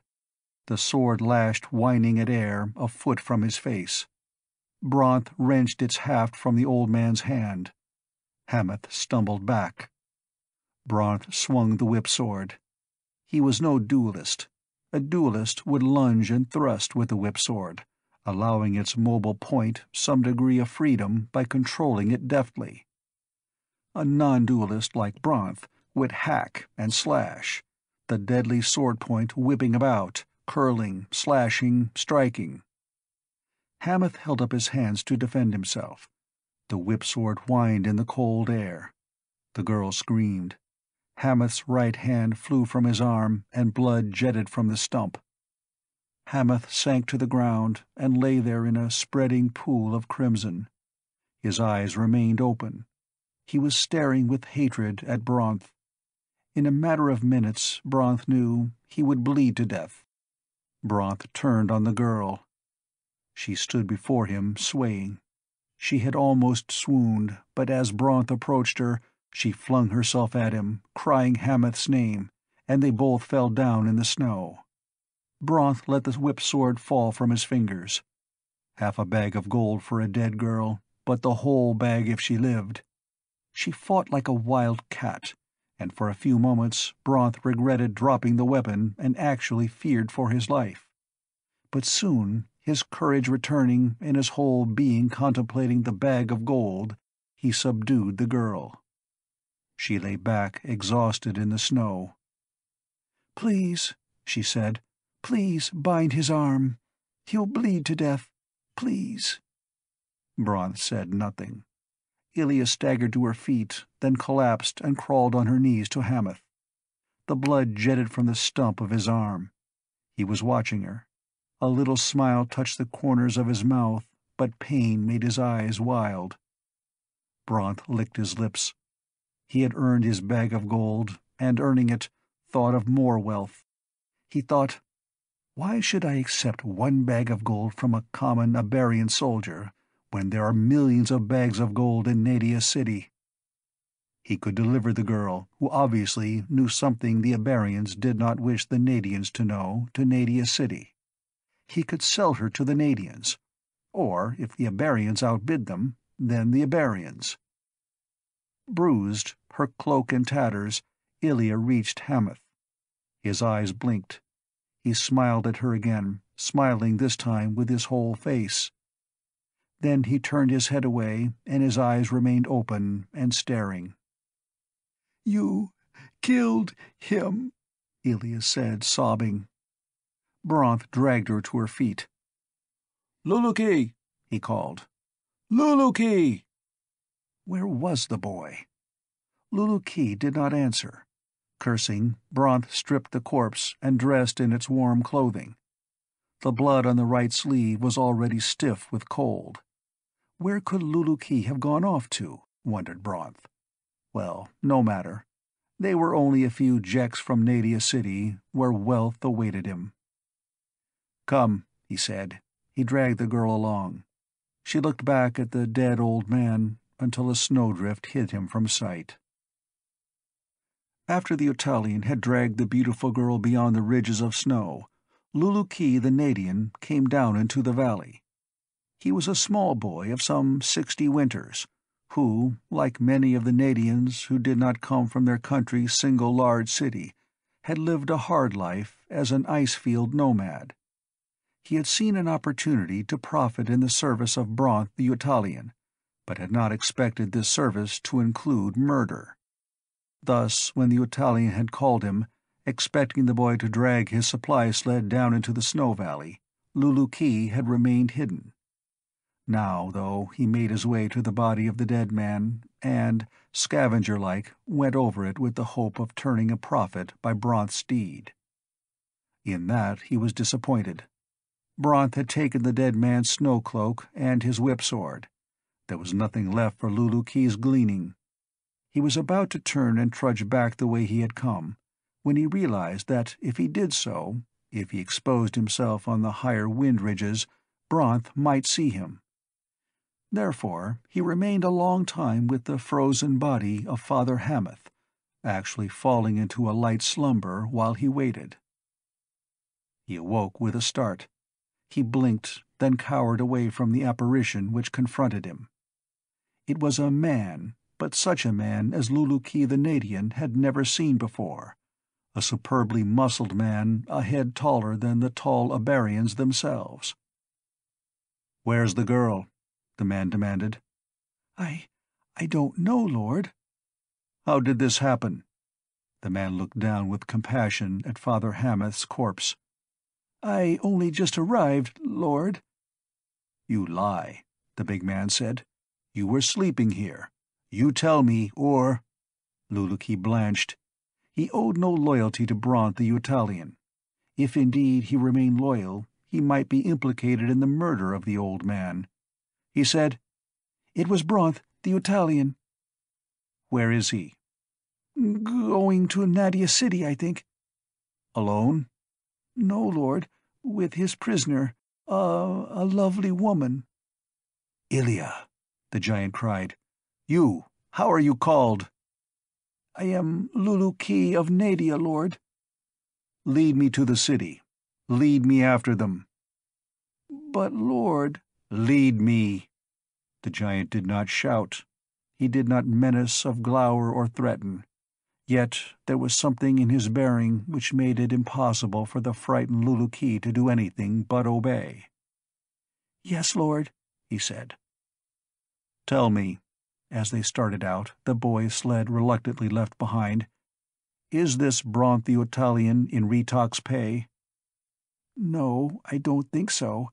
The sword lashed whining at air a foot from his face. Bronth wrenched its haft from the old man's hand. Hamath stumbled back. Bronth swung the whip-sword. He was no duelist. A duelist would lunge and thrust with the whip-sword, allowing its mobile point some degree of freedom by controlling it deftly. a non-duelist like Bronth would hack and slash, the deadly sword point whipping about, curling, slashing, striking. Hamath held up his hands to defend himself. The whipsword whined in the cold air. The girl screamed. Hamath's right hand flew from his arm, and blood jetted from the stump. Hamath sank to the ground and lay there in a spreading pool of crimson. His eyes remained open. He was staring with hatred at Bronth. In a matter of minutes, Bronth knew he would bleed to death. Bronth turned on the girl. She stood before him, swaying. She had almost swooned, but as Bronth approached her, she flung herself at him, crying Hamath's name, and they both fell down in the snow. Bronth let the whip-sword fall from his fingers. Half a bag of gold for a dead girl, but the whole bag if she lived. She fought like a wild cat, and for a few moments Bronth regretted dropping the weapon and actually feared for his life. But soon, his courage returning and his whole being contemplating the bag of gold, he subdued the girl. She lay back, exhausted in the snow. "Please," she said, "please bind his arm. He'll bleed to death. Please." Bronth said nothing. Ilya staggered to her feet, then collapsed and crawled on her knees to Hamath. The blood jetted from the stump of his arm. He was watching her. A little smile touched the corners of his mouth, but pain made his eyes wild. Bronth licked his lips. He had earned his bag of gold, and earning it, thought of more wealth. He thought, "Why should I accept one bag of gold from a common Abarian soldier when there are millions of bags of gold in Nadia City?" He could deliver the girl, who obviously knew something the Abarians did not wish the Nadians to know, to Nadia City. He could sell her to the Nadians, or, if the Abarians outbid them, then the Abarians. Bruised, her cloak in tatters, Ilya reached Hamath. His eyes blinked. He smiled at her again, smiling this time with his whole face. Then he turned his head away, and his eyes remained open and staring. "You killed him," Ilya said, sobbing. Bronth dragged her to her feet. "Luluki!" he called. "Luluki!" Where was the boy? Luluki did not answer. Cursing, Bronth stripped the corpse and dressed in its warm clothing. The blood on the right sleeve was already stiff with cold. Where could Luluki have gone off to, wondered Bronth. Well, no matter. They were only a few jeks from Nadia City, where wealth awaited him. "Come," he said. He dragged the girl along. She looked back at the dead old man, until a snowdrift hid him from sight. After the Eutalian had dragged the beautiful girl beyond the ridges of snow, Luluki the Nadian came down into the valley. He was a small boy of some sixty winters, who, like many of the Nadians who did not come from their country's single large city, had lived a hard life as an ice-field nomad. He had seen an opportunity to profit in the service of Bronth the Eutalian, but had not expected this service to include murder. Thus, when the Eutalian had called him, expecting the boy to drag his supply sled down into the snow valley, Luluki had remained hidden. Now, though, he made his way to the body of the dead man, and, scavenger-like, went over it with the hope of turning a profit by Bronth's deed. In that he was disappointed. Bronth had taken the dead man's snow cloak and his whip-sword. There was nothing left for Luluki's gleaning. He was about to turn and trudge back the way he had come, when he realized that if he did so, if he exposed himself on the higher wind ridges, Bronth might see him. Therefore, he remained a long time with the frozen body of Father Hamath, actually falling into a light slumber while he waited. He awoke with a start. He blinked, then cowered away from the apparition which confronted him. It was a man, but such a man as Luluki the Nadian had never seen before, a superbly muscled man, a head taller than the tall Abarians themselves. "Where's the girl?" the man demanded. I... I don't know, Lord," How did this happen? The man looked down with compassion at Father Hamath's corpse. I only just arrived, Lord. You lie, the big man said. You were sleeping here. You tell me, or... Luluki blanched. He owed no loyalty to Bronth the Eutalian. If indeed he remained loyal, he might be implicated in the murder of the old man. He said, It was Bronth the Eutalian. Where is he? Going to Nadia City, I think. Alone? No, Lord, with his prisoner, uh, a lovely woman. Ilya, the giant cried. You, how are you called? I am Luluki of Nadia, Lord. Lead me to the city. Lead me after them. But, Lord... Lead me. The giant did not shout. He did not menace, of glower, or threaten. Yet there was something in his bearing which made it impossible for the frightened Luluki to do anything but obey. Yes, Lord, he said. Tell me, as they started out, the boy's sled reluctantly left behind, is this Bronth the Eutalian in Retok's pay? No, I don't think so.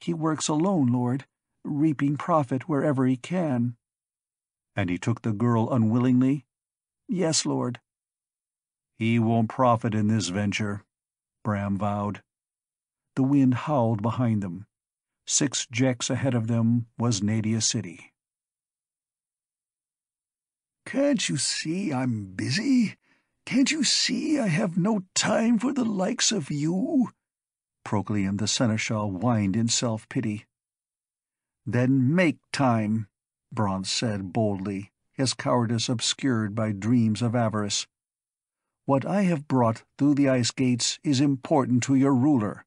He works alone, Lord, reaping profit wherever he can. And he took the girl unwillingly? Yes, Lord. He won't profit in this venture, Bram vowed. The wind howled behind them. Six jeks ahead of them was Nadia City. Can't you see I'm busy? Can't you see I have no time for the likes of you? Proclium the seneschal whined in self-pity. Then make time, Bronth said boldly, his cowardice obscured by dreams of avarice. What I have brought through the ice gates is important to your ruler.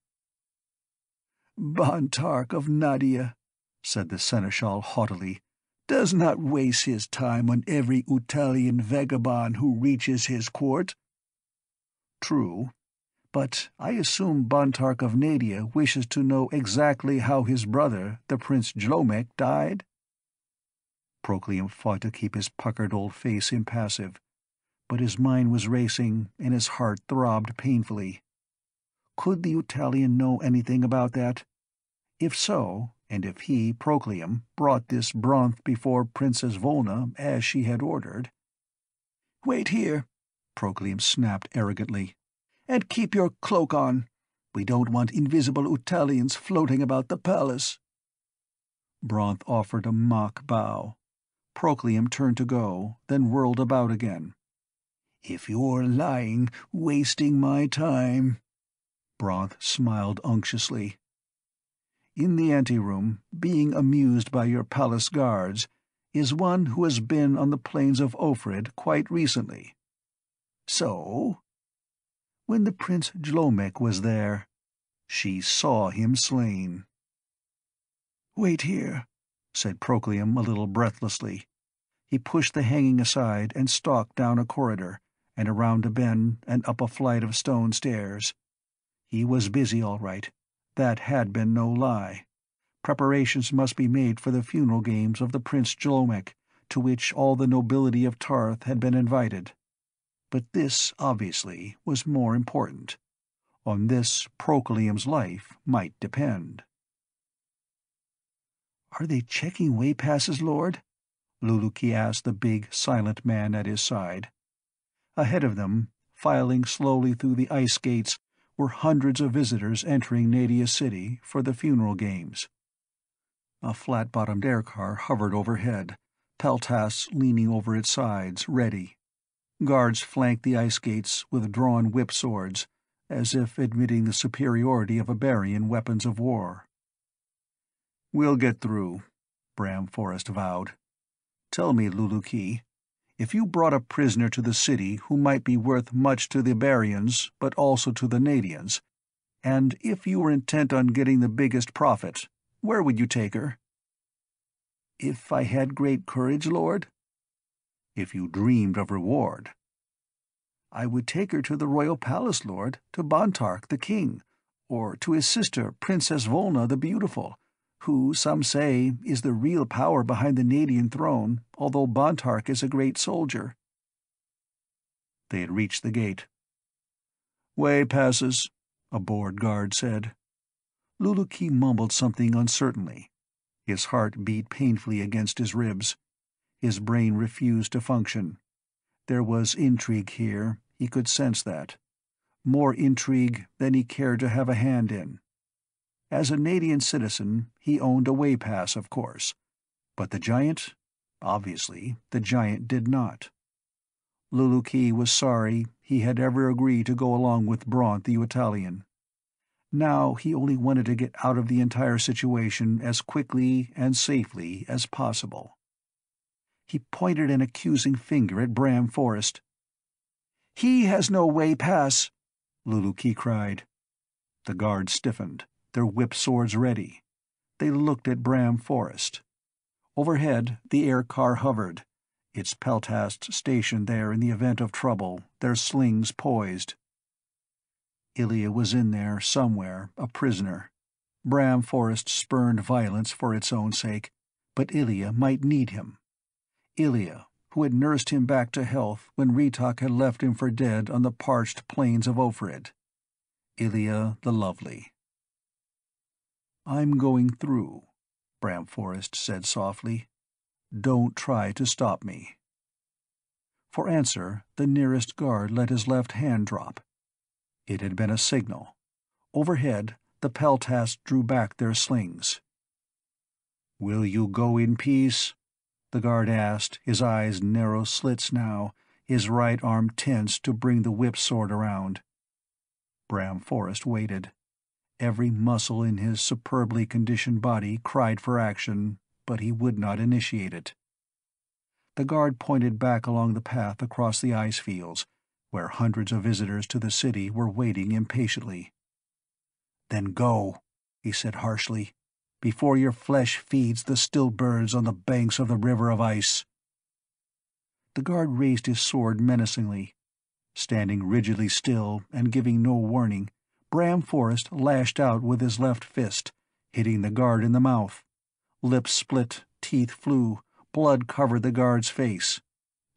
Bontark of Nadia, said the seneschal haughtily, does not waste his time on every Eutalian vagabond who reaches his court. True, but I assume Bontark of Nadia wishes to know exactly how his brother, the Prince Jlomek, died? Proclium fought to keep his puckered old face impassive, but his mind was racing and his heart throbbed painfully. Could the Eutalian know anything about that? If so, and if he, Proclium, brought this Bronth before Princess Volna as she had ordered... Wait here, Proclium snapped arrogantly. And keep your cloak on. We don't want invisible Eutalians floating about the palace. Bronth offered a mock bow. Proclium turned to go, then whirled about again. If you're lying, wasting my time. Bronth smiled unctuously. In the anteroom, being amused by your palace guards, is one who has been on the plains of Ophrid quite recently. So... When the Prince Jlomek was there, she saw him slain. "Wait here," said Proclium a little breathlessly. He pushed the hanging aside and stalked down a corridor, and around a bend and up a flight of stone stairs. He was busy, all right. That had been no lie. Preparations must be made for the funeral games of the Prince Jlomek, to which all the nobility of Tarth had been invited. But this, obviously, was more important. On this, Proclium's life might depend. "Are they checking way-passes, Lord?" Luluki asked the big, silent man at his side. Ahead of them, filing slowly through the ice gates, were hundreds of visitors entering Nadia City for the funeral games. A flat-bottomed aircar hovered overhead, peltas leaning over its sides, ready. Guards flanked the ice gates with drawn whip-swords, as if admitting the superiority of Abarian weapons of war. "We'll get through," Bram Forrest vowed. "Tell me, Luluki, if you brought a prisoner to the city who might be worth much to the Abarians, but also to the Nadians, and if you were intent on getting the biggest profit, where would you take her?" "If I had great courage, Lord?" "If you dreamed of reward." "I would take her to the royal palace, Lord, to Bontark the king, or to his sister, Princess Volna the Beautiful, who, some say, is the real power behind the Nadian throne, although Bontark is a great soldier. They had reached the gate. "Way passes," a bored guard said. Luluki mumbled something uncertainly. His heart beat painfully against his ribs. His brain refused to function. There was intrigue here, he could sense that. More intrigue than he cared to have a hand in. As a Nadian citizen, he owned a way-pass, of course. But the giant? Obviously, the giant did not. Luluki was sorry he had ever agreed to go along with Bronth the Eutalian. Now he only wanted to get out of the entire situation as quickly and safely as possible. He pointed an accusing finger at Bram Forrest. "He has no way pass," Luluki cried. The guards stiffened, their whip swords ready. They looked at Bram Forrest. Overhead, the air car hovered, its peltasts stationed there in the event of trouble, their slings poised. Ilya was in there, somewhere, a prisoner. Bram Forrest spurned violence for its own sake, but Ilya might need him. Ilya, who had nursed him back to health when Retok had left him for dead on the parched plains of Ophrid. Ilya the Lovely. "I'm going through," Bram Forrest said softly. "Don't try to stop me." For answer, the nearest guard let his left hand drop. It had been a signal. Overhead, the peltasts drew back their slings. "Will you go in peace?" the guard asked, his eyes narrow slits now, his right arm tense to bring the whip-sword around. Bram Forrest waited. Every muscle in his superbly conditioned body cried for action, but he would not initiate it. The guard pointed back along the path across the ice fields, where hundreds of visitors to the city were waiting impatiently. "Then go," he said harshly, "before your flesh feeds the still birds on the banks of the River of Ice." The guard raised his sword menacingly. Standing rigidly still and giving no warning, Bram Forrest lashed out with his left fist, hitting the guard in the mouth. Lips split, teeth flew, blood covered the guard's face.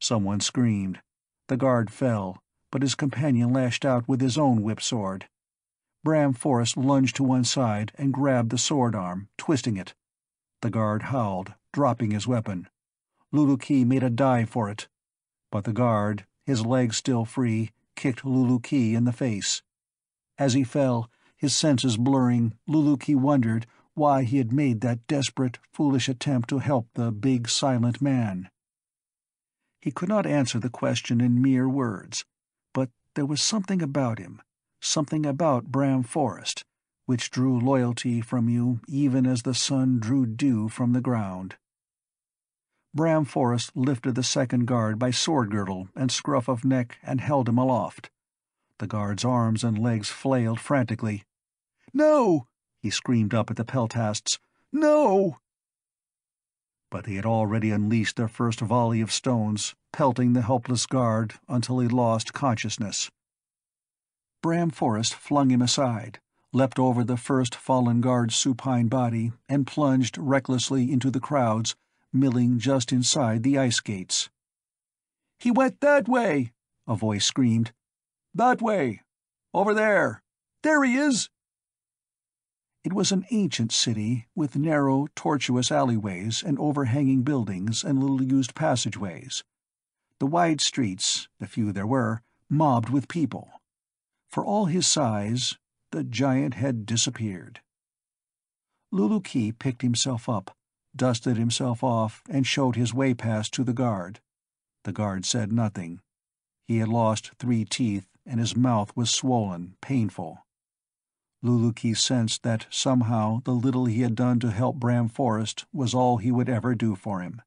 Someone screamed. The guard fell, but his companion lashed out with his own whip-sword. Bram Forrest lunged to one side and grabbed the sword arm, twisting it. The guard howled, dropping his weapon. Luluki made a dive for it. But the guard, his legs still free, kicked Luluki in the face. As he fell, his senses blurring, Luluki wondered why he had made that desperate, foolish attempt to help the big, silent man. He could not answer the question in mere words, but there was something about him, something about Bram Forrest, which drew loyalty from you even as the sun drew dew from the ground. Bram Forrest lifted the second guard by sword girdle and scruff of neck and held him aloft. The guard's arms and legs flailed frantically. "No!" he screamed up at the peltasts. "No!" But they had already unleashed their first volley of stones, pelting the helpless guard until he lost consciousness. Bram Forrest flung him aside, leapt over the first fallen guard's supine body, and plunged recklessly into the crowds, milling just inside the ice gates. "He went that way!" a voice screamed. "That way! Over there! There he is!" It was an ancient city, with narrow, tortuous alleyways and overhanging buildings and little-used passageways. The wide streets, the few there were, mobbed with people. For all his size, the giant had disappeared. Luluki picked himself up, dusted himself off, and showed his way-pass to the guard. The guard said nothing. He had lost three teeth, and his mouth was swollen, painful. Luluki sensed that somehow the little he had done to help Bram Forrest was all he would ever do for him.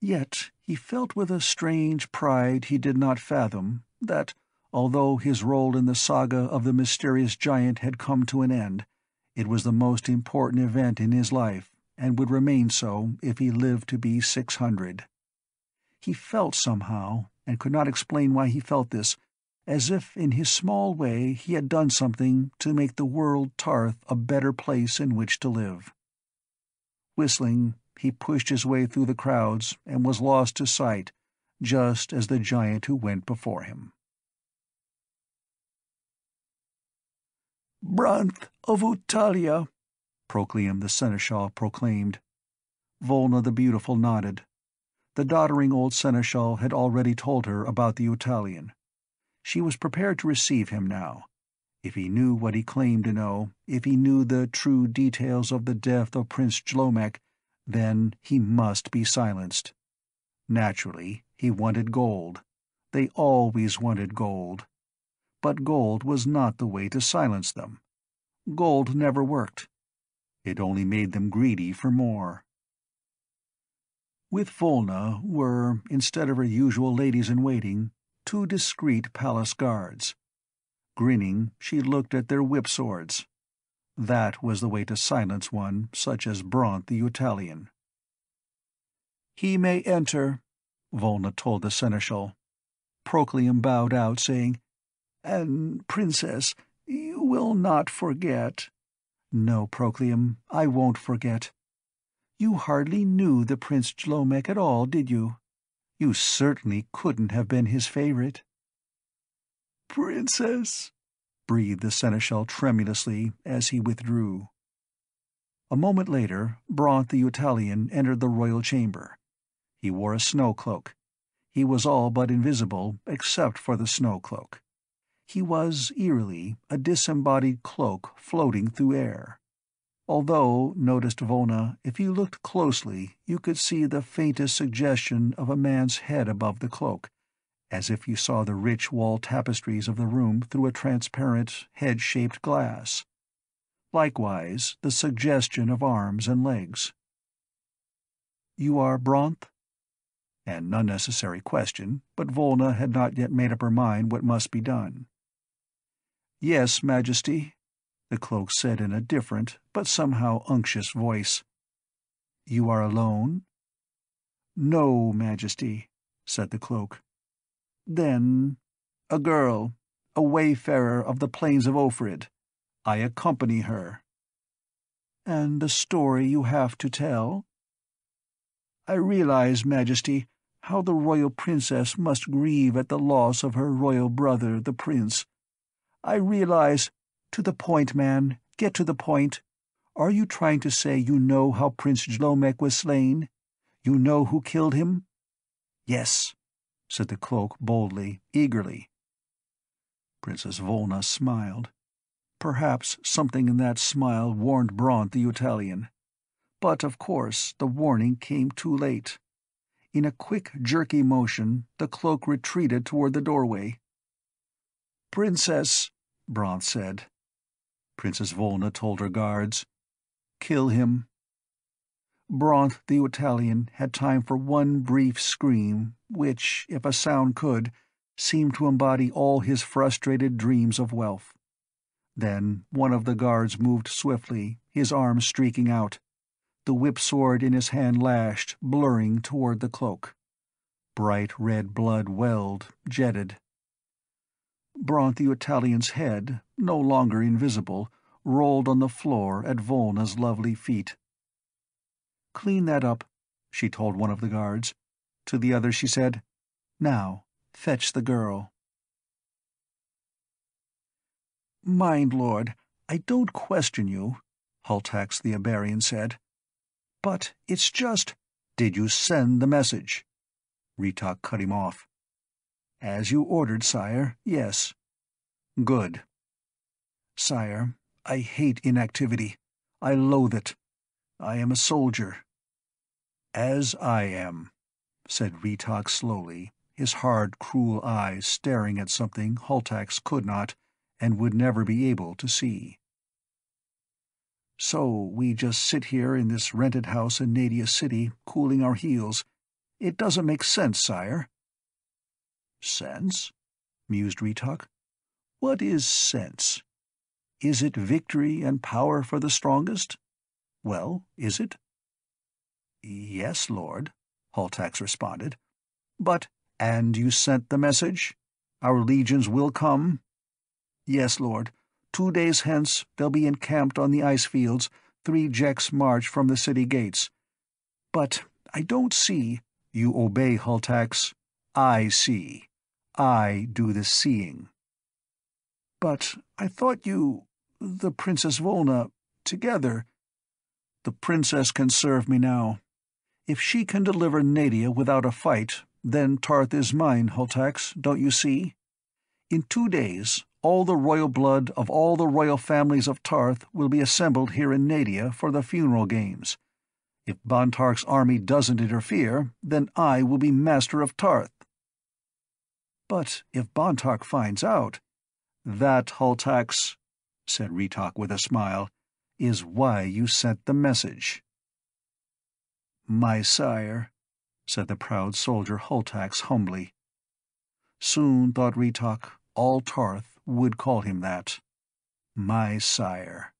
Yet he felt with a strange pride he did not fathom that, although his role in the saga of the mysterious giant had come to an end, it was the most important event in his life, and would remain so if he lived to be six hundred. He felt somehow, and could not explain why he felt this, as if in his small way he had done something to make the world Tarth a better place in which to live. Whistling, he pushed his way through the crowds and was lost to sight, just as the giant who went before him. "Bronth of Eutalia," Proclium the seneschal proclaimed. Volna the Beautiful nodded. The doddering old seneschal had already told her about the Eutalian. She was prepared to receive him now, if he knew what he claimed to know, if he knew the true details of the death of Prince Jlomek. Then he must be silenced. Naturally, he wanted gold. They always wanted gold. But gold was not the way to silence them. Gold never worked. It only made them greedy for more. With Volna were, instead of her usual ladies-in-waiting, two discreet palace guards. Grinning, she looked at their whip-swords. That was the way to silence one such as Bronth the Eutalian. "He may enter," Volna told the seneschal. Proclium bowed out, saying, "And, Princess, you will not forget." "No, Proclium, I won't forget. You hardly knew the Prince Jlomek at all, did you? You certainly couldn't have been his favorite." "Princess," breathed the seneschal tremulously as he withdrew. A moment later, Bronth the Eutalian entered the royal chamber. He wore a snow cloak. He was all but invisible except for the snow cloak. He was, eerily, a disembodied cloak floating through air. Although, noticed Volna, if you looked closely, you could see the faintest suggestion of a man's head above the cloak, as if you saw the rich wall tapestries of the room through a transparent, head-shaped glass. Likewise, the suggestion of arms and legs. "You are Bronth?" An unnecessary question, but Volna had not yet made up her mind what must be done. "Yes, Majesty," the cloak said in a different, but somehow unctuous voice. "You are alone?" "No, Majesty," said the cloak. "Then, a girl, a wayfarer of the plains of Ophrid. I accompany her." "And the story you have to tell?" "I realize, Majesty, how the royal princess must grieve at the loss of her royal brother, the prince. I realize—" "To the point, man. Get to the point. Are you trying to say you know how Prince Jlomek was slain? You know who killed him?" "Yes," said the cloak boldly, eagerly. Princess Volna smiled. Perhaps something in that smile warned Bronth the Eutalian. But, of course, the warning came too late. In a quick, jerky motion, the cloak retreated toward the doorway. "Princess," Bronth said. Princess Volna told her guards, "Kill him." Bronth the Eutalian had time for one brief scream, which, if a sound could, seemed to embody all his frustrated dreams of wealth. Then one of the guards moved swiftly, his arm streaking out. The whip-sword in his hand lashed, blurring toward the cloak. Bright red blood welled, jetted. Bronth the Eutalian's head, no longer invisible, rolled on the floor at Volna's lovely feet. "Clean that up," she told one of the guards. To the other she said, "Now, fetch the girl." "Mind, Lord, I don't question you," Hultax the Iberian said. "But it's just, did you send the message?" Retok cut him off. "As you ordered, sire, yes." "Good." "Sire, I hate inactivity. I loathe it. I am a soldier." "As I am," said Retok slowly, his hard, cruel eyes staring at something Hultax could not and would never be able to see. "So we just sit here in this rented house in Nadia City, cooling our heels. It doesn't make sense, sire." "Sense?" mused Retok. "What is sense? Is it victory and power for the strongest? Well, is it?" "Yes, Lord," Hultax responded. "But, and you sent the message? Our legions will come?" "Yes, Lord. Two days hence they'll be encamped on the ice fields, three jeks march from the city gates." "But I don't see—" "You obey, Hultax. I see. I do the seeing. But I thought you, the Princess Volna, together. The princess can serve me now. If she can deliver Nadia without a fight, then Tarth is mine, Hultax, don't you see? In two days, all the royal blood of all the royal families of Tarth will be assembled here in Nadia for the funeral games. If Bontark's army doesn't interfere, then I will be master of Tarth. But if Bontark finds out, that, Hultax, said Retok with a smile, is why you sent the message. My sire, said the proud soldier Hultax humbly. Soon, thought Retok, all Tarth would call him that. My sire.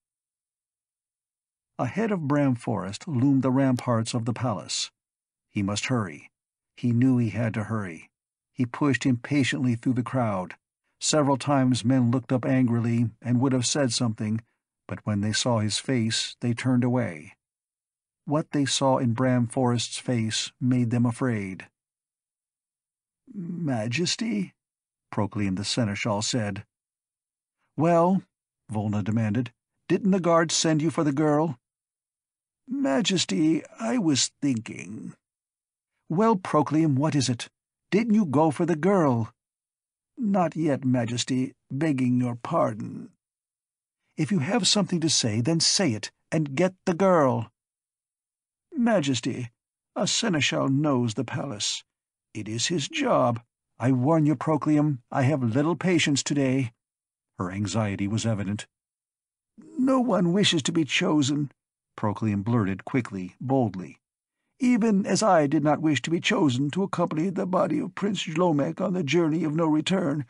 Ahead of Bram Forrest loomed the ramparts of the palace. He must hurry. He knew he had to hurry. He pushed impatiently through the crowd. Several times men looked up angrily and would have said something, but when they saw his face, they turned away. What they saw in Bram Forrest's face made them afraid. "Majesty?" Proclium the Seneschal said. "Well?" Volna demanded. "Didn't the guards send you for the girl?" "Majesty, I was thinking." "Well, Proclium, what is it? Didn't you go for the girl?" "Not yet, Majesty, begging your pardon." "If you have something to say, then say it, and get the girl." "Majesty, a seneschal knows the palace. It is his job." "I warn you, Proclium, I have little patience today." Her anxiety was evident. "No one wishes to be chosen," Proclium blurted quickly, boldly, "even as I did not wish to be chosen to accompany the body of Prince Jlomek on the journey of no return.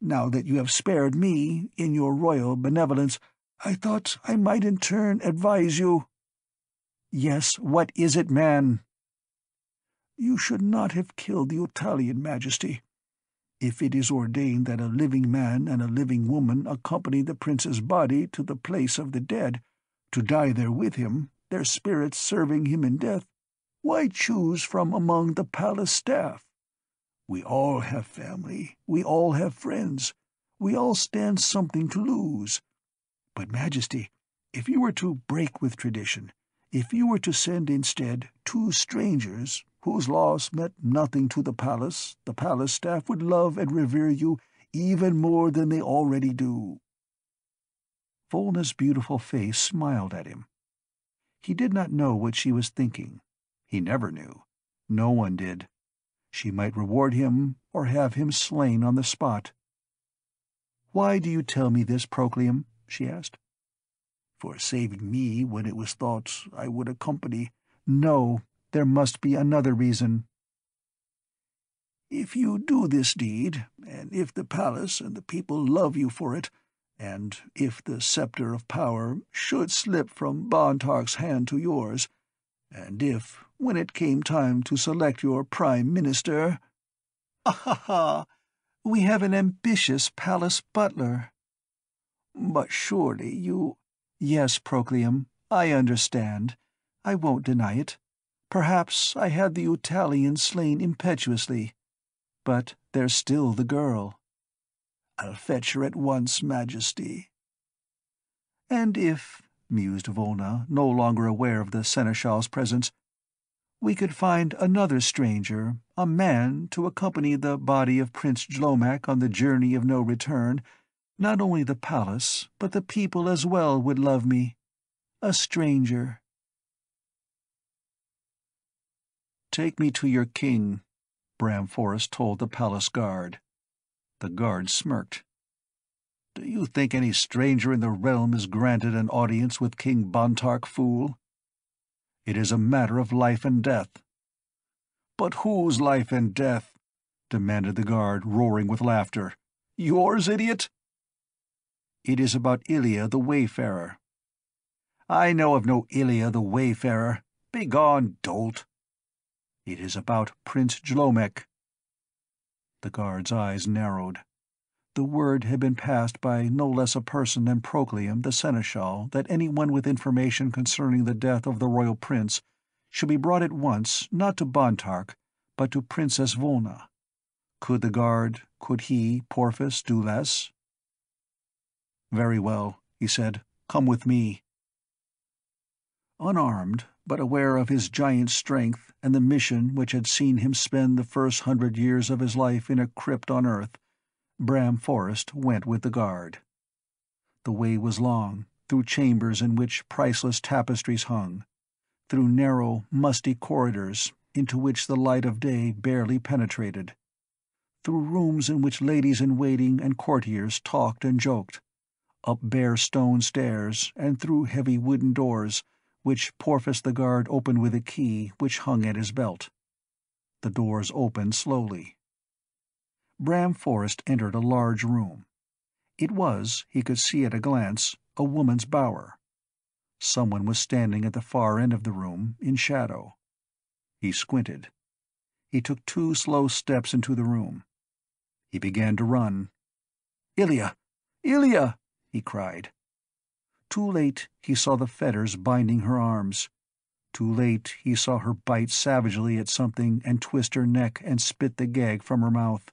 Now that you have spared me, in your royal benevolence, I thought I might in turn advise you." "Yes, what is it, man?" "You should not have killed the Eutalian, Majesty. If it is ordained that a living man and a living woman accompany the prince's body to the place of the dead, to die there with him, their spirits serving him in death, why choose from among the palace staff? We all have family, we all have friends, we all stand something to lose. But, Majesty, if you were to break with tradition, if you were to send instead two strangers, whose loss meant nothing to the palace, the palace staff would love and revere you even more than they already do." Volna's beautiful face smiled at him. He did not know what she was thinking. He never knew. No one did. She might reward him, or have him slain on the spot. "Why do you tell me this, Proclium?" she asked. "For saving me when it was thought I would accompany—" "No, there must be another reason." "If you do this deed, and if the palace and the people love you for it, and if the scepter of power should slip from Bontark's hand to yours, and if, when it came time to select your prime minister—" "Ahaha! We have an ambitious palace butler." "But surely you—" "Yes, Proclium, I understand. I won't deny it. Perhaps I had the Eutalian slain impetuously. But there's still the girl." "I'll fetch her at once, Majesty." "And if," mused Volna, no longer aware of the seneschal's presence, "we could find another stranger, a man, to accompany the body of Prince Jlomek on the journey of no return, not only the palace, but the people as well would love me. A stranger." "Take me to your king," Bram Forrest told the palace guard. The guard smirked. "Do you think any stranger in the realm is granted an audience with King Bontark, fool? It is a matter of life and death." "But whose life and death?" demanded the guard, roaring with laughter. "Yours, idiot?" "It is about Ilya the Wayfarer." "I know of no Ilya the Wayfarer. Begone, dolt." "It is about Prince Jlomek." The guard's eyes narrowed. The word had been passed by no less a person than Proclium the Seneschal that anyone with information concerning the death of the royal prince should be brought at once, not to Bontark, but to Princess Volna. Could the guard, could he, Porphys, do less? "Very well," he said. "Come with me." Unarmed, but aware of his giant strength and the mission which had seen him spend the first hundred years of his life in a crypt on Earth, Bram Forrest went with the guard. The way was long, through chambers in which priceless tapestries hung, through narrow, musty corridors into which the light of day barely penetrated, through rooms in which ladies-in-waiting and courtiers talked and joked, up bare stone stairs, and through heavy wooden doors, which Porphys the guard opened with a key which hung at his belt. The doors opened slowly. Bram Forrest entered a large room. It was, he could see at a glance, a woman's bower. Someone was standing at the far end of the room, in shadow. He squinted. He took two slow steps into the room. He began to run. "Ilya! Ilya!" he cried. Too late he saw the fetters binding her arms. Too late he saw her bite savagely at something and twist her neck and spit the gag from her mouth.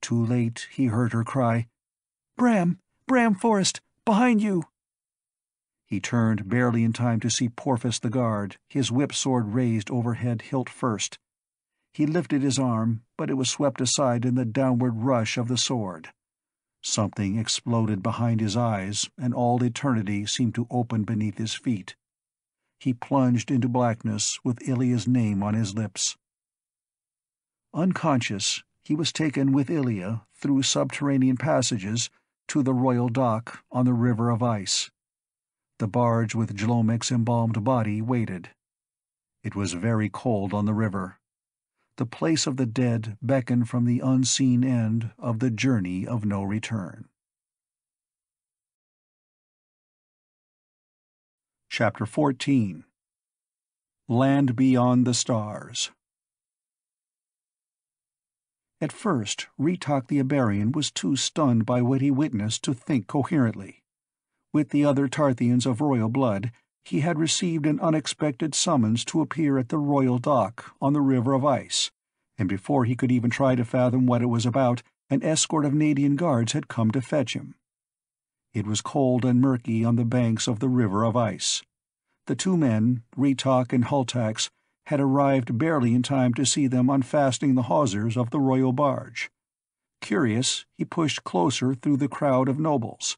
Too late he heard her cry, "Bram! Bram Forrest! Behind you!" He turned barely in time to see Porphys the guard, his whip-sword raised overhead hilt first. He lifted his arm, but it was swept aside in the downward rush of the sword. Something exploded behind his eyes, and all eternity seemed to open beneath his feet. He plunged into blackness with Ilya's name on his lips. Unconscious, he was taken with Ilya through subterranean passages to the royal dock on the River of Ice. The barge with Jlomek's embalmed body waited. It was very cold on the river. The place of the dead beckoned from the unseen end of the journey of no return. Chapter fourteen. Land Beyond the Stars. At first, Retok the Iberian was too stunned by what he witnessed to think coherently. With the other Tarthians of royal blood, he had received an unexpected summons to appear at the royal dock on the River of Ice, and before he could even try to fathom what it was about, an escort of Nadian guards had come to fetch him. It was cold and murky on the banks of the River of Ice. The two men, Retok and Hultax, had arrived barely in time to see them unfastening the hawsers of the royal barge. Curious, he pushed closer through the crowd of nobles.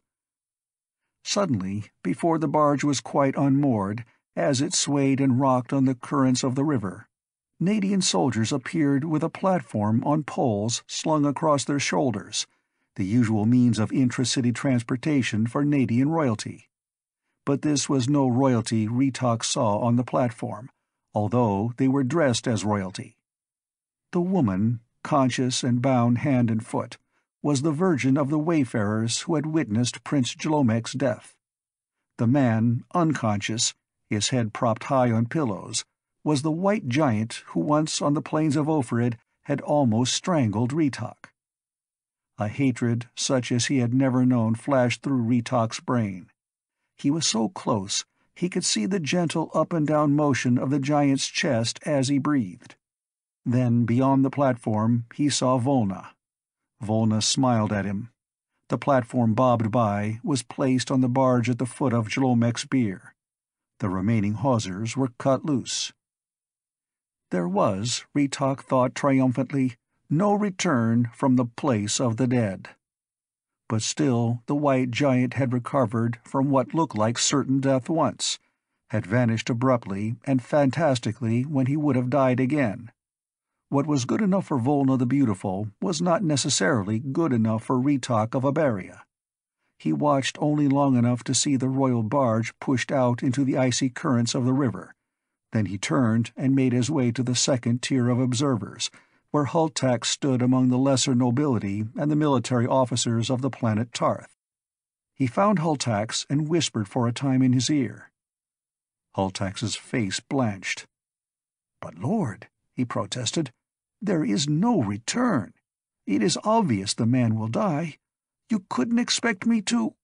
Suddenly, before the barge was quite unmoored, as it swayed and rocked on the currents of the river, Nadian soldiers appeared with a platform on poles slung across their shoulders, the usual means of intra-city transportation for Nadian royalty. But this was no royalty Retok saw on the platform, although they were dressed as royalty. The woman, conscious and bound hand and foot, was the virgin of the wayfarers who had witnessed Prince Jlomek's death. The man, unconscious, his head propped high on pillows, was the white giant who once on the plains of Ophrid had almost strangled Retok. A hatred such as he had never known flashed through Retok's brain. He was so close he could see the gentle up-and-down motion of the giant's chest as he breathed. Then, beyond the platform, he saw Volna. Volna smiled at him. The platform bobbed by, was placed on the barge at the foot of Jlomek's bier. The remaining hawsers were cut loose. There was, Retok thought triumphantly, no return from the place of the dead. But still the white giant had recovered from what looked like certain death once, had vanished abruptly and fantastically when he would have died again. What was good enough for Volna the Beautiful was not necessarily good enough for Retok of Abaria. He watched only long enough to see the royal barge pushed out into the icy currents of the river. Then he turned and made his way to the second tier of observers, where Hultax stood among the lesser nobility and the military officers of the planet Tarth. He found Hultax and whispered for a time in his ear. Hultax's face blanched. "But Lord," he protested, "there is no return. It is obvious the man will die. You couldn't expect me to—"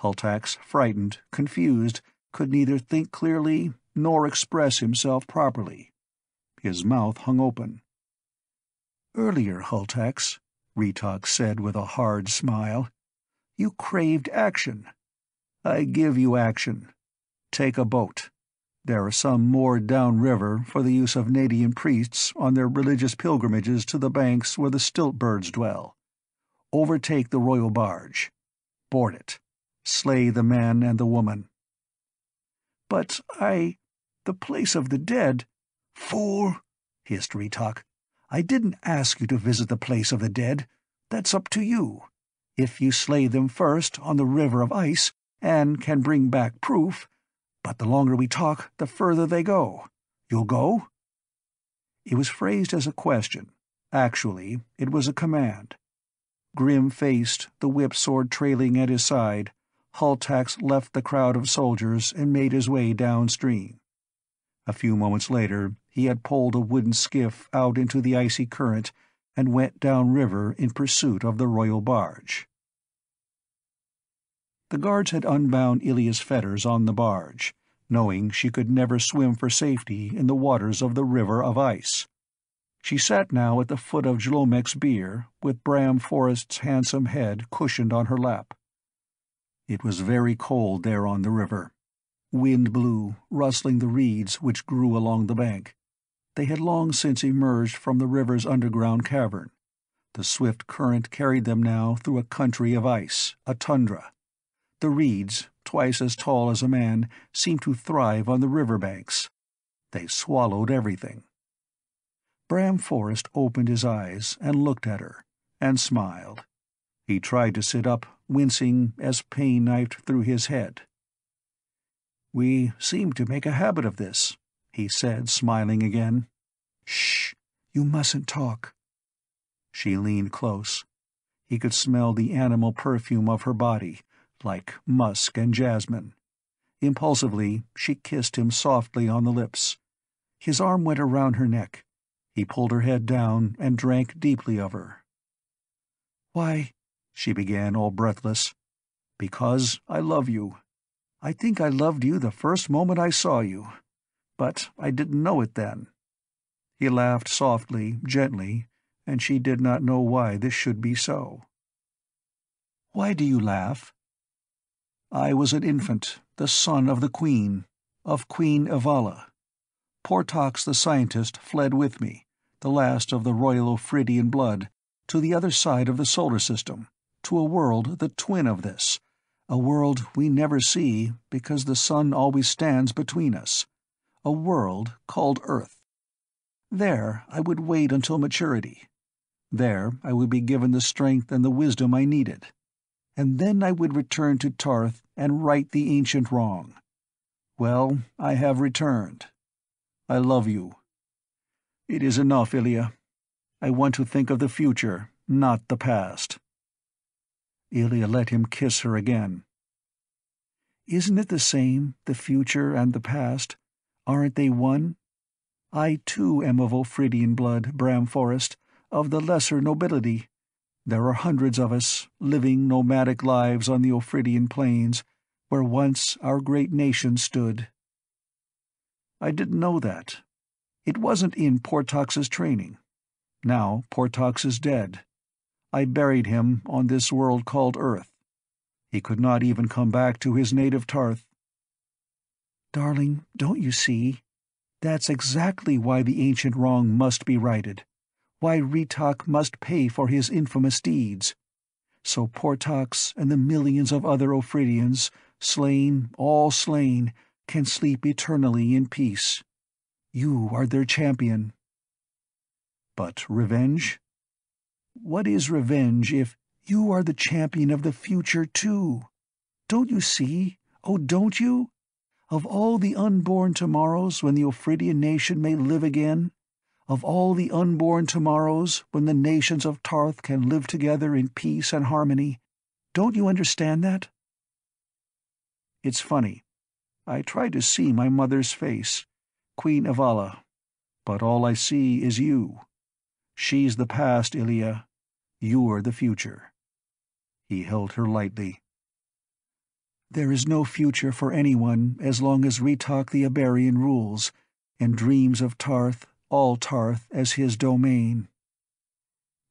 Hultax, frightened, confused, could neither think clearly nor express himself properly. His mouth hung open. "Earlier, Hultax," Retok said with a hard smile, "you craved action. I give you action. Take a boat. There are some moored downriver for the use of Nadian priests on their religious pilgrimages to the banks where the stilt birds dwell. Overtake the royal barge. Board it. Slay the man and the woman." "But I... the place of the dead—" "Fool!" hissed Retok. "I didn't ask you to visit the place of the dead. That's up to you. If you slay them first on the River of Ice, and can bring back proof— But the longer we talk, the further they go. You'll go?" It was phrased as a question. Actually, it was a command. Grim-faced, the whip-sword trailing at his side, Hultax left the crowd of soldiers and made his way downstream. A few moments later, he had poled a wooden skiff out into the icy current and went downriver in pursuit of the royal barge. The guards had unbound Ilya's fetters on the barge, knowing she could never swim for safety in the waters of the River of Ice. She sat now at the foot of Jlomek's bier, with Bram Forrest's handsome head cushioned on her lap. It was very cold there on the river. Wind blew, rustling the reeds which grew along the bank. They had long since emerged from the river's underground cavern. The swift current carried them now through a country of ice, a tundra. The reeds, twice as tall as a man, seemed to thrive on the riverbanks. They swallowed everything. Bram Forrest opened his eyes and looked at her, and smiled. He tried to sit up, wincing as pain knifed through his head. "We seem to make a habit of this," he said, smiling again. "Shh! You mustn't talk." She leaned close. He could smell the animal perfume of her body, like musk and jasmine. Impulsively, she kissed him softly on the lips. His arm went around her neck. He pulled her head down and drank deeply of her. "Why," she began, all breathless, "because I love you. I think I loved you the first moment I saw you, but I didn't know it then." He laughed softly, gently, and she did not know why this should be so. "Why do you laugh?" "I was an infant, the son of the Queen, of Queen Evala. Portox the scientist fled with me, the last of the royal Ophridian blood, to the other side of the solar system, to a world the twin of this, a world we never see because the sun always stands between us, a world called Earth. There I would wait until maturity. There I would be given the strength and the wisdom I needed. And then I would return to Tarth and right the ancient wrong. Well, I have returned. I love you. It is enough, Ilya. I want to think of the future, not the past." Ilya let him kiss her again. "Isn't it the same, the future and the past? Aren't they one? I, too, am of Ophridian blood, Bram Forrest, of the lesser nobility. There are hundreds of us, living nomadic lives on the Ophridian plains, where once our great nation stood." "I didn't know that. It wasn't in Portox's training. Now Portox is dead. I buried him on this world called Earth. He could not even come back to his native Tarth." "Darling, don't you see? That's exactly why the ancient wrong must be righted. Why Retok must pay for his infamous deeds. So Portox and the millions of other Ophridians, slain, all slain, can sleep eternally in peace. You are their champion." "But revenge? What is revenge if—" "You are the champion of the future, too. Don't you see? Oh, don't you? Of all the unborn tomorrows when the Ophridian nation may live again, of all the unborn tomorrows when the nations of Tarth can live together in peace and harmony, don't you understand that?" "It's funny. I try to see my mother's face, Queen Evala, but all I see is you. She's the past, Ilya. You're the future." He held her lightly. "There is no future for anyone as long as Retok the Iberian rules and dreams of Tarth, all Tarth, as his domain."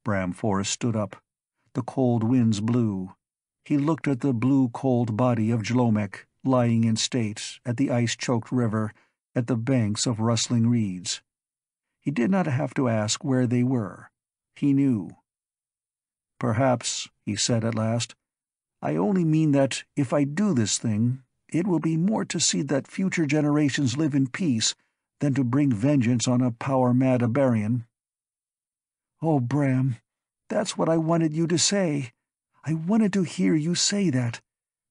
Bram Forrest stood up. The cold winds blew. He looked at the blue-cold body of Jlomek, lying in state, at the ice-choked river, at the banks of rustling reeds. He did not have to ask where they were. He knew. "Perhaps," he said at last, "I only mean that, if I do this thing, it will be more to see that future generations live in peace than to bring vengeance on a power-mad Abarian." "Oh, Bram, that's what I wanted you to say. I wanted to hear you say that.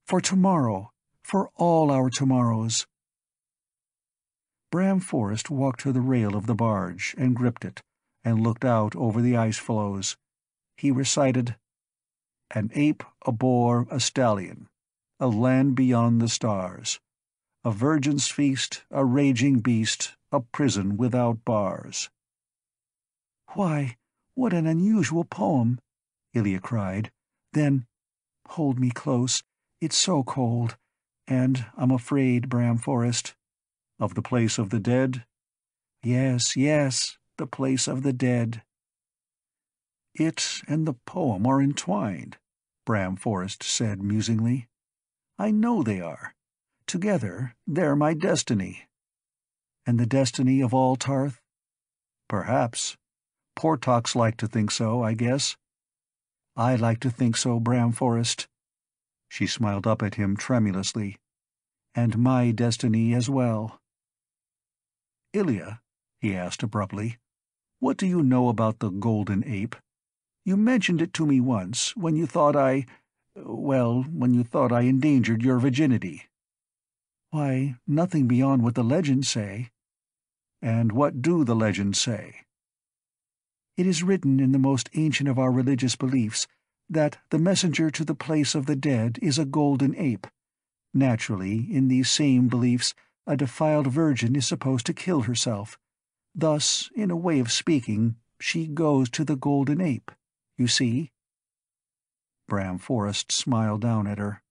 For tomorrow. For all our tomorrows." Bram Forrest walked to the rail of the barge and gripped it, and looked out over the ice floes. He recited, "An ape, a boar, a stallion, a land beyond the stars, a virgin's feast, a raging beast, a prison without bars." "Why, what an unusual poem!" Ilya cried. Then, "Hold me close, it's so cold, and I'm afraid, Bram Forrest." "Of the place of the dead?" "Yes, yes, the place of the dead." "It and the poem are entwined," Bram Forrest said musingly. "I know they are. Together, they're my destiny." "And the destiny of all Tarth?" "Perhaps. Portox like to think so, I guess." "I like to think so, Bram Forrest." She smiled up at him tremulously. "And my destiny as well." "Ilya," he asked abruptly, "what do you know about the golden ape? You mentioned it to me once, when you thought I— well, when you thought I endangered your virginity." "Why, nothing beyond what the legends say." "And what do the legends say?" "It is written in the most ancient of our religious beliefs that the messenger to the place of the dead is a golden ape. Naturally, in these same beliefs, a defiled virgin is supposed to kill herself. Thus, in a way of speaking, she goes to the golden ape, you see." Bram Forrest smiled down at her.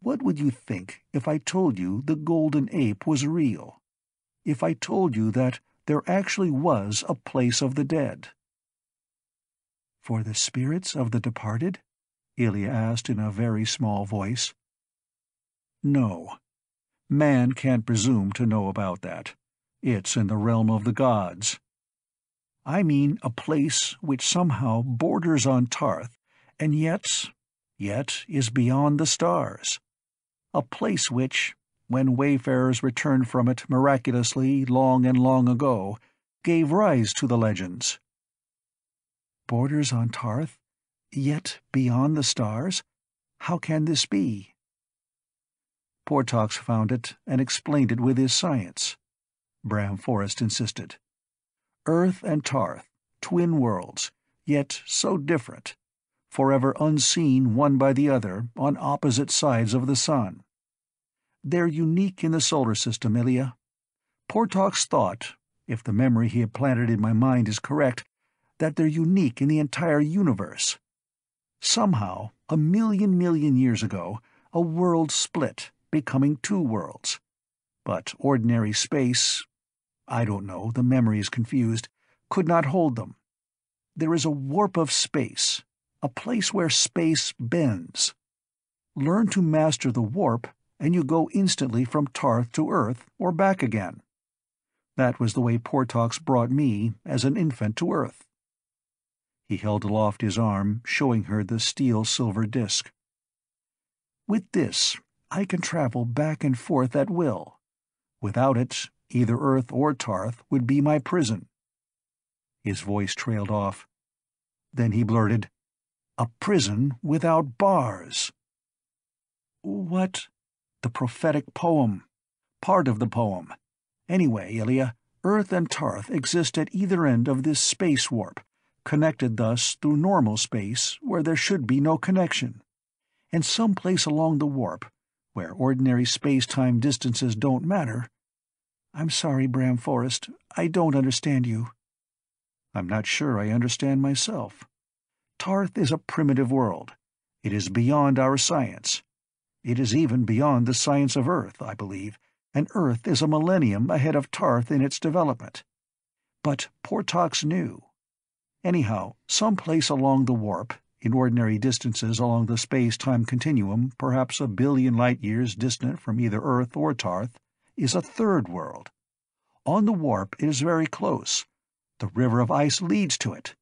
"What would you think if I told you the golden ape was real? If I told you that there actually was a place of the dead?" "For the spirits of the departed?" Ilya asked in a very small voice. "No. Man can't presume to know about that. It's in the realm of the gods. I mean a place which somehow borders on Tarth, and yet, yet is beyond the stars. A place which, when wayfarers returned from it miraculously long and long ago, gave rise to the legends." "Borders on Tarth, yet beyond the stars? How can this be?" Portox found it and explained it with his science. Bram Forrest insisted. "Earth and Tarth, twin worlds, yet so different, forever unseen one by the other on opposite sides of the sun. They're unique in the solar system, Ilya. Portox thought, if the memory he had planted in my mind is correct, that they're unique in the entire universe. Somehow, a million million years ago, a world split, becoming two worlds. But ordinary space— I don't know, the memory is confused— could not hold them. There is a warp of space, a place where space bends. Learn to master the warp, and you go instantly from Tarth to Earth, or back again. That was the way Portox brought me, as an infant, to Earth." He held aloft his arm, showing her the steel-silver disk. "With this, I can travel back and forth at will. Without it, either Earth or Tarth would be my prison." His voice trailed off. Then he blurted, "A prison without bars." "What?" "The prophetic poem. Part of the poem. Anyway, Ilya, Earth and Tarth exist at either end of this space warp, connected thus through normal space where there should be no connection. And someplace along the warp, where ordinary space-time distances don't matter—" "I'm sorry, Bram Forrest, I don't understand you." "I'm not sure I understand myself. Tarth is a primitive world. It is beyond our science. It is even beyond the science of Earth, I believe, and Earth is a millennium ahead of Tarth in its development. But Portox knew. Anyhow, someplace along the warp, in ordinary distances along the space-time continuum, perhaps a billion light-years distant from either Earth or Tarth, is a third world. On the warp it is very close. The River of Ice leads to it.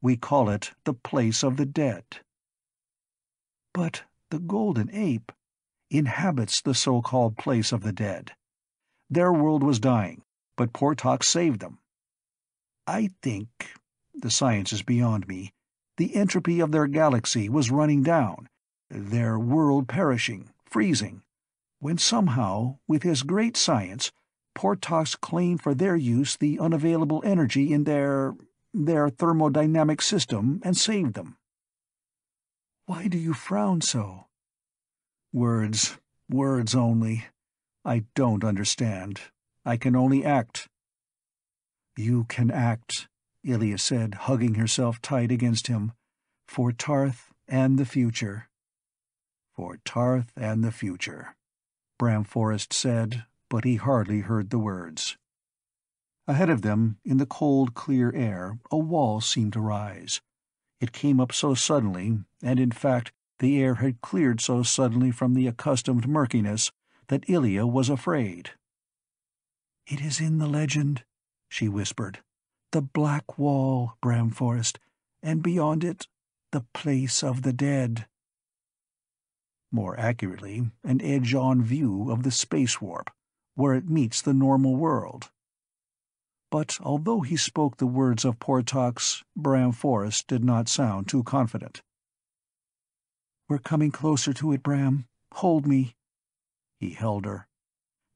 We call it the Place of the Dead. But the Golden Ape inhabits the so-called Place of the Dead. Their world was dying, but Portox saved them. I think, the science is beyond me, the entropy of their galaxy was running down, their world perishing, freezing, when somehow, with his great science, Portox claimed for their use the unavailable energy in their, their thermodynamic system and saved them. Why do you frown so? Words, words only. I don't understand. I can only act. You can act, Ilya said, hugging herself tight against him, for Tarth and the future. For Tarth and the future, Bram Forrest said, but he hardly heard the words. Ahead of them, in the cold, clear air, a wall seemed to rise. It came up so suddenly, and in fact the air had cleared so suddenly from the accustomed murkiness that Ilya was afraid. "It is in the legend," she whispered. "The black wall, Bram Forrest, and beyond it, the place of the dead." More accurately, an edge-on view of the space warp, where it meets the normal world. But although he spoke the words of Portox, Bram Forrest did not sound too confident. "We're coming closer to it, Bram. Hold me." He held her.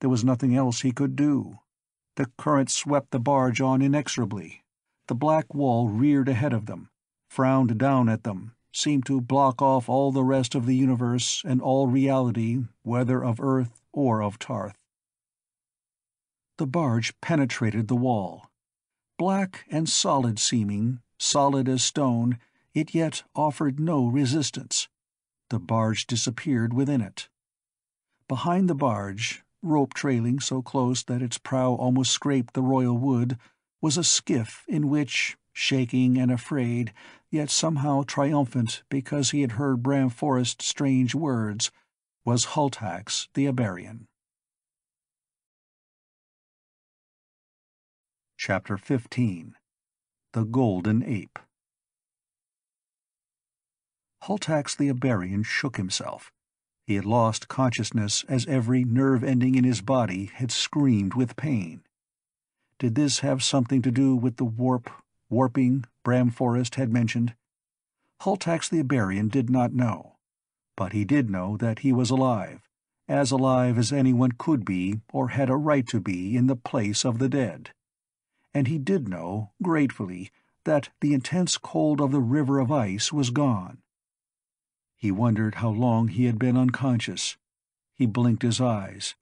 There was nothing else he could do. The current swept the barge on inexorably. The black wall reared ahead of them, frowned down at them, seemed to block off all the rest of the universe and all reality, whether of Earth or of Tarth. The barge penetrated the wall. Black and solid seeming, solid as stone, it yet offered no resistance. The barge disappeared within it. Behind the barge, rope trailing so close that its prow almost scraped the royal wood, was a skiff in which, shaking and afraid, yet somehow triumphant because he had heard Bram Forrest's strange words, was Hultax the Abarian. Chapter fifteen. The Golden Ape. Hultax the Iberian shook himself. He had lost consciousness as every nerve ending in his body had screamed with pain. Did this have something to do with the warp, warping Bram Forrest had mentioned? Hultax the Iberian did not know, but he did know that he was alive, as alive as anyone could be or had a right to be in the place of the dead. And he did know, gratefully, that the intense cold of the River of Ice was gone. He wondered how long he had been unconscious. He blinked his eyes.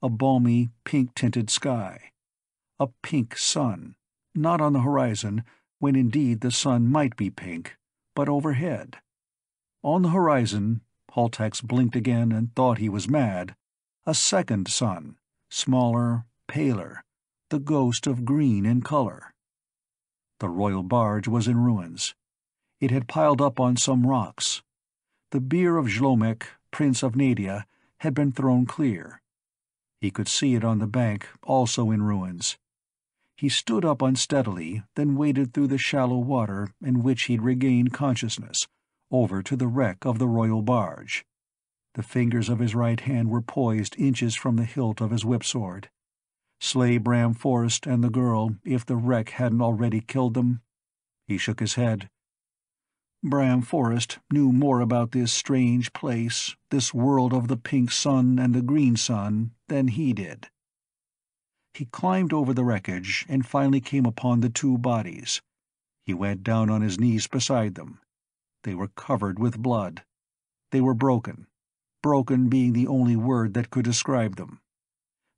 A balmy, pink-tinted sky. A pink sun, not on the horizon, when indeed the sun might be pink, but overhead. On the horizon, Hultax blinked again and thought he was mad, a second sun, smaller, paler, the ghost of green in color. The royal barge was in ruins. It had piled up on some rocks. The bier of Jlomek, Prince of Nadia, had been thrown clear. He could see it on the bank, also in ruins. He stood up unsteadily, then waded through the shallow water in which he'd regained consciousness, over to the wreck of the royal barge. The fingers of his right hand were poised inches from the hilt of his whipsword. Slay Bram Forrest and the girl, if the wreck hadn't already killed them. He shook his head. Bram Forrest knew more about this strange place, this world of the pink sun and the green sun, than he did. He climbed over the wreckage and finally came upon the two bodies. He went down on his knees beside them. They were covered with blood. They were broken, broken being the only word that could describe them.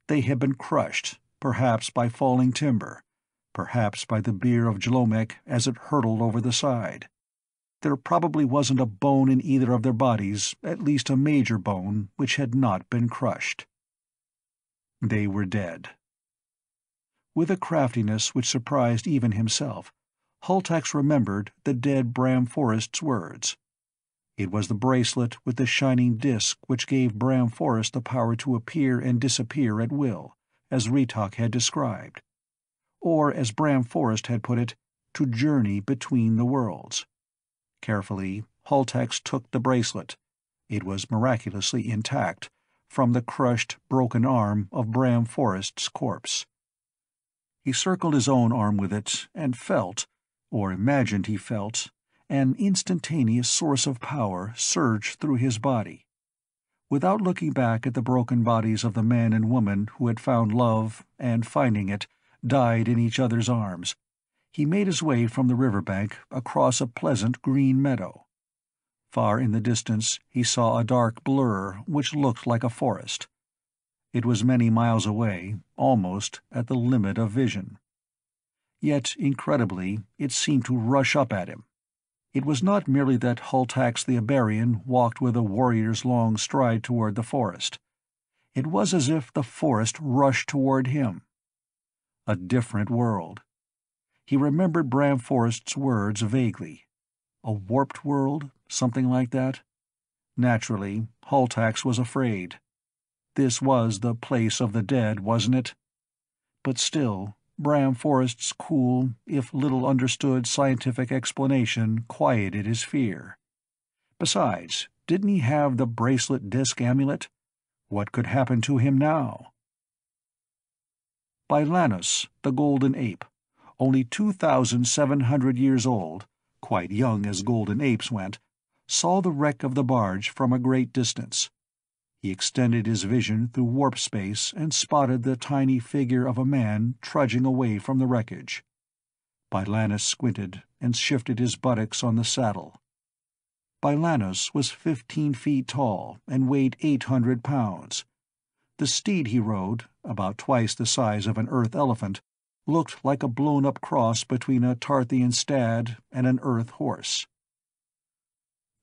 They had been crushed, perhaps by falling timber, perhaps by the bier of Jlomek as it hurtled over the side. There probably wasn't a bone in either of their bodies, at least a major bone, which had not been crushed. They were dead. With a craftiness which surprised even himself, Hultax remembered the dead Bram Forrest's words. It was the bracelet with the shining disk which gave Bram Forrest the power to appear and disappear at will, as Retok had described, or, as Bram Forrest had put it, to journey between the worlds. Carefully, Hultax took the bracelet. It was miraculously intact, from the crushed, broken arm of Bram Forrest's corpse. He circled his own arm with it and felt, or imagined he felt, an instantaneous source of power surge through his body. Without looking back at the broken bodies of the man and woman who had found love and, finding it, died in each other's arms, he made his way from the riverbank across a pleasant green meadow. Far in the distance he saw a dark blur which looked like a forest. It was many miles away, almost at the limit of vision. Yet, incredibly, it seemed to rush up at him. It was not merely that Hultax the Iberian walked with a warrior's long stride toward the forest. It was as if the forest rushed toward him. A different world. He remembered Bram Forrest's words vaguely. A warped world, something like that? Naturally, Hultax was afraid. This was the place of the dead, wasn't it? But still, Bram Forrest's cool, if little understood, scientific explanation quieted his fear. Besides, didn't he have the bracelet disc amulet? What could happen to him now? Bylanus, the golden ape, only two thousand seven hundred years old, quite young as golden apes went, saw the wreck of the barge from a great distance. He extended his vision through warp space and spotted the tiny figure of a man trudging away from the wreckage. Bylanus squinted and shifted his buttocks on the saddle. Bylanus was fifteen feet tall and weighed eight hundred pounds. The steed he rode, about twice the size of an Earth elephant, looked like a blown-up cross between a Tarthian stag and an Earth horse.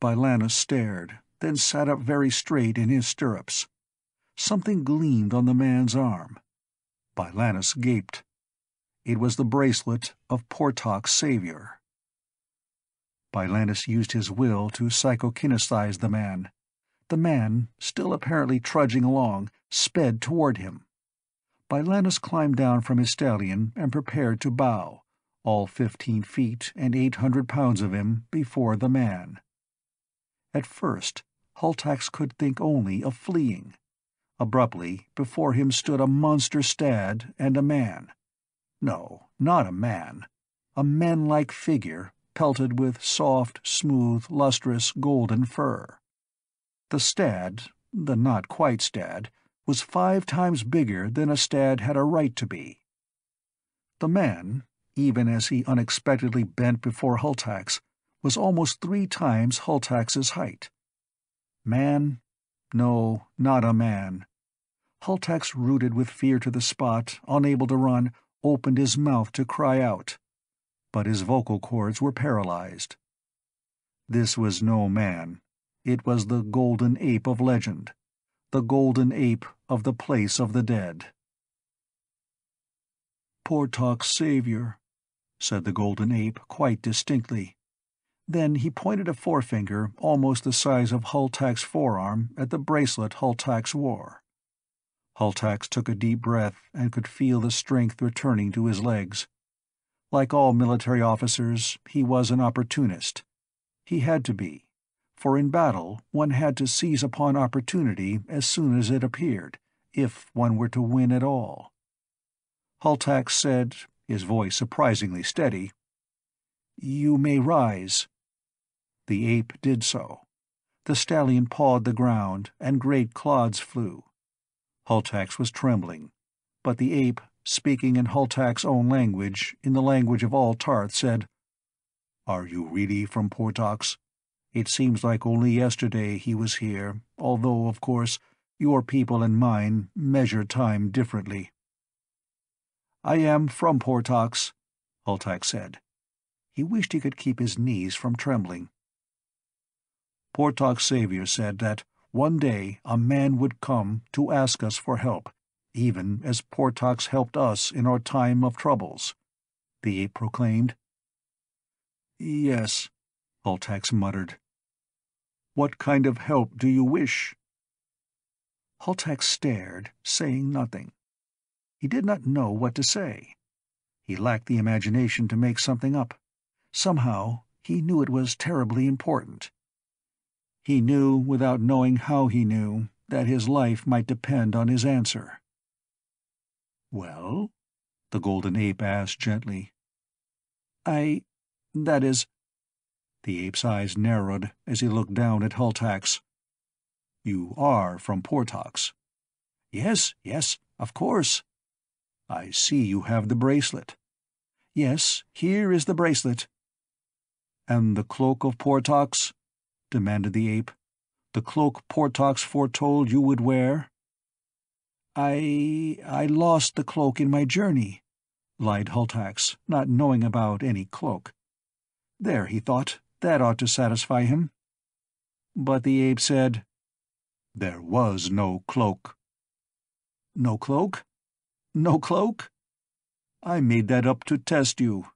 Bylanus stared, then sat up very straight in his stirrups. Something gleamed on the man's arm. Bylanus gaped. It was the bracelet of Portox's savior. Bylanus used his will to psychokinesthesize the man. The man, still apparently trudging along, sped toward him. Bylanus climbed down from his stallion and prepared to bow, all fifteen feet and eight hundred pounds of him, before the man. At first, Hultax could think only of fleeing. Abruptly, before him stood a monster stag and a man. No, not a man. A man-like figure, pelted with soft, smooth, lustrous, golden fur. The stag, the not-quite stag, was five times bigger than a stag had a right to be. The man, even as he unexpectedly bent before Hultax, was almost three times Hultax's height. Man? No, not a man. Hultax, rooted with fear to the spot, unable to run, opened his mouth to cry out. But his vocal cords were paralyzed. This was no man. It was the golden ape of legend, the golden ape of the place of the dead. "Portox's savior," said the golden ape quite distinctly. Then he pointed a forefinger, almost the size of Hultax's forearm, at the bracelet Hultax wore. Hultax took a deep breath and could feel the strength returning to his legs. Like all military officers, he was an opportunist. He had to be, for in battle one had to seize upon opportunity as soon as it appeared, if one were to win at all. Hultax said, his voice surprisingly steady, "You may rise." The ape did so. The stallion pawed the ground, and great clods flew. Hultax was trembling, but the ape, speaking in Hultax's own language, in the language of all Tarth, said, "Are you really from Portox? It seems like only yesterday he was here, although, of course, your people and mine measure time differently." "I am from Portox," Hultax said. He wished he could keep his knees from trembling. "Portox's savior said that one day a man would come to ask us for help, even as Portox helped us in our time of troubles," the ape proclaimed. Yes, Hultax muttered. What kind of help do you wish? Hultax stared, saying nothing. He did not know what to say. He lacked the imagination to make something up. Somehow, he knew it was terribly important. He knew, without knowing how he knew, that his life might depend on his answer. Well? The golden ape asked gently. I... that is... The ape's eyes narrowed as he looked down at Hultax. You are from Portox. Yes, yes, of course. I see you have the bracelet. Yes, here is the bracelet. And the cloak of Portox? Demanded the ape. The cloak Portox foretold you would wear? I... I lost the cloak in my journey, lied Hultax, not knowing about any cloak. There, he thought, that ought to satisfy him. But the ape said, There was no cloak. No cloak? No cloak? I made that up to test you.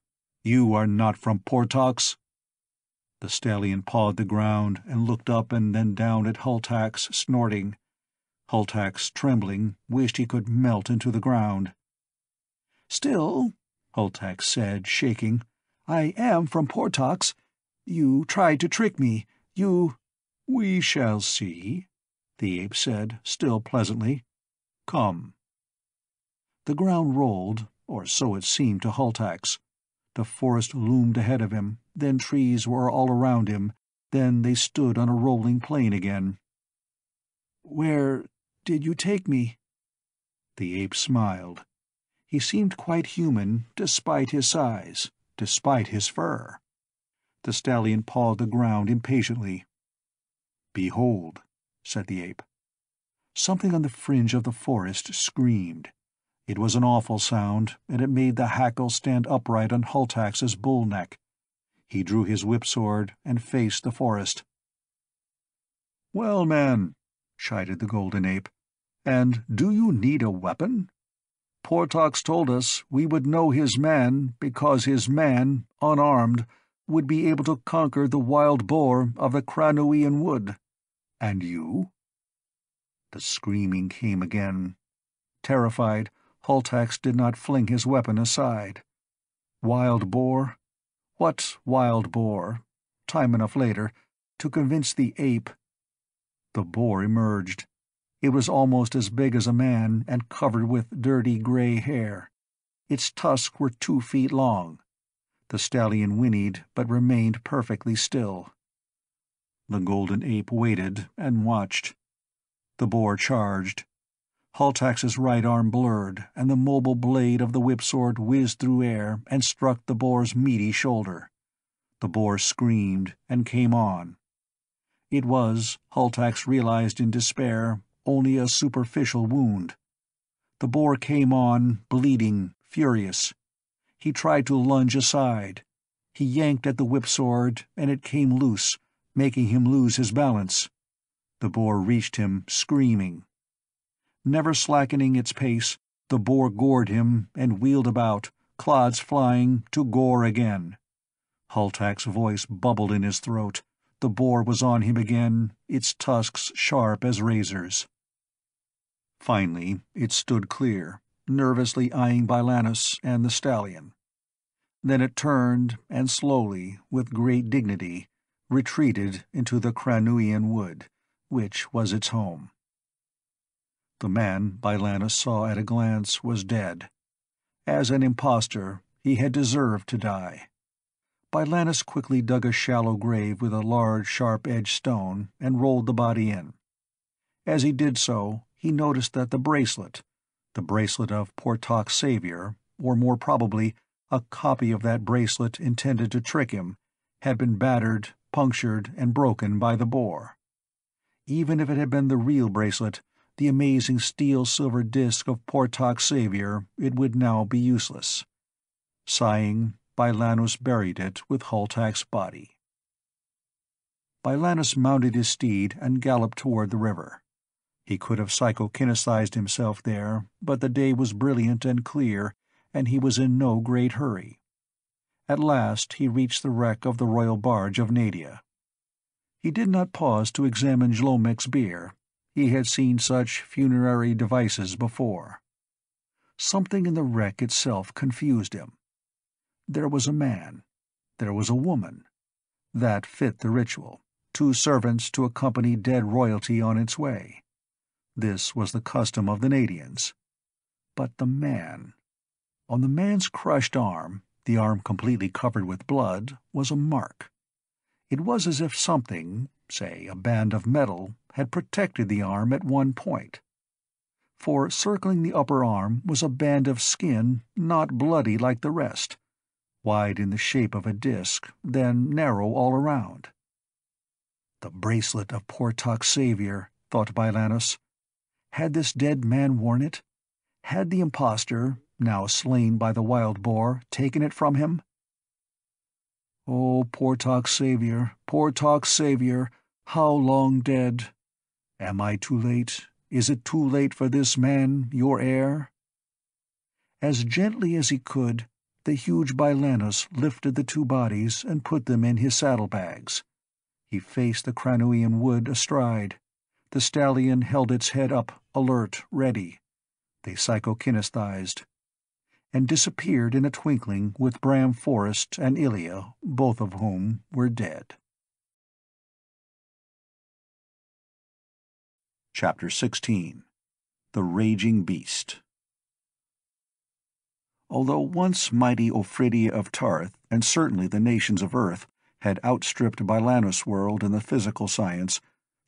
You are not from Portox. The stallion pawed the ground and looked up and then down at Hultax, snorting. Hultax, trembling, wished he could melt into the ground. Still, Hultax said, shaking, I am from Portox. You tried to trick me. You... We shall see, the ape said, still pleasantly. Come. The ground rolled, or so it seemed to Hultax. The forest loomed ahead of him, then trees were all around him, then they stood on a rolling plain again. Where did you take me? The ape smiled. He seemed quite human, despite his size, despite his fur. The stallion pawed the ground impatiently. Behold, said the ape. Something on the fringe of the forest screamed. It was an awful sound, and it made the hackle stand upright on Hultax's bull neck. He drew his whipsword and faced the forest. Well, man, chided the golden ape, and do you need a weapon? Portox told us we would know his man because his man, unarmed, would be able to conquer the wild boar of the Cranuian wood. And you? The screaming came again. Terrified, Hultax did not fling his weapon aside. Wild boar? What wild boar? Time enough later, to convince the ape. The boar emerged. It was almost as big as a man and covered with dirty gray hair. Its tusks were two feet long. The stallion whinnied, but remained perfectly still. The golden ape waited and watched. The boar charged. Hultax's right arm blurred, and the mobile blade of the whipsword whizzed through air and struck the boar's meaty shoulder. The boar screamed and came on. It was, Hultax realized in despair, only a superficial wound. The boar came on, bleeding, furious. He tried to lunge aside. He yanked at the whipsword, and it came loose, making him lose his balance. The boar reached him, screaming. Never slackening its pace, the boar gored him and wheeled about, clods flying, to gore again. Hultax's voice bubbled in his throat. The boar was on him again, its tusks sharp as razors. Finally, it stood clear, nervously eyeing Bylanus and the stallion. Then it turned and slowly, with great dignity, retreated into the Cranuian wood, which was its home. The man Bylanus saw at a glance was dead. As an impostor, he had deserved to die. Bylanus quickly dug a shallow grave with a large, sharp-edged stone and rolled the body in. As he did so, he noticed that the bracelet, the bracelet of Portox's savior, or more probably a copy of that bracelet intended to trick him, had been battered, punctured, and broken by the boar. Even if it had been the real bracelet, the amazing steel-silver disc of Portox's savior, it would now be useless. Sighing, Bylanus buried it with Hultax's body. Bylanus mounted his steed and galloped toward the river. He could have psychokinesized himself there, but the day was brilliant and clear, and he was in no great hurry. At last he reached the wreck of the royal barge of Nadia. He did not pause to examine Jlomek's bier. He had seen such funerary devices before. Something in the wreck itself confused him. There was a man. There was a woman. That fit the ritual. Two servants to accompany dead royalty on its way. This was the custom of the Nadians. But the man. On the man's crushed arm, the arm completely covered with blood, was a mark. It was as if something, say a band of metal, had protected the arm at one point. For circling the upper arm was a band of skin not bloody like the rest, wide in the shape of a disk, then narrow all around. The bracelet of Portox's savior, thought Bylanus. Had this dead man worn it? Had the impostor, now slain by the wild boar, taken it from him? Oh, Portox's savior, Portox's savior, how long dead? Am I too late? Is it too late for this man, your heir? As gently as he could, the huge Bylanus lifted the two bodies and put them in his saddlebags. He faced the Cranuian wood astride. The stallion held its head up, alert, ready. They psychokinestized, and disappeared in a twinkling with Bram Forrest and Ilya, both of whom were dead. Chapter sixteen. The Raging Beast. Although once mighty Ophridia of Tarth, and certainly the nations of Earth, had outstripped Bylanus' world in the physical science,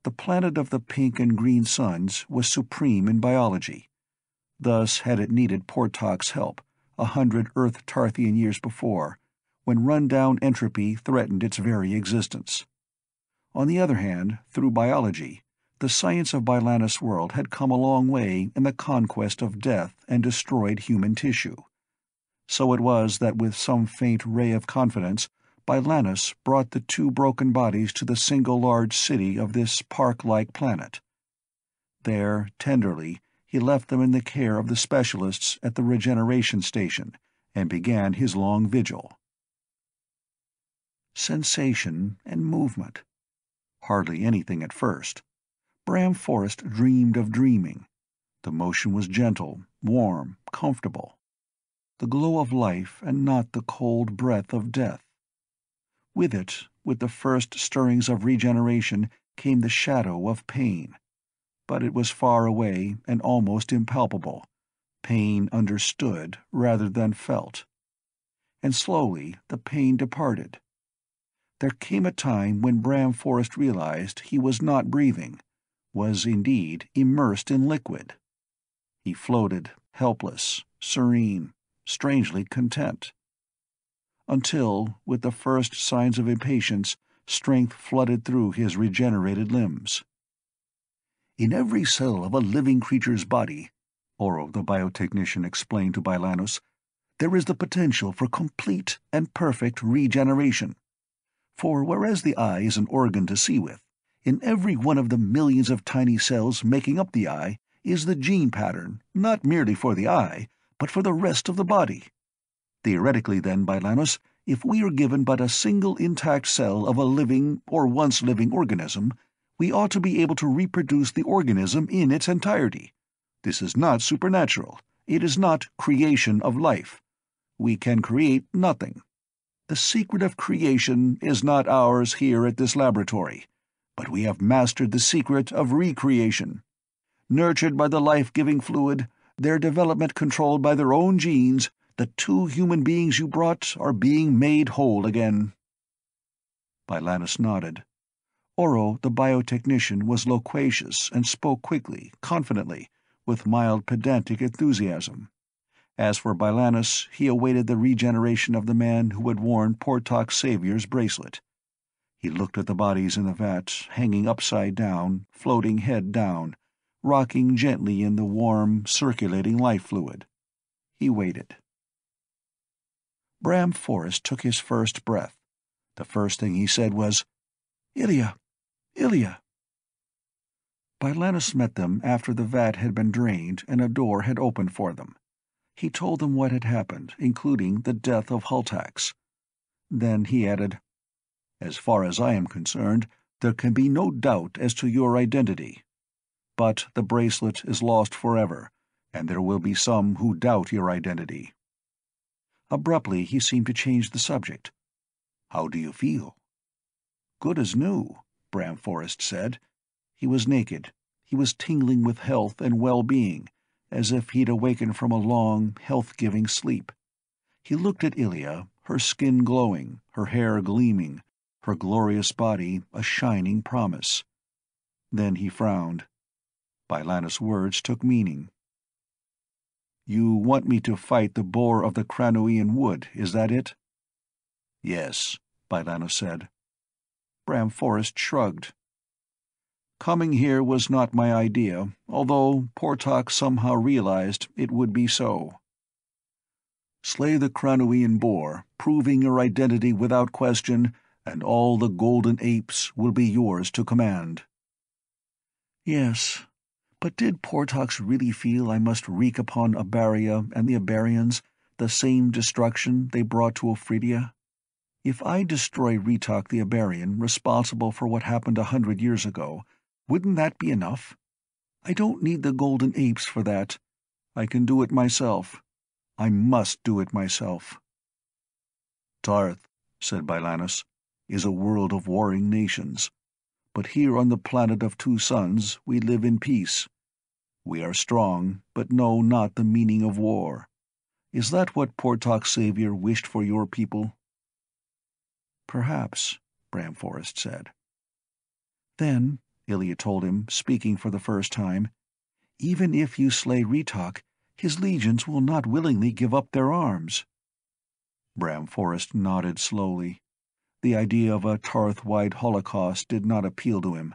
the planet of the pink and green suns was supreme in biology. Thus had it needed Portox's help, a hundred Earth Tarthian years before, when run-down entropy threatened its very existence. On the other hand, through biology, the science of Bylanus' world had come a long way in the conquest of death and destroyed human tissue. So it was that with some faint ray of confidence, Bylanus brought the two broken bodies to the single large city of this park-like planet. There, tenderly, he left them in the care of the specialists at the regeneration station, and began his long vigil. Sensation and movement. Hardly anything at first. Bram Forrest dreamed of dreaming. The motion was gentle, warm, comfortable. The glow of life and not the cold breath of death. With it, with the first stirrings of regeneration, came the shadow of pain. But it was far away and almost impalpable, pain understood rather than felt. And slowly the pain departed. There came a time when Bram Forrest realized he was not breathing, was indeed immersed in liquid. He floated, helpless, serene, strangely content. Until, with the first signs of impatience, strength flooded through his regenerated limbs. In every cell of a living creature's body, Oro the biotechnician explained to Bylanus, there is the potential for complete and perfect regeneration. For whereas the eye is an organ to see with, in every one of the millions of tiny cells making up the eye is the gene pattern, not merely for the eye, but for the rest of the body. Theoretically, then, Bylanus, if we are given but a single intact cell of a living or once living organism, we ought to be able to reproduce the organism in its entirety. This is not supernatural. It is not creation of life. We can create nothing. The secret of creation is not ours here at this laboratory, but we have mastered the secret of recreation. Nurtured by the life-giving fluid, their development controlled by their own genes, the two human beings you brought are being made whole again. Bylanus nodded. Oro, the biotechnician, was loquacious and spoke quickly, confidently, with mild pedantic enthusiasm. As for Bylanus, he awaited the regeneration of the man who had worn Portox's savior's bracelet. He looked at the bodies in the vat, hanging upside down, floating head down, rocking gently in the warm, circulating life fluid. He waited. Bram Forrest took his first breath. The first thing he said was, "Ilya! Ilya!" Bylanus met them after the vat had been drained and a door had opened for them. He told them what had happened, including the death of Hultax. Then he added, "As far as I am concerned, there can be no doubt as to your identity. But the bracelet is lost forever, and there will be some who doubt your identity." Abruptly he seemed to change the subject. "How do you feel?" "Good as new," Bram Forrest said. He was naked. He was tingling with health and well-being, as if he'd awakened from a long, health-giving sleep. He looked at Ilya, her skin glowing, her hair gleaming, her glorious body a shining promise. Then he frowned. Bylanus' words took meaning. "You want me to fight the boar of the Cranuian wood, is that it?" "Yes," Bylanus said. Bram Forrest shrugged. "Coming here was not my idea, although Portox somehow realized it would be so. Slay the Cranuian boar, proving your identity without question, and all the golden apes will be yours to command." "Yes, but did Portox really feel I must wreak upon Abaria and the Iberians the same destruction they brought to Ophridia? If I destroy Retok the Iberian, responsible for what happened a hundred years ago, wouldn't that be enough? I don't need the golden apes for that. I can do it myself. I must do it myself." "Tarth," said Bylanus, "is a world of warring nations. But here on the planet of two suns we live in peace. We are strong, but know not the meaning of war. Is that what Portox Savior wished for your people?" "Perhaps," Bram Forrest said. "Then," Ilya told him, speaking for the first time, "even if you slay Retok, his legions will not willingly give up their arms." Bram Forrest nodded slowly. The idea of a Tarth-wide holocaust did not appeal to him,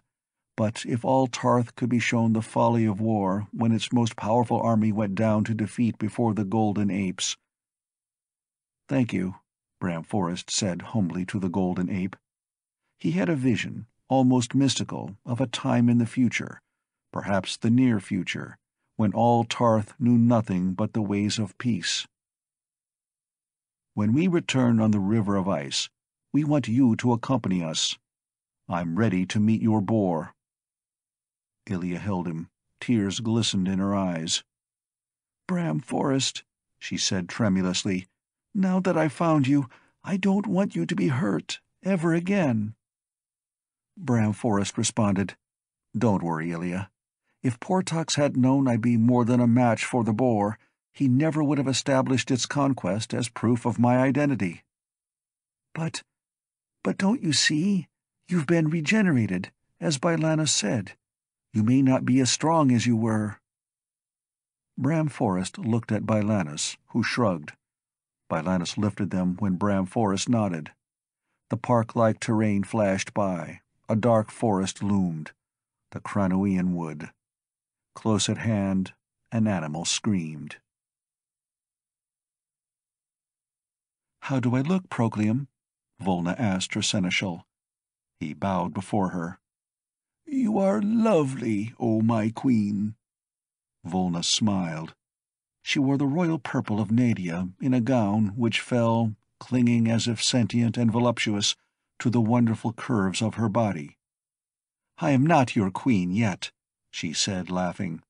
but if all Tarth could be shown the folly of war when its most powerful army went down to defeat before the golden apes— "Thank you," Bram Forrest said humbly to the golden ape. He had a vision, almost mystical, of a time in the future, perhaps the near future, when all Tarth knew nothing but the ways of peace. "When we return on the River of Ice, we want you to accompany us. I'm ready to meet your boar." Ilya held him. Tears glistened in her eyes. "Bram Forrest," she said tremulously, "now that I've found you, I don't want you to be hurt ever again." Bram Forrest responded, "Don't worry, Ilya. If Portox had known I'd be more than a match for the boar, he never would have established its conquest as proof of my identity." But, but don't you see? You've been regenerated, as Bylanus said. You may not be as strong as you were." Bram Forrest looked at Bylanus, who shrugged. Bylanus lifted them when Bram Forrest nodded. The park-like terrain flashed by. A dark forest loomed. The Cranuian wood. Close at hand, an animal screamed. "How do I look, Proclium?" Volna asked her seneschal. He bowed before her. "You are lovely, O my queen." Volna smiled. She wore the royal purple of Nadia in a gown which fell, clinging as if sentient and voluptuous, to the wonderful curves of her body. "I am not your queen yet," she said, laughing.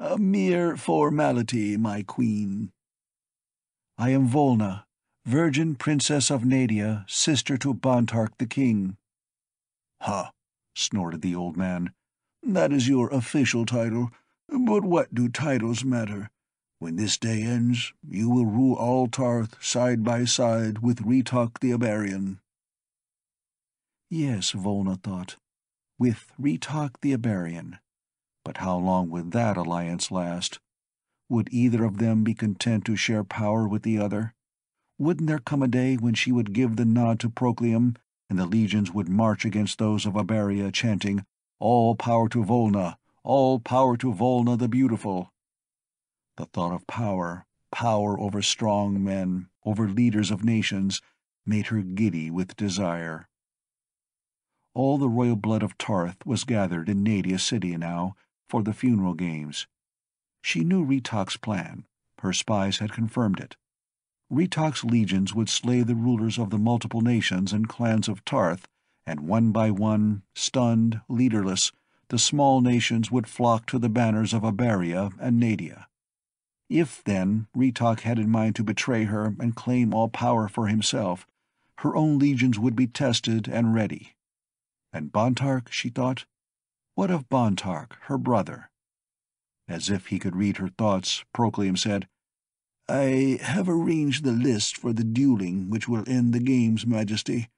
"A mere formality, my queen." "I am Volna, virgin princess of Nadia, sister to Bontark the king." "Ha!" snorted the old man. "That is your official title, but what do titles matter? When this day ends, you will rule all Tarth side by side with Retok the Abarian." Yes, Volna thought, with Retok the Abarian. But how long would that alliance last? Would either of them be content to share power with the other? Wouldn't there come a day when she would give the nod to Proclium, and the legions would march against those of Abaria, chanting, "All power to Volna! All power to Volna the Beautiful!" The thought of power, power over strong men, over leaders of nations, made her giddy with desire. All the royal blood of Tarth was gathered in Nadia City now for the funeral games. She knew Retok's plan. Her spies had confirmed it. Retok's legions would slay the rulers of the multiple nations and clans of Tarth, and one by one, stunned, leaderless, the small nations would flock to the banners of Abaria and Nadia. If, then, Retok had in mind to betray her and claim all power for himself, her own legions would be tested and ready. And Bontark, she thought? What of Bontark, her brother? As if he could read her thoughts, Proclium said, "I have arranged the list for the dueling which will end the games, Majesty.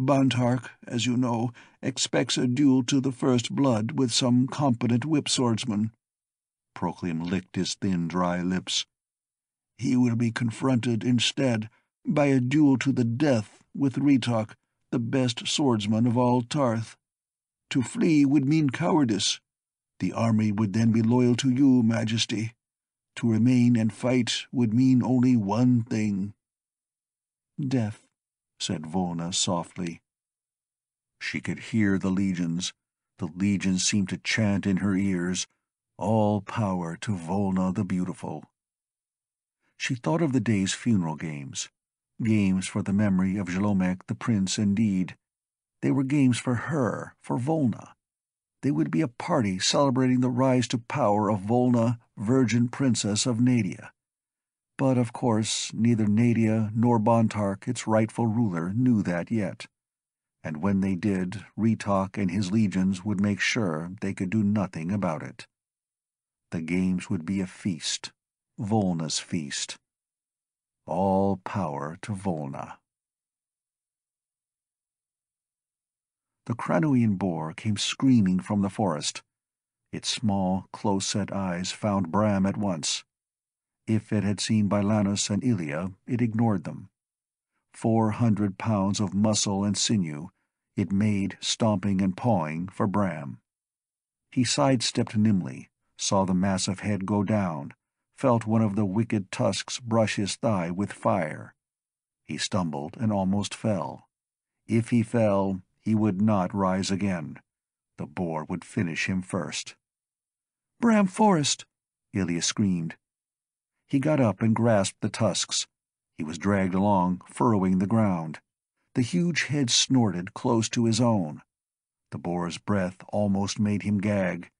Bontark, as you know, expects a duel to the first blood with some competent whip-swordsman." Proclium licked his thin, dry lips. "He will be confronted instead by a duel to the death with Retok, the best swordsman of all Tarth. To flee would mean cowardice. The army would then be loyal to you, Majesty. To remain and fight would mean only one thing." "Death," said Volna softly. She could hear the legions. The legions seemed to chant in her ears, "All power to Volna the Beautiful." She thought of the day's funeral games, games for the memory of Jlomek the Prince indeed. They were games for her, for Volna. They would be a party celebrating the rise to power of Volna, Virgin Princess of Nadia. But, of course, neither Nadia nor Bontark, its rightful ruler, knew that yet. And when they did, Retok and his legions would make sure they could do nothing about it. The games would be a feast, Volna's feast. All power to Volna. The Cranuian boar came screaming from the forest. Its small, close-set eyes found Bram at once. If it had seen Bylanus and Ilya, it ignored them. Four hundred pounds of muscle and sinew, it made, stomping and pawing, for Bram. He sidestepped nimbly, saw the massive head go down, felt one of the wicked tusks brush his thigh with fire. He stumbled and almost fell. If he fell, he would not rise again. The boar would finish him first. "Bram Forrest!" Ilya screamed. He got up and grasped the tusks. He was dragged along, furrowing the ground. The huge head snorted close to his own. The boar's breath almost made him gag.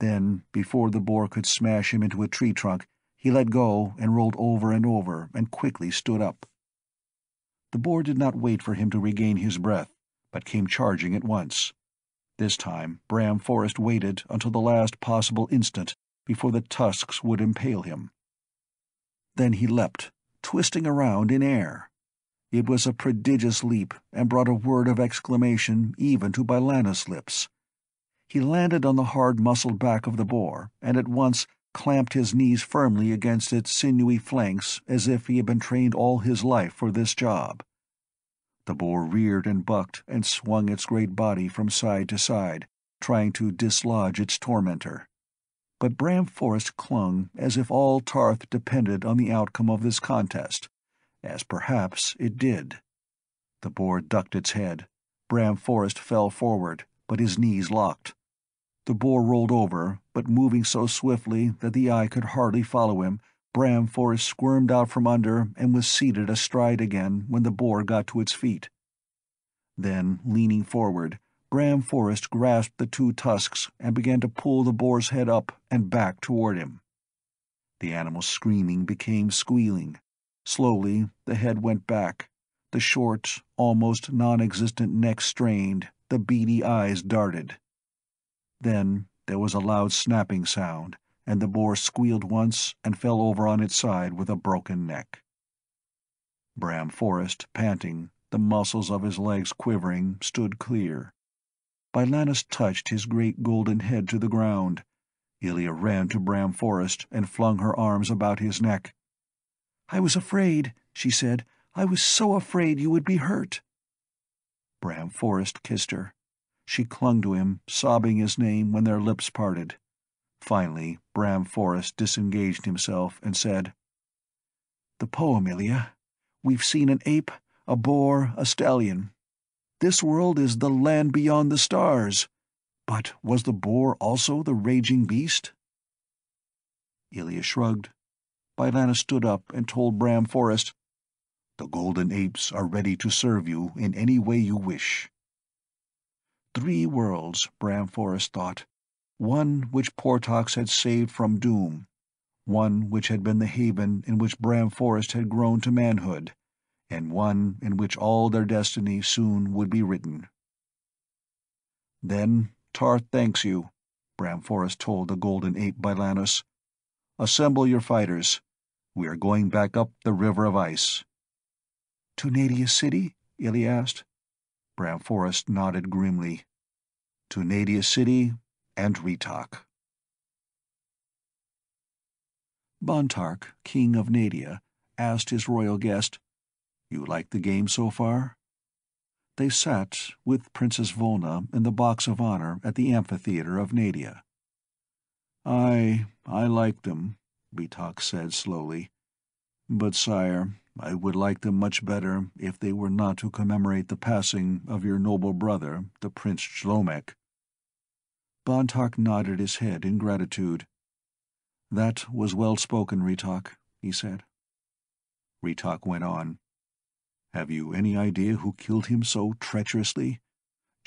Then, before the boar could smash him into a tree trunk, he let go and rolled over and over and quickly stood up. The boar did not wait for him to regain his breath, but came charging at once. This time Bram Forrest waited until the last possible instant before the tusks would impale him. Then he leapt, twisting around in air. It was a prodigious leap, and brought a word of exclamation even to Bylanus' lips. He landed on the hard muscled back of the boar, and at once clamped his knees firmly against its sinewy flanks as if he had been trained all his life for this job. The boar reared and bucked and swung its great body from side to side, trying to dislodge its tormentor. But Bram Forrest clung as if all Tarth depended on the outcome of this contest, as perhaps it did. The boar ducked its head. Bram Forrest fell forward, but his knees locked. The boar rolled over, but moving so swiftly that the eye could hardly follow him, Bram Forrest squirmed out from under and was seated astride again when the boar got to its feet. Then, leaning forward, Bram Forrest grasped the two tusks and began to pull the boar's head up and back toward him. The animal's screaming became squealing. Slowly, the head went back, the short, almost non-existent neck strained, the beady eyes darted. Then there was a loud snapping sound, and the boar squealed once and fell over on its side with a broken neck. Bram Forrest, panting, the muscles of his legs quivering, stood clear. Bylanus touched his great golden head to the ground. Ilya ran to Bram Forrest and flung her arms about his neck. "I was afraid," she said. "I was so afraid you would be hurt." Bram Forrest kissed her. She clung to him, sobbing his name when their lips parted. Finally, Bram Forrest disengaged himself and said, "The poem, Ilya. We've seen an ape, a boar, a stallion. This world is the land beyond the stars. But was the boar also the raging beast?" Ilya shrugged. Bylanus stood up and told Bram Forrest, The golden apes are ready to serve you in any way you wish. Three worlds, Bram Forrest thought, one which Portox had saved from doom, one which had been the haven in which Bram Forrest had grown to manhood, and one in which all their destiny soon would be written. Then Tarth thanks you, Bram Forrest told the golden ape Bylanus. Assemble your fighters. We are going back up the River of Ice. To Nadia City? Ilya asked. Bram Forrest nodded grimly. To Nadia City and Retok. Bontark, king of Nadia, asked his royal guest, You like the game so far? They sat, with Princess Volna, in the box of honor at the amphitheater of Nadia. I, I like them, Retok said slowly. But, sire, I would like them much better if they were not to commemorate the passing of your noble brother, the Prince Jlomek. Bontark nodded his head in gratitude. That was well spoken, Retok, he said. Retok went on. Have you any idea who killed him so treacherously?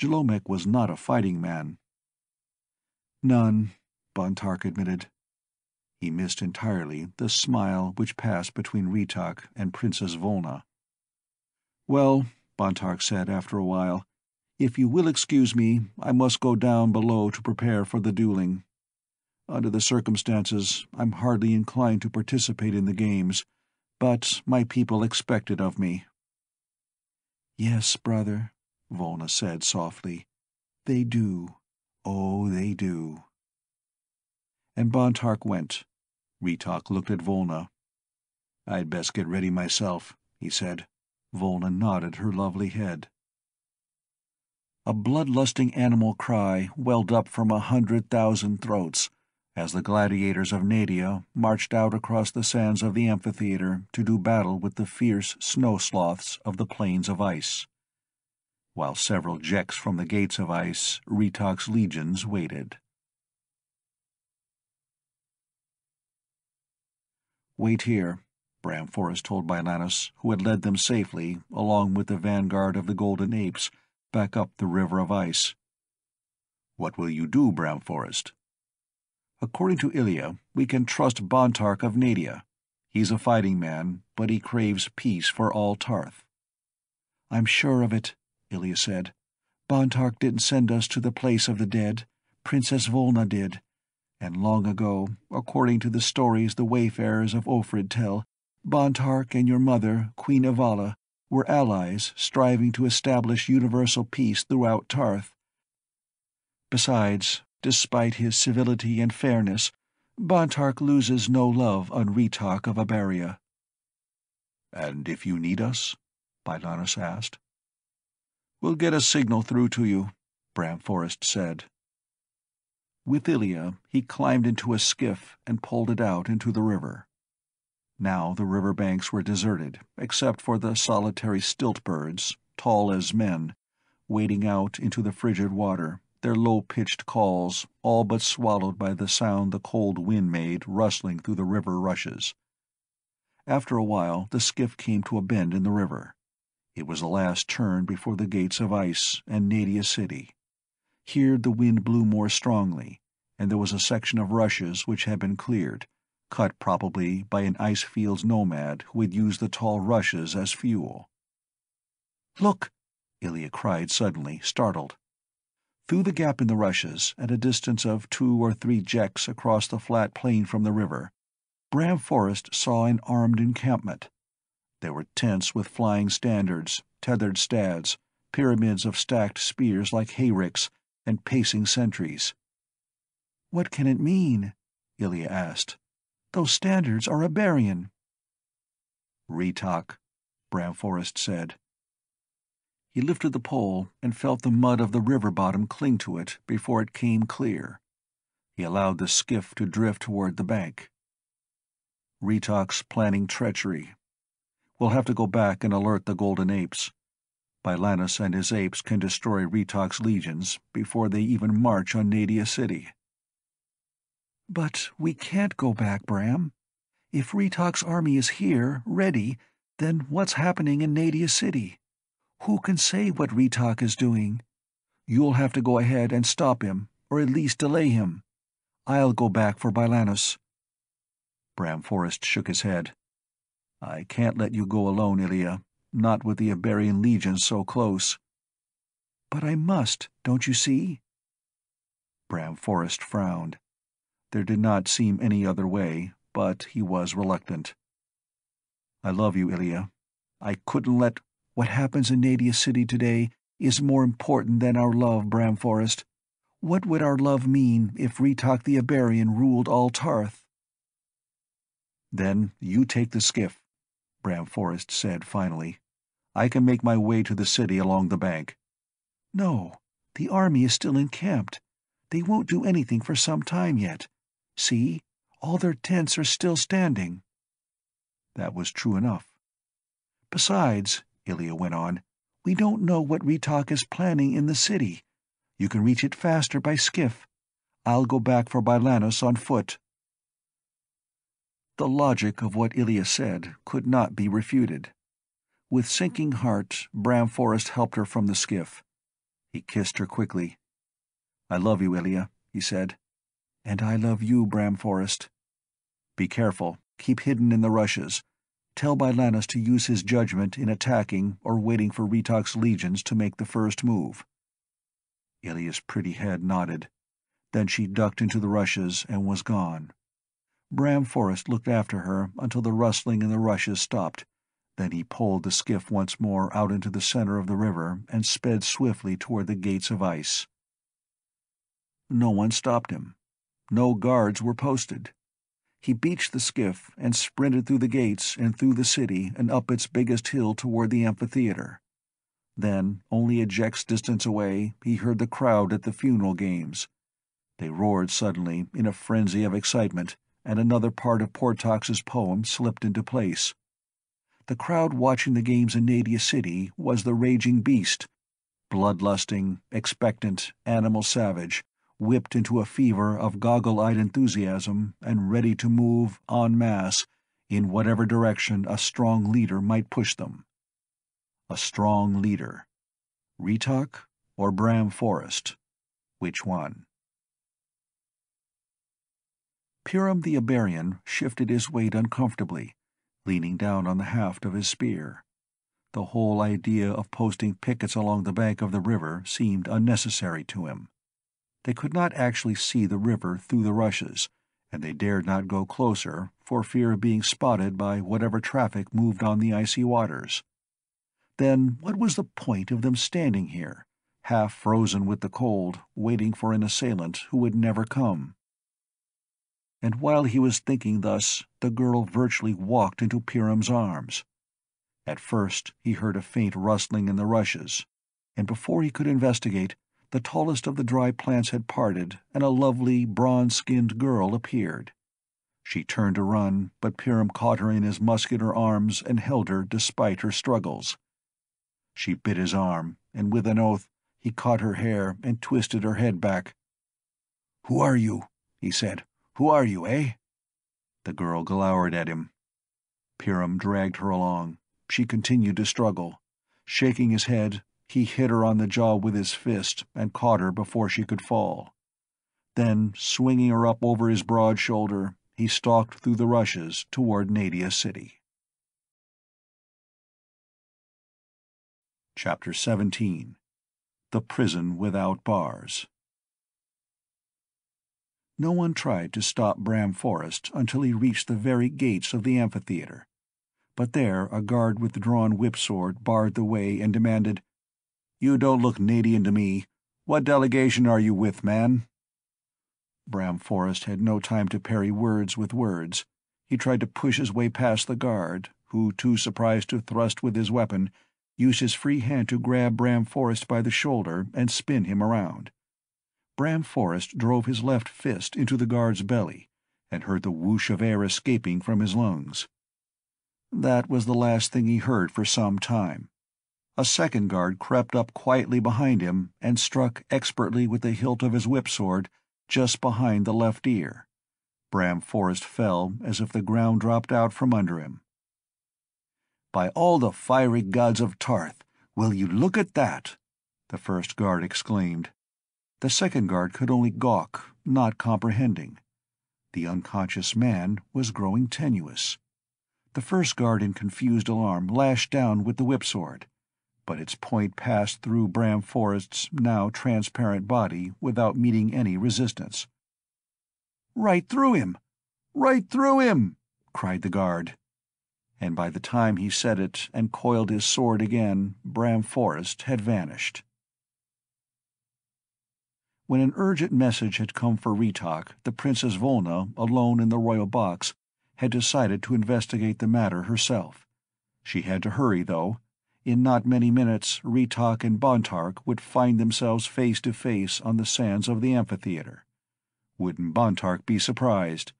Jlomek was not a fighting man. None, Bontark admitted. He missed entirely the smile which passed between Retok and Princess Volna. Well, Bontark said after a while, if you will excuse me, I must go down below to prepare for the dueling. Under the circumstances, I'm hardly inclined to participate in the games, but my people expect it of me. Yes, brother, Volna said softly. They do. Oh, they do. And Bontark went. Retok looked at Volna. I'd best get ready myself, he said. Volna nodded her lovely head. A blood-lusting animal cry welled up from a hundred thousand throats as the gladiators of Nadia marched out across the sands of the amphitheater to do battle with the fierce snow-sloths of the plains of ice, while several jeks from the gates of ice, Retok's legions, waited. Wait here, Bram Forrest told Bylanus, who had led them safely, along with the vanguard of the golden apes, back up the River of Ice. What will you do, Bram Forrest? According to Ilya, we can trust Bontark of Nadia. He's a fighting man, but he craves peace for all Tarth. I'm sure of it, Ilya said. Bontark didn't send us to the place of the dead. Princess Volna did. And long ago, according to the stories the wayfarers of Ophrid tell, Bontark and your mother, Queen Evala, were allies striving to establish universal peace throughout Tarth. Besides, despite his civility and fairness, Bontark loses no love on Retok of Abaria. And if you need us? Bylanus asked. We'll get a signal through to you, Bram Forrest said. With Ilya, he climbed into a skiff and pulled it out into the river. Now the river banks were deserted, except for the solitary stilt birds, tall as men, wading out into the frigid water, their low-pitched calls all but swallowed by the sound the cold wind made rustling through the river rushes. After a while the skiff came to a bend in the river. It was the last turn before the gates of ice and Nadia City. Here the wind blew more strongly, and there was a section of rushes which had been cleared, cut probably by an ice-fields nomad who had used the tall rushes as fuel. "Look!" Ilya cried suddenly, startled. Through the gap in the rushes, at a distance of two or three jeks across the flat plain from the river, Bram Forrest saw an armed encampment. There were tents with flying standards, tethered stads, pyramids of stacked spears like hayricks, and pacing sentries. "What can it mean?" Ilya asked. "Those standards are Iberian." "Retok," Bram Forrest said. He lifted the pole and felt the mud of the river bottom cling to it before it came clear. He allowed the skiff to drift toward the bank. Retok's planning treachery. We'll have to go back and alert the golden apes. Bylanus and his apes can destroy Retok's legions before they even march on Nadia City. But we can't go back, Bram. If Retok's army is here, ready, Then what's happening in Nadia City? Who can say what Retok is doing? You'll have to go ahead and stop him, or at least delay him. I'll go back for Bylanus. Bram Forrest shook his head. I can't let you go alone, Ilya, not with the Iberian legion so close. But I must, don't you see? Bram Forrest frowned. There did not seem any other way, but he was reluctant. I love you, Ilya. I couldn't let what happens in Nadia City today is more important than our love, Bram Forrest. What would our love mean if Retok the Iberian ruled all Tarth? Then you take the skiff, Bram Forrest said finally. I can make my way to the city along the bank. No, the army is still encamped. They won't do anything for some time yet. See, all their tents are still standing. That was true enough. Besides, Ilya went on, we don't know what Retok is planning in the city. You can reach it faster by skiff. I'll go back for Bylanus on foot. The logic of what Ilya said could not be refuted. With sinking heart, Bram Forrest helped her from the skiff. He kissed her quickly. I love you, Ilya, he said. And I love you, Bram Forrest. Be careful. Keep hidden in the rushes. Tell Bylanus to use his judgment in attacking or waiting for Retok's legions to make the first move. Ilya's pretty head nodded. Then she ducked into the rushes and was gone. Bram Forrest looked after her until the rustling in the rushes stopped. Then he poled the skiff once more out into the center of the river and sped swiftly toward the gates of ice. No one stopped him. No guards were posted. He beached the skiff and sprinted through the gates and through the city and up its biggest hill toward the amphitheater. Then, only a jack's distance away, he heard the crowd at the funeral games. They roared suddenly, in a frenzy of excitement, and another part of Portox's poem slipped into place. The crowd watching the games in Nadia City was the raging beast, bloodlusting, expectant, animal savage, whipped into a fever of goggle-eyed enthusiasm and ready to move, en masse, in whatever direction a strong leader might push them. A strong leader. Retok or Bram Forrest? Which one? Pyram the Iberian shifted his weight uncomfortably, leaning down on the haft of his spear. The whole idea of posting pickets along the bank of the river seemed unnecessary to him. They could not actually see the river through the rushes, and they dared not go closer for fear of being spotted by whatever traffic moved on the icy waters. Then what was the point of them standing here, half frozen with the cold, waiting for an assailant who would never come? And while he was thinking thus, the girl virtually walked into Pyram's arms. At first he heard a faint rustling in the rushes, and before he could investigate, the tallest of the dry plants had parted, and a lovely, bronze-skinned girl appeared. She turned to run, but Pyram caught her in his muscular arms and held her despite her struggles. She bit his arm, and with an oath he caught her hair and twisted her head back. "Who are you?" he said. "Who are you, eh?" The girl glowered at him. Pyram dragged her along. She continued to struggle. Shaking his head, he hit her on the jaw with his fist and caught her before she could fall. Then, swinging her up over his broad shoulder, he stalked through the rushes toward Nadia City. Chapter seventeen. The Prison Without Bars. No one tried to stop Bram Forrest until he reached the very gates of the amphitheater, but there a guard with drawn whipsword barred the way and demanded, "You don't look Nadian to me. What delegation are you with, man?" Bram Forrest had no time to parry words with words. He tried to push his way past the guard, who, too surprised to thrust with his weapon, used his free hand to grab Bram Forrest by the shoulder and spin him around. Bram Forrest drove his left fist into the guard's belly and heard the whoosh of air escaping from his lungs. That was the last thing he heard for some time. A second guard crept up quietly behind him and struck expertly with the hilt of his whipsword just behind the left ear. Bram Forrest fell as if the ground dropped out from under him. By all the fiery gods of Tarth, will you look at that? The first guard exclaimed. The second guard could only gawk, not comprehending. The unconscious man was growing tenuous. The first guard in confused alarm lashed down with the whipsword, but its point passed through Bram Forrest's now transparent body without meeting any resistance. "Right through him! Right through him!" cried the guard. And by the time he said it and coiled his sword again, Bram Forrest had vanished. When an urgent message had come for Retok, the Princess Volna, alone in the royal box, had decided to investigate the matter herself. She had to hurry, though. In not many minutes, Retok and Bontark would find themselves face to face on the sands of the amphitheater. Wouldn't Bontark be surprised?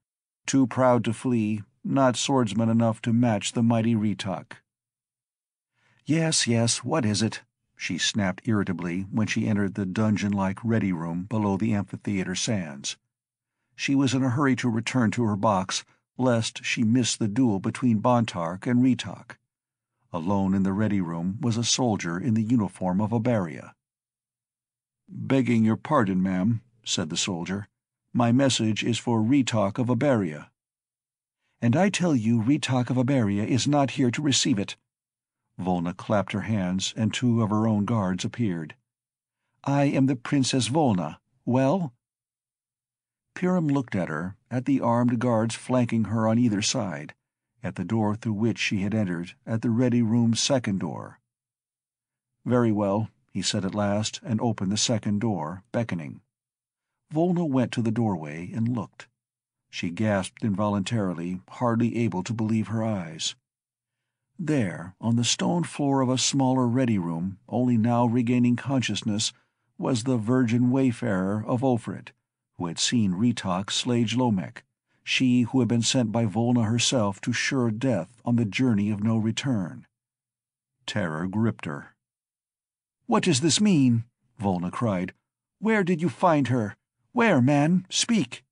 Too proud to flee, not swordsman enough to match the mighty Retok. "Yes, yes, what is it?" she snapped irritably when she entered the dungeon-like ready-room below the amphitheater sands. She was in a hurry to return to her box, lest she miss the duel between Bontark and Retok. Alone in the ready-room was a soldier in the uniform of Abaria. "Begging your pardon, ma'am," said the soldier, "my message is for Retok of Abaria." "And I tell you Retok of Abaria is not here to receive it." Volna clapped her hands, and two of her own guards appeared. "I am the Princess Volna. Well?" Pyram looked at her, at the armed guards flanking her on either side, at the door through which she had entered, at the ready-room's second door. "Very well," he said at last, and opened the second door, beckoning. Volna went to the doorway and looked. She gasped involuntarily, hardly able to believe her eyes. There, on the stone floor of a smaller ready-room, only now regaining consciousness, was the virgin wayfarer of Ophrid, who had seen Retok slay Jlomek, she who had been sent by Volna herself to sure death on the journey of no return. Terror gripped her. "What does this mean?" Volna cried. "Where did you find her? Where, man? Speak!"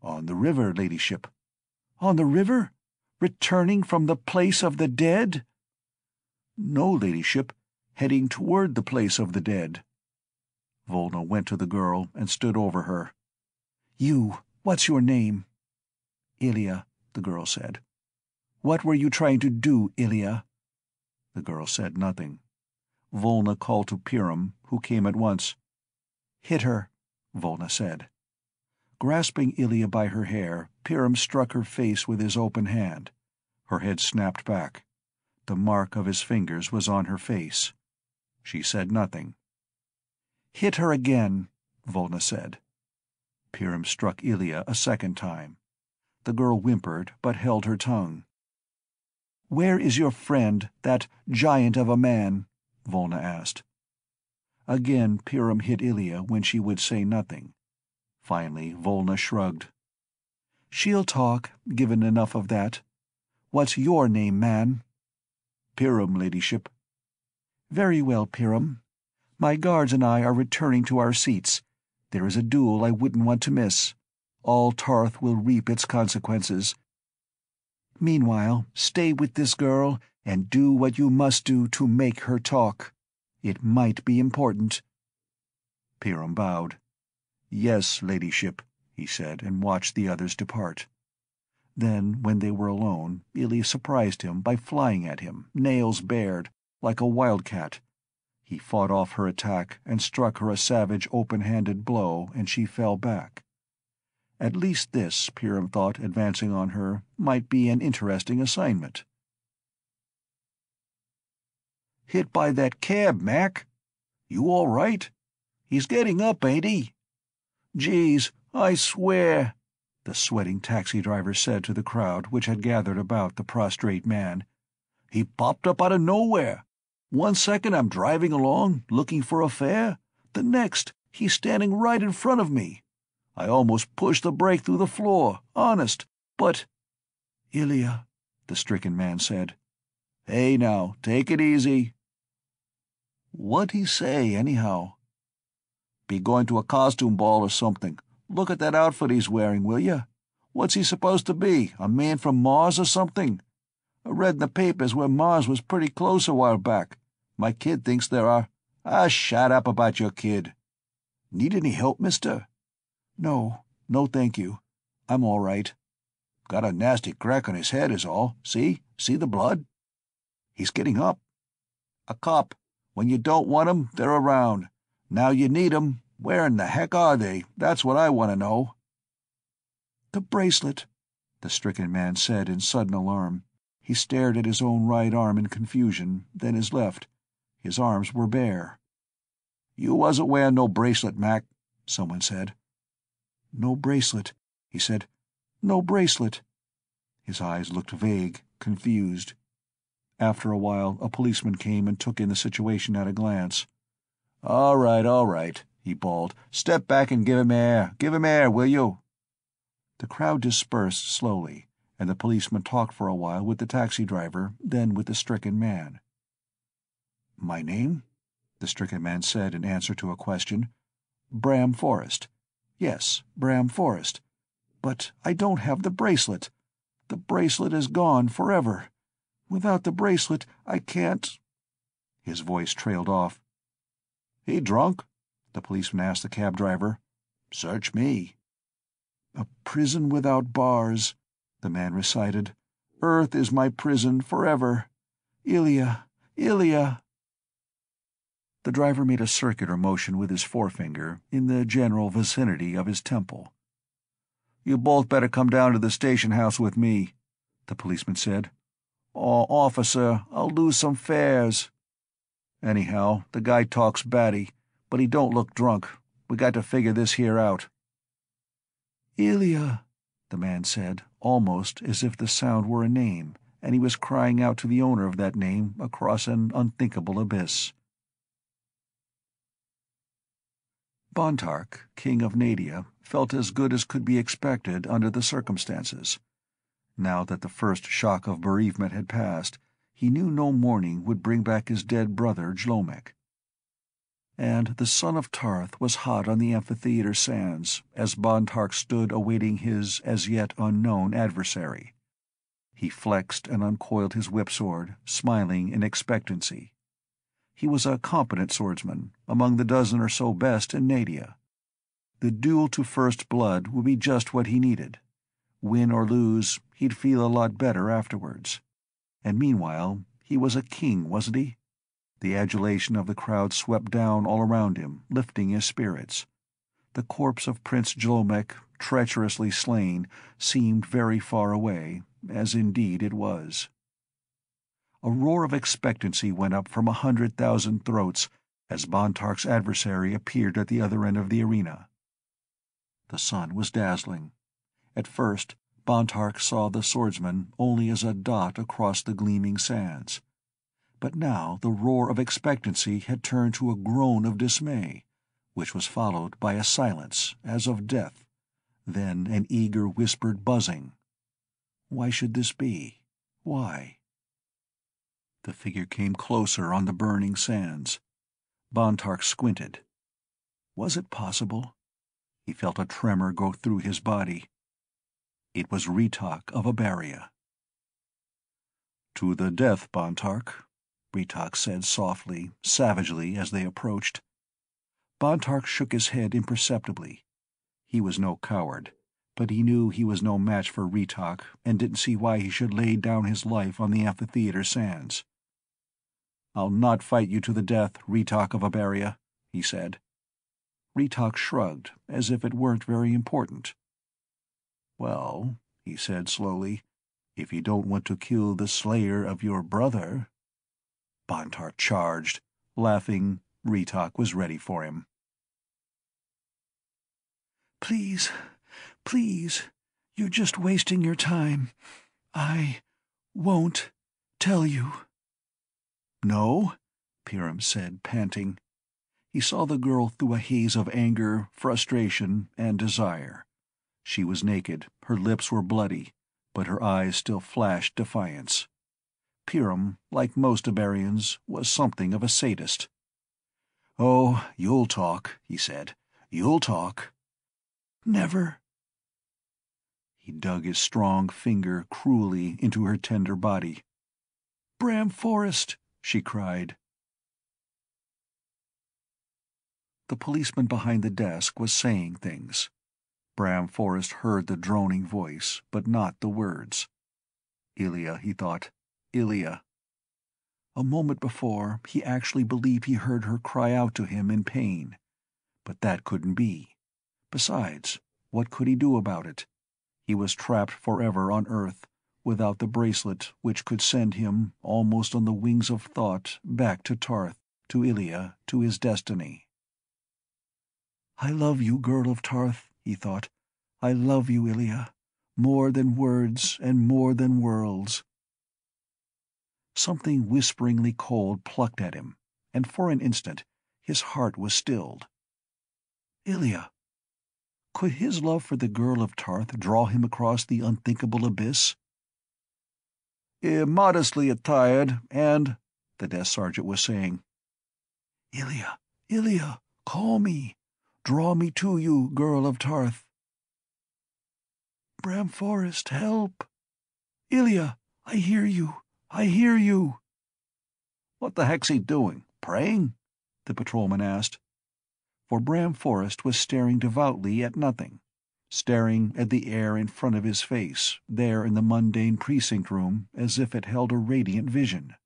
"On the river, ladyship." "On the river? Returning from the place of the dead?" "No, ladyship, heading toward the place of the dead." Volna went to the girl and stood over her. "You, what's your name?" "Ilya," the girl said. "What were you trying to do, Ilya?" The girl said nothing. Volna called to Pyram, who came at once. "Hit her," Volna said. Grasping Ilya by her hair, Pyram struck her face with his open hand. Her head snapped back. The mark of his fingers was on her face. She said nothing. "Hit her again," Volna said. Pyram struck Ilya a second time. The girl whimpered, but held her tongue. "Where is your friend, that giant of a man?" Volna asked. Again Pyram hit Ilya when she would say nothing. Finally, Volna shrugged. "She'll talk, given enough of that. What's your name, man?" "Pyram, ladyship." "Very well, Pyram. My guards and I are returning to our seats. There is a duel I wouldn't want to miss. All Tarth will reap its consequences. Meanwhile, stay with this girl and do what you must do to make her talk. It might be important." Pyram bowed. "Yes, ladyship," he said, and watched the others depart. Then, when they were alone, Ilya surprised him by flying at him, nails bared, like a wildcat. He fought off her attack and struck her a savage, open-handed blow, and she fell back. At least this, Pyram thought, advancing on her, might be an interesting assignment. "Hit by that cab, Mac. You all right? He's getting up, ain't he? Geez, I swear," the sweating taxi driver said to the crowd which had gathered about the prostrate man. "He popped up out of nowhere. One second I'm driving along, looking for a fare. The next, he's standing right in front of me. I almost pushed the brake through the floor, honest, but—" "Ilya," the stricken man said. "Hey now, take it easy." "What'd he say, anyhow?" "Be going to a costume ball or something. Look at that outfit he's wearing, will you? What's he supposed to be, a man from Mars or something? I read in the papers where Mars was pretty close a while back. My kid thinks there are. Ah, shut up about your kid. Need any help, mister? No, no thank you. I'm all right. Got a nasty crack on his head is all. See? See the blood? He's getting up. A cop. When you don't want 'em, they're around. Now you need 'em. Where in the heck are they? That's what I want to know. The bracelet, the stricken man said in sudden alarm. He stared at his own right arm in confusion, then his left. His arms were bare. You wasn't wearing no bracelet, Mac, someone said. No bracelet, he said. No bracelet. His eyes looked vague, confused. After a while, a policeman came and took in the situation at a glance. All right, all right, he bawled. Step back and give him air. Give him air, will you? The crowd dispersed slowly, and the policeman talked for a while with the taxi driver, then with the stricken man. "My name?" the stricken man said in answer to a question. "Bram Forrest. Yes, Bram Forrest. But I don't have the bracelet. The bracelet is gone forever. Without the bracelet, I can't—" His voice trailed off. "He drunk?" the policeman asked the cab driver. "Search me." "A prison without bars," the man recited. "Earth is my prison forever. Ilya, Ilya." The driver made a circular motion with his forefinger in the general vicinity of his temple. "You both better come down to the station house with me," the policeman said. "Or, officer, I'll lose some fares. Anyhow, the guy talks batty, but he don't look drunk. We got to figure this here out." "Ilya," the man said, almost as if the sound were a name, and he was crying out to the owner of that name across an unthinkable abyss. Bontark, king of Nadia, felt as good as could be expected under the circumstances. Now that the first shock of bereavement had passed, he knew no mourning would bring back his dead brother Jlomek. And the son of Tarth was hot on the amphitheater sands as Bontark stood awaiting his as-yet-unknown adversary. He flexed and uncoiled his whip-sword, smiling in expectancy. He was a competent swordsman, among the dozen or so best in Nadia. The duel to first blood would be just what he needed. Win or lose, he'd feel a lot better afterwards. And meanwhile, he was a king, wasn't he? The adulation of the crowd swept down all around him, lifting his spirits. The corpse of Prince Jlomek, treacherously slain, seemed very far away, as indeed it was. A roar of expectancy went up from a hundred thousand throats as Bontark's adversary appeared at the other end of the arena. The sun was dazzling. At first, Bontark saw the swordsman only as a dot across the gleaming sands. But now the roar of expectancy had turned to a groan of dismay, which was followed by a silence, as of death, then an eager whispered buzzing. Why should this be? Why? The figure came closer on the burning sands. Bontark squinted. Was it possible? He felt a tremor go through his body. It was Retok of Abaria. "To the death, Bontark," Retok said softly, savagely, as they approached. Bontark shook his head imperceptibly. He was no coward, but he knew he was no match for Retok and didn't see why he should lay down his life on the amphitheater sands. "I'll not fight you to the death, Retok of Abaria," he said. Retok shrugged, as if it weren't very important. "Well," he said slowly, "if you don't want to kill the slayer of your brother—" Bontark charged. Laughing, Retok was ready for him. "Please, please, you're just wasting your time. I won't tell you." "No?" Pyram said, panting. He saw the girl through a haze of anger, frustration, and desire. She was naked, her lips were bloody, but her eyes still flashed defiance. Pyram, like most Iberians, was something of a sadist. "Oh, you'll talk," he said. "You'll talk." "Never." He dug his strong finger cruelly into her tender body, Bram Forrest!" she cried. The policeman behind the desk was saying things. Bram Forrest heard the droning voice, but not the words. Ilya, he thought. Ilya. A moment before, he actually believed he heard her cry out to him in pain. But that couldn't be. Besides, what could he do about it? He was trapped forever on Earth, without the bracelet which could send him, almost on the wings of thought, back to Tarth, to Ilya, to his destiny. "I love you, girl of Tarth," he thought. "I love you, Ilya, more than words and more than worlds." Something whisperingly cold plucked at him, and for an instant his heart was stilled. Ilya! Could his love for the girl of Tarth draw him across the unthinkable abyss? "Immodestly attired, and," the desk sergeant was saying. "Ilya, Ilya, call me. Draw me to you, girl of Tarth." "Bram Forrest, help! Ilya, I hear you, I hear you." "What the heck's he doing, praying?" the patrolman asked. For Bram Forrest was staring devoutly at nothing, staring at the air in front of his face, there in the mundane precinct room, as if it held a radiant vision.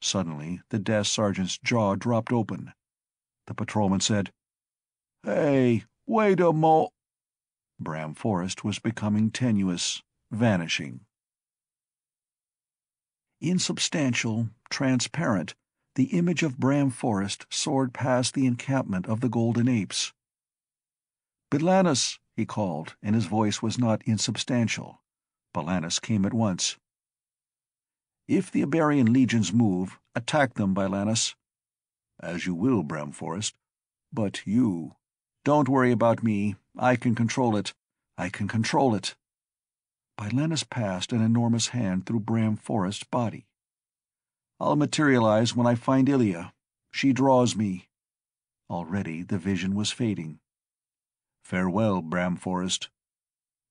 Suddenly the desk sergeant's jaw dropped open. The patrolman said, "Hey, wait a mo—" Bram Forrest was becoming tenuous, vanishing. Insubstantial, transparent, the image of Bram Forrest soared past the encampment of the Golden Apes. "Bylanus," he called, and his voice was not insubstantial. Bylanus came at once. "If the Iberian legions move, attack them, Bylanus." "As you will, Bram Forrest. But you—" "Don't worry about me. I can control it. I can control it." Bylanus passed an enormous hand through Bram Forrest's body. "I'll materialize when I find Ilya. She draws me." Already the vision was fading. "Farewell, Bram Forrest."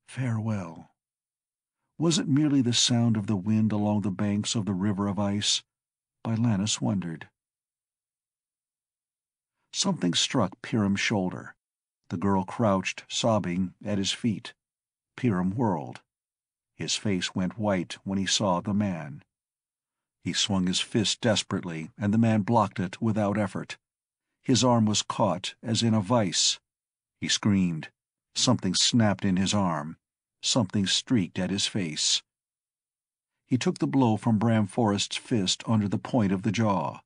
Farewell. Was it merely the sound of the wind along the banks of the River of Ice? Bylanus wondered. Something struck Pyram's shoulder. The girl crouched, sobbing, at his feet. Pyram whirled. His face went white when he saw the man. He swung his fist desperately, and the man blocked it without effort. His arm was caught, as in a vice. He screamed. Something snapped in his arm. Something streaked at his face. He took the blow from Bram Forrest's fist under the point of the jaw.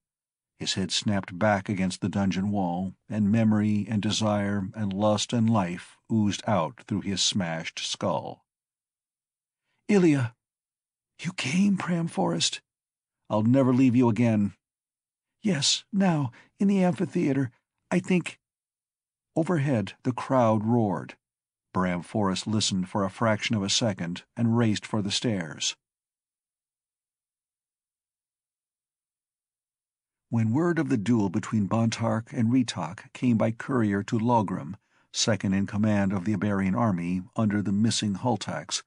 His head snapped back against the dungeon wall, and memory and desire and lust and life oozed out through his smashed skull. "Ilya! You came, Bram Forrest! I'll never leave you again." "Yes, now, in the amphitheater, I think—" Overhead, the crowd roared. Bram Forrest listened for a fraction of a second and raced for the stairs. When word of the duel between Bontark and Retok came by courier to Logram, second in command of the Abarian army under the missing Hultax,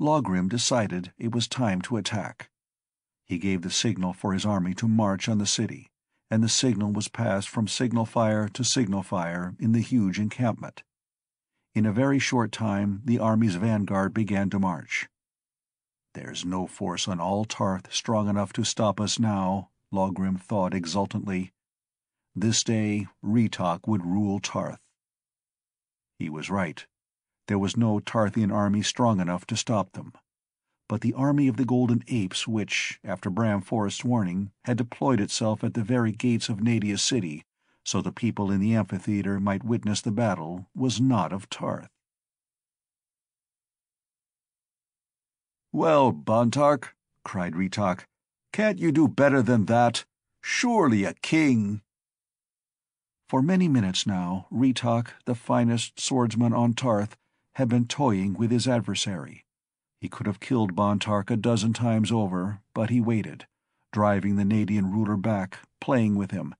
Logram decided it was time to attack. He gave the signal for his army to march on the city, and the signal was passed from signal fire to signal fire in the huge encampment. In a very short time the army's vanguard began to march. "There's no force on all Tarth strong enough to stop us now," Logram thought exultantly. This day Retok would rule Tarth. He was right. There was no Tarthian army strong enough to stop them. But the army of the Golden Apes, which, after Bram Forrest's warning, had deployed itself at the very gates of Nadia City, so the people in the amphitheater might witness the battle, was not of Tarth. "Well, Bontark," cried Retok, "can't you do better than that? Surely a king!" For many minutes now, Retok, the finest swordsman on Tarth, had been toying with his adversary. He could have killed Bontark a dozen times over, but he waited, driving the Nadian ruler back, playing with him,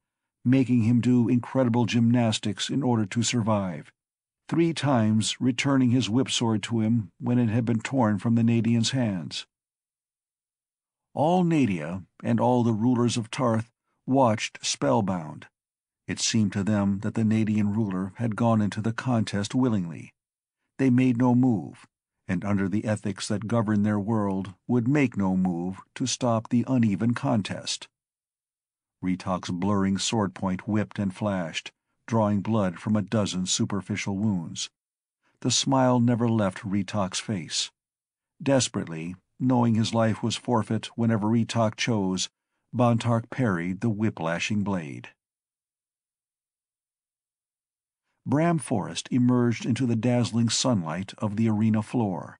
making him do incredible gymnastics in order to survive, three times returning his whipsword to him when it had been torn from the Nadian's hands. All Nadia and all the rulers of Tarth watched spellbound. It seemed to them that the Nadian ruler had gone into the contest willingly. They made no move, and under the ethics that govern their world would make no move to stop the uneven contest. Retok's blurring sword point whipped and flashed, drawing blood from a dozen superficial wounds. The smile never left Retok's face. Desperately, knowing his life was forfeit whenever Retok chose, Bontark parried the whiplashing blade. Bram Forrest emerged into the dazzling sunlight of the arena floor.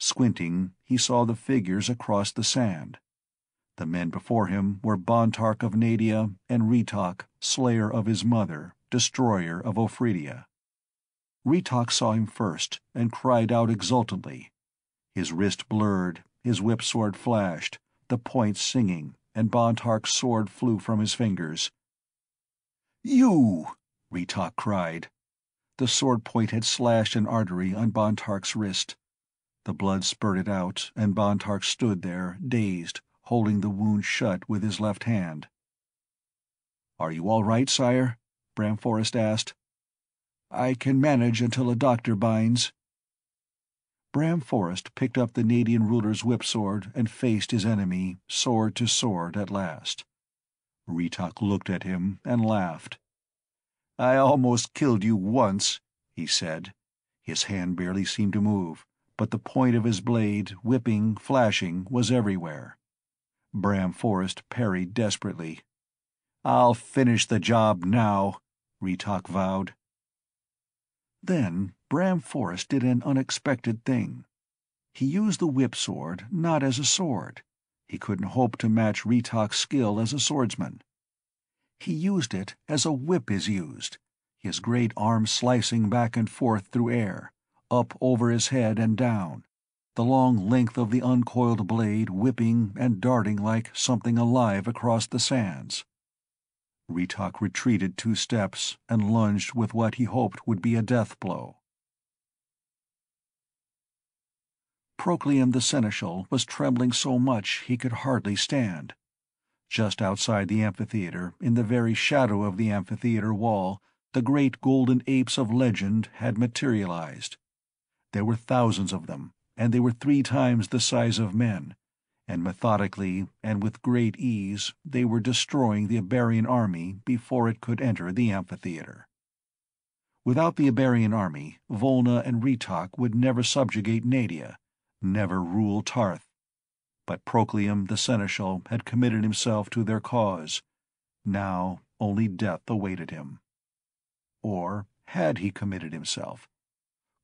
Squinting, he saw the figures across the sand. The men before him were Bontark of Nadia and Retok, slayer of his mother, destroyer of Ophridia. Retok saw him first and cried out exultantly. His wrist blurred, his whip-sword flashed, the point singing, and Bontark's sword flew from his fingers. "You!" Retok cried. The sword point had slashed an artery on Bontark's wrist. The blood spurted out, and Bontark stood there, dazed, holding the wound shut with his left hand. "Are you all right, sire?" Bram Forrest asked. "I can manage until a doctor binds." Bram Forrest picked up the Nadian ruler's whipsword and faced his enemy, sword to sword at last. Retok looked at him and laughed. "I almost killed you once," he said. His hand barely seemed to move, but the point of his blade, whipping, flashing, was everywhere. Bram Forrest parried desperately. "I'll finish the job now," Retok vowed. Then Bram Forrest did an unexpected thing. He used the whip sword not as a sword. He couldn't hope to match Retok's skill as a swordsman. He used it as a whip is used, his great arm slicing back and forth through air, up over his head and down, the long length of the uncoiled blade whipping and darting like something alive across the sands. Retok retreated two steps and lunged with what he hoped would be a death blow. Proclium the Seneschal was trembling so much he could hardly stand. Just outside the amphitheater, in the very shadow of the amphitheater wall, the great golden apes of legend had materialized. There were thousands of them, and they were three times the size of men, and methodically and with great ease they were destroying the Iberian army before it could enter the amphitheater. Without the Iberian army, Volna and Retok would never subjugate Nadia, never rule Tarth. But Proclium the Seneschal had committed himself to their cause. Now only death awaited him. Or had he committed himself?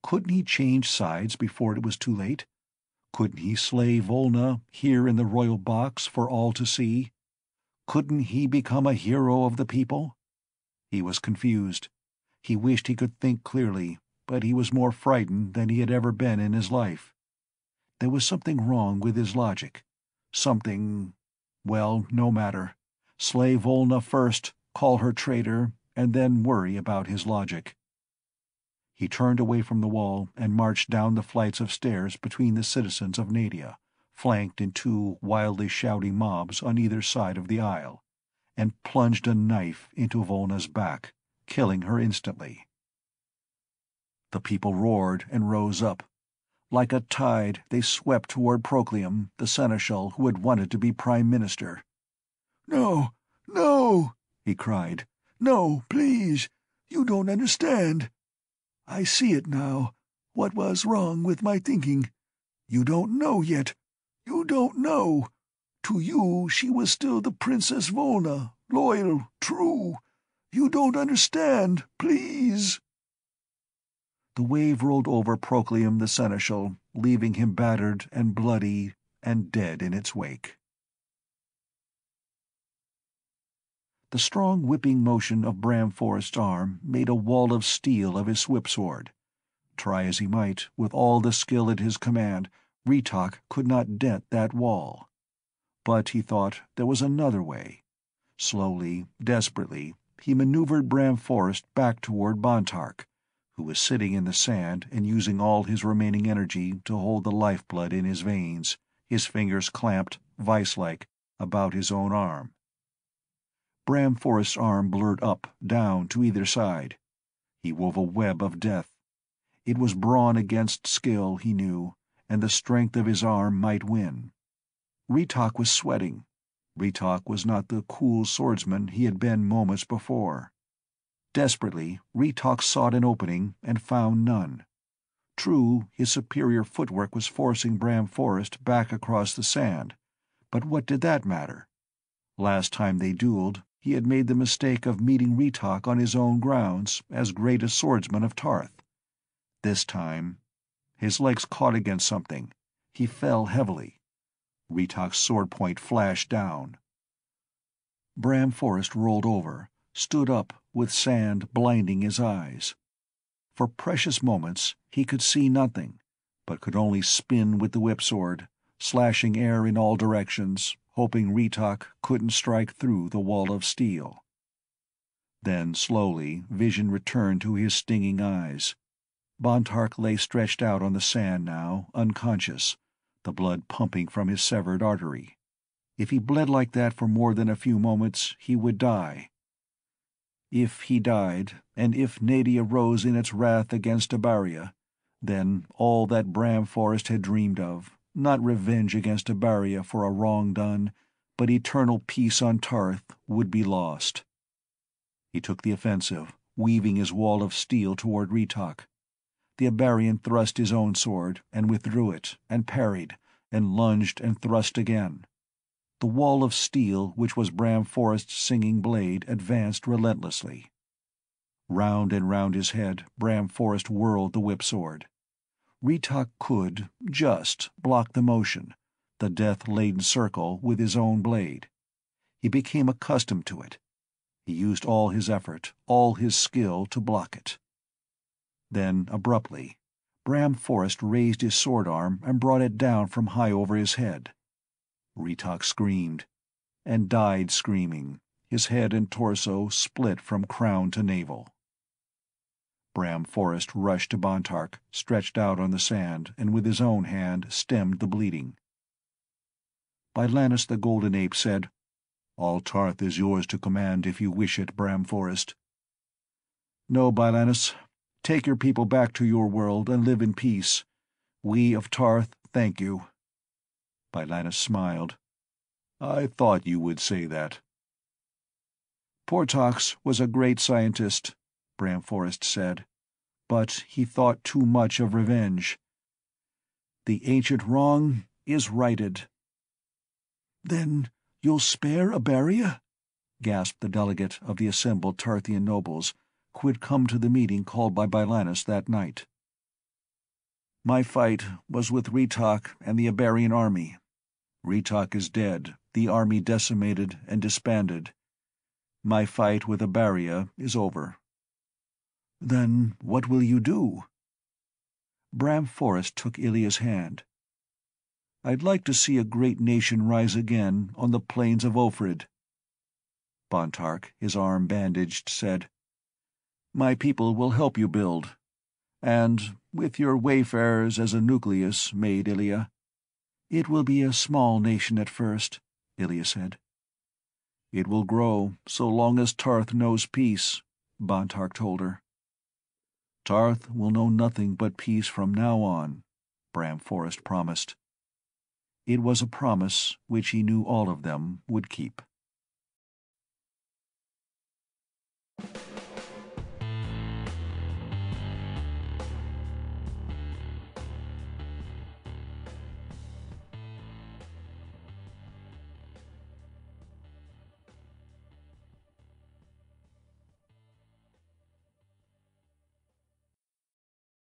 Couldn't he change sides before it was too late? Couldn't he slay Volna here in the royal box for all to see? Couldn't he become a hero of the people? He was confused. He wished he could think clearly, but he was more frightened than he had ever been in his life. There was something wrong with his logic. Something... well, no matter. Slay Volna first, call her traitor, and then worry about his logic. He turned away from the wall and marched down the flights of stairs between the citizens of Nadia, flanked in two wildly shouting mobs on either side of the aisle, and plunged a knife into Volna's back, killing her instantly. The people roared and rose up. Like a tide, they swept toward Proclium, the seneschal who had wanted to be prime minister. "No, no," he cried. "No, please. You don't understand. I see it now, what was wrong with my thinking. You don't know yet. You don't know. To you she was still the Princess Volna, loyal, true. You don't understand, please." The wave rolled over Proclium the Seneschal, leaving him battered and bloody and dead in its wake. The strong whipping motion of Bram Forrest's arm made a wall of steel of his whipsword. Try as he might, with all the skill at his command, Retok could not dent that wall. But, he thought, there was another way. Slowly, desperately, he maneuvered Bram Forrest back toward Bontark, who was sitting in the sand and using all his remaining energy to hold the lifeblood in his veins, his fingers clamped, vice-like, about his own arm. Bram Forrest's arm blurred up, down, to either side. He wove a web of death. It was brawn against skill, he knew, and the strength of his arm might win. Retok was sweating. Retok was not the cool swordsman he had been moments before. Desperately, Retok sought an opening and found none. True, his superior footwork was forcing Bram Forrest back across the sand, but what did that matter? Last time they dueled, he had made the mistake of meeting Retok on his own grounds as great a swordsman of Tarth. This time, his legs caught against something. He fell heavily. Retok's sword point flashed down. Bram Forrest rolled over, stood up with sand blinding his eyes. For precious moments he could see nothing, but could only spin with the whipsword, slashing air in all directions, hoping Retok couldn't strike through the wall of steel. Then slowly vision returned to his stinging eyes. Bontark lay stretched out on the sand now, unconscious, the blood pumping from his severed artery. If he bled like that for more than a few moments, he would die. If he died, and if Nadia rose in its wrath against Abaria, then all that Bram Forrest had dreamed of, not revenge against Abaria for a wrong done, but eternal peace on Tarth, would be lost. He took the offensive, weaving his wall of steel toward Retok. The Iberian thrust his own sword, and withdrew it, and parried, and lunged and thrust again. The wall of steel, which was Bram Forrest's singing blade, advanced relentlessly. Round and round his head, Bram Forrest whirled the whip-sword. Retok could, just, block the motion, the death-laden circle, with his own blade. He became accustomed to it. He used all his effort, all his skill, to block it. Then, abruptly, Bram Forrest raised his sword arm and brought it down from high over his head. Retok screamed, and died screaming, his head and torso split from crown to navel. Bram Forrest rushed to Bontark, stretched out on the sand, and with his own hand stemmed the bleeding. Bylanus the Golden Ape said, "All Tarth is yours to command if you wish it, Bram Forrest." "No, Bylanus. Take your people back to your world and live in peace. We of Tarth thank you." Bylanus smiled. "I thought you would say that." "Portox was a great scientist," Bram Forrest said, "but he thought too much of revenge. The ancient wrong is righted." "Then you'll spare Abaria?" gasped the delegate of the assembled Tarthian nobles, who had come to the meeting called by Bylanus that night. "My fight was with Retok and the Iberian army. Retok is dead, the army decimated and disbanded. My fight with Abaria is over." "Then what will you do?" Bram Forrest took Ilya's hand. "I'd like to see a great nation rise again on the plains of Ophrid." Bontark, his arm bandaged, said, "My people will help you build. And, with your wayfarers as a nucleus, made Ilya." "It will be a small nation at first," Ilya said. "It will grow, so long as Tarth knows peace," Bontark told her. "Tarth will know nothing but peace from now on," Bram Forrest promised. It was a promise which he knew all of them would keep.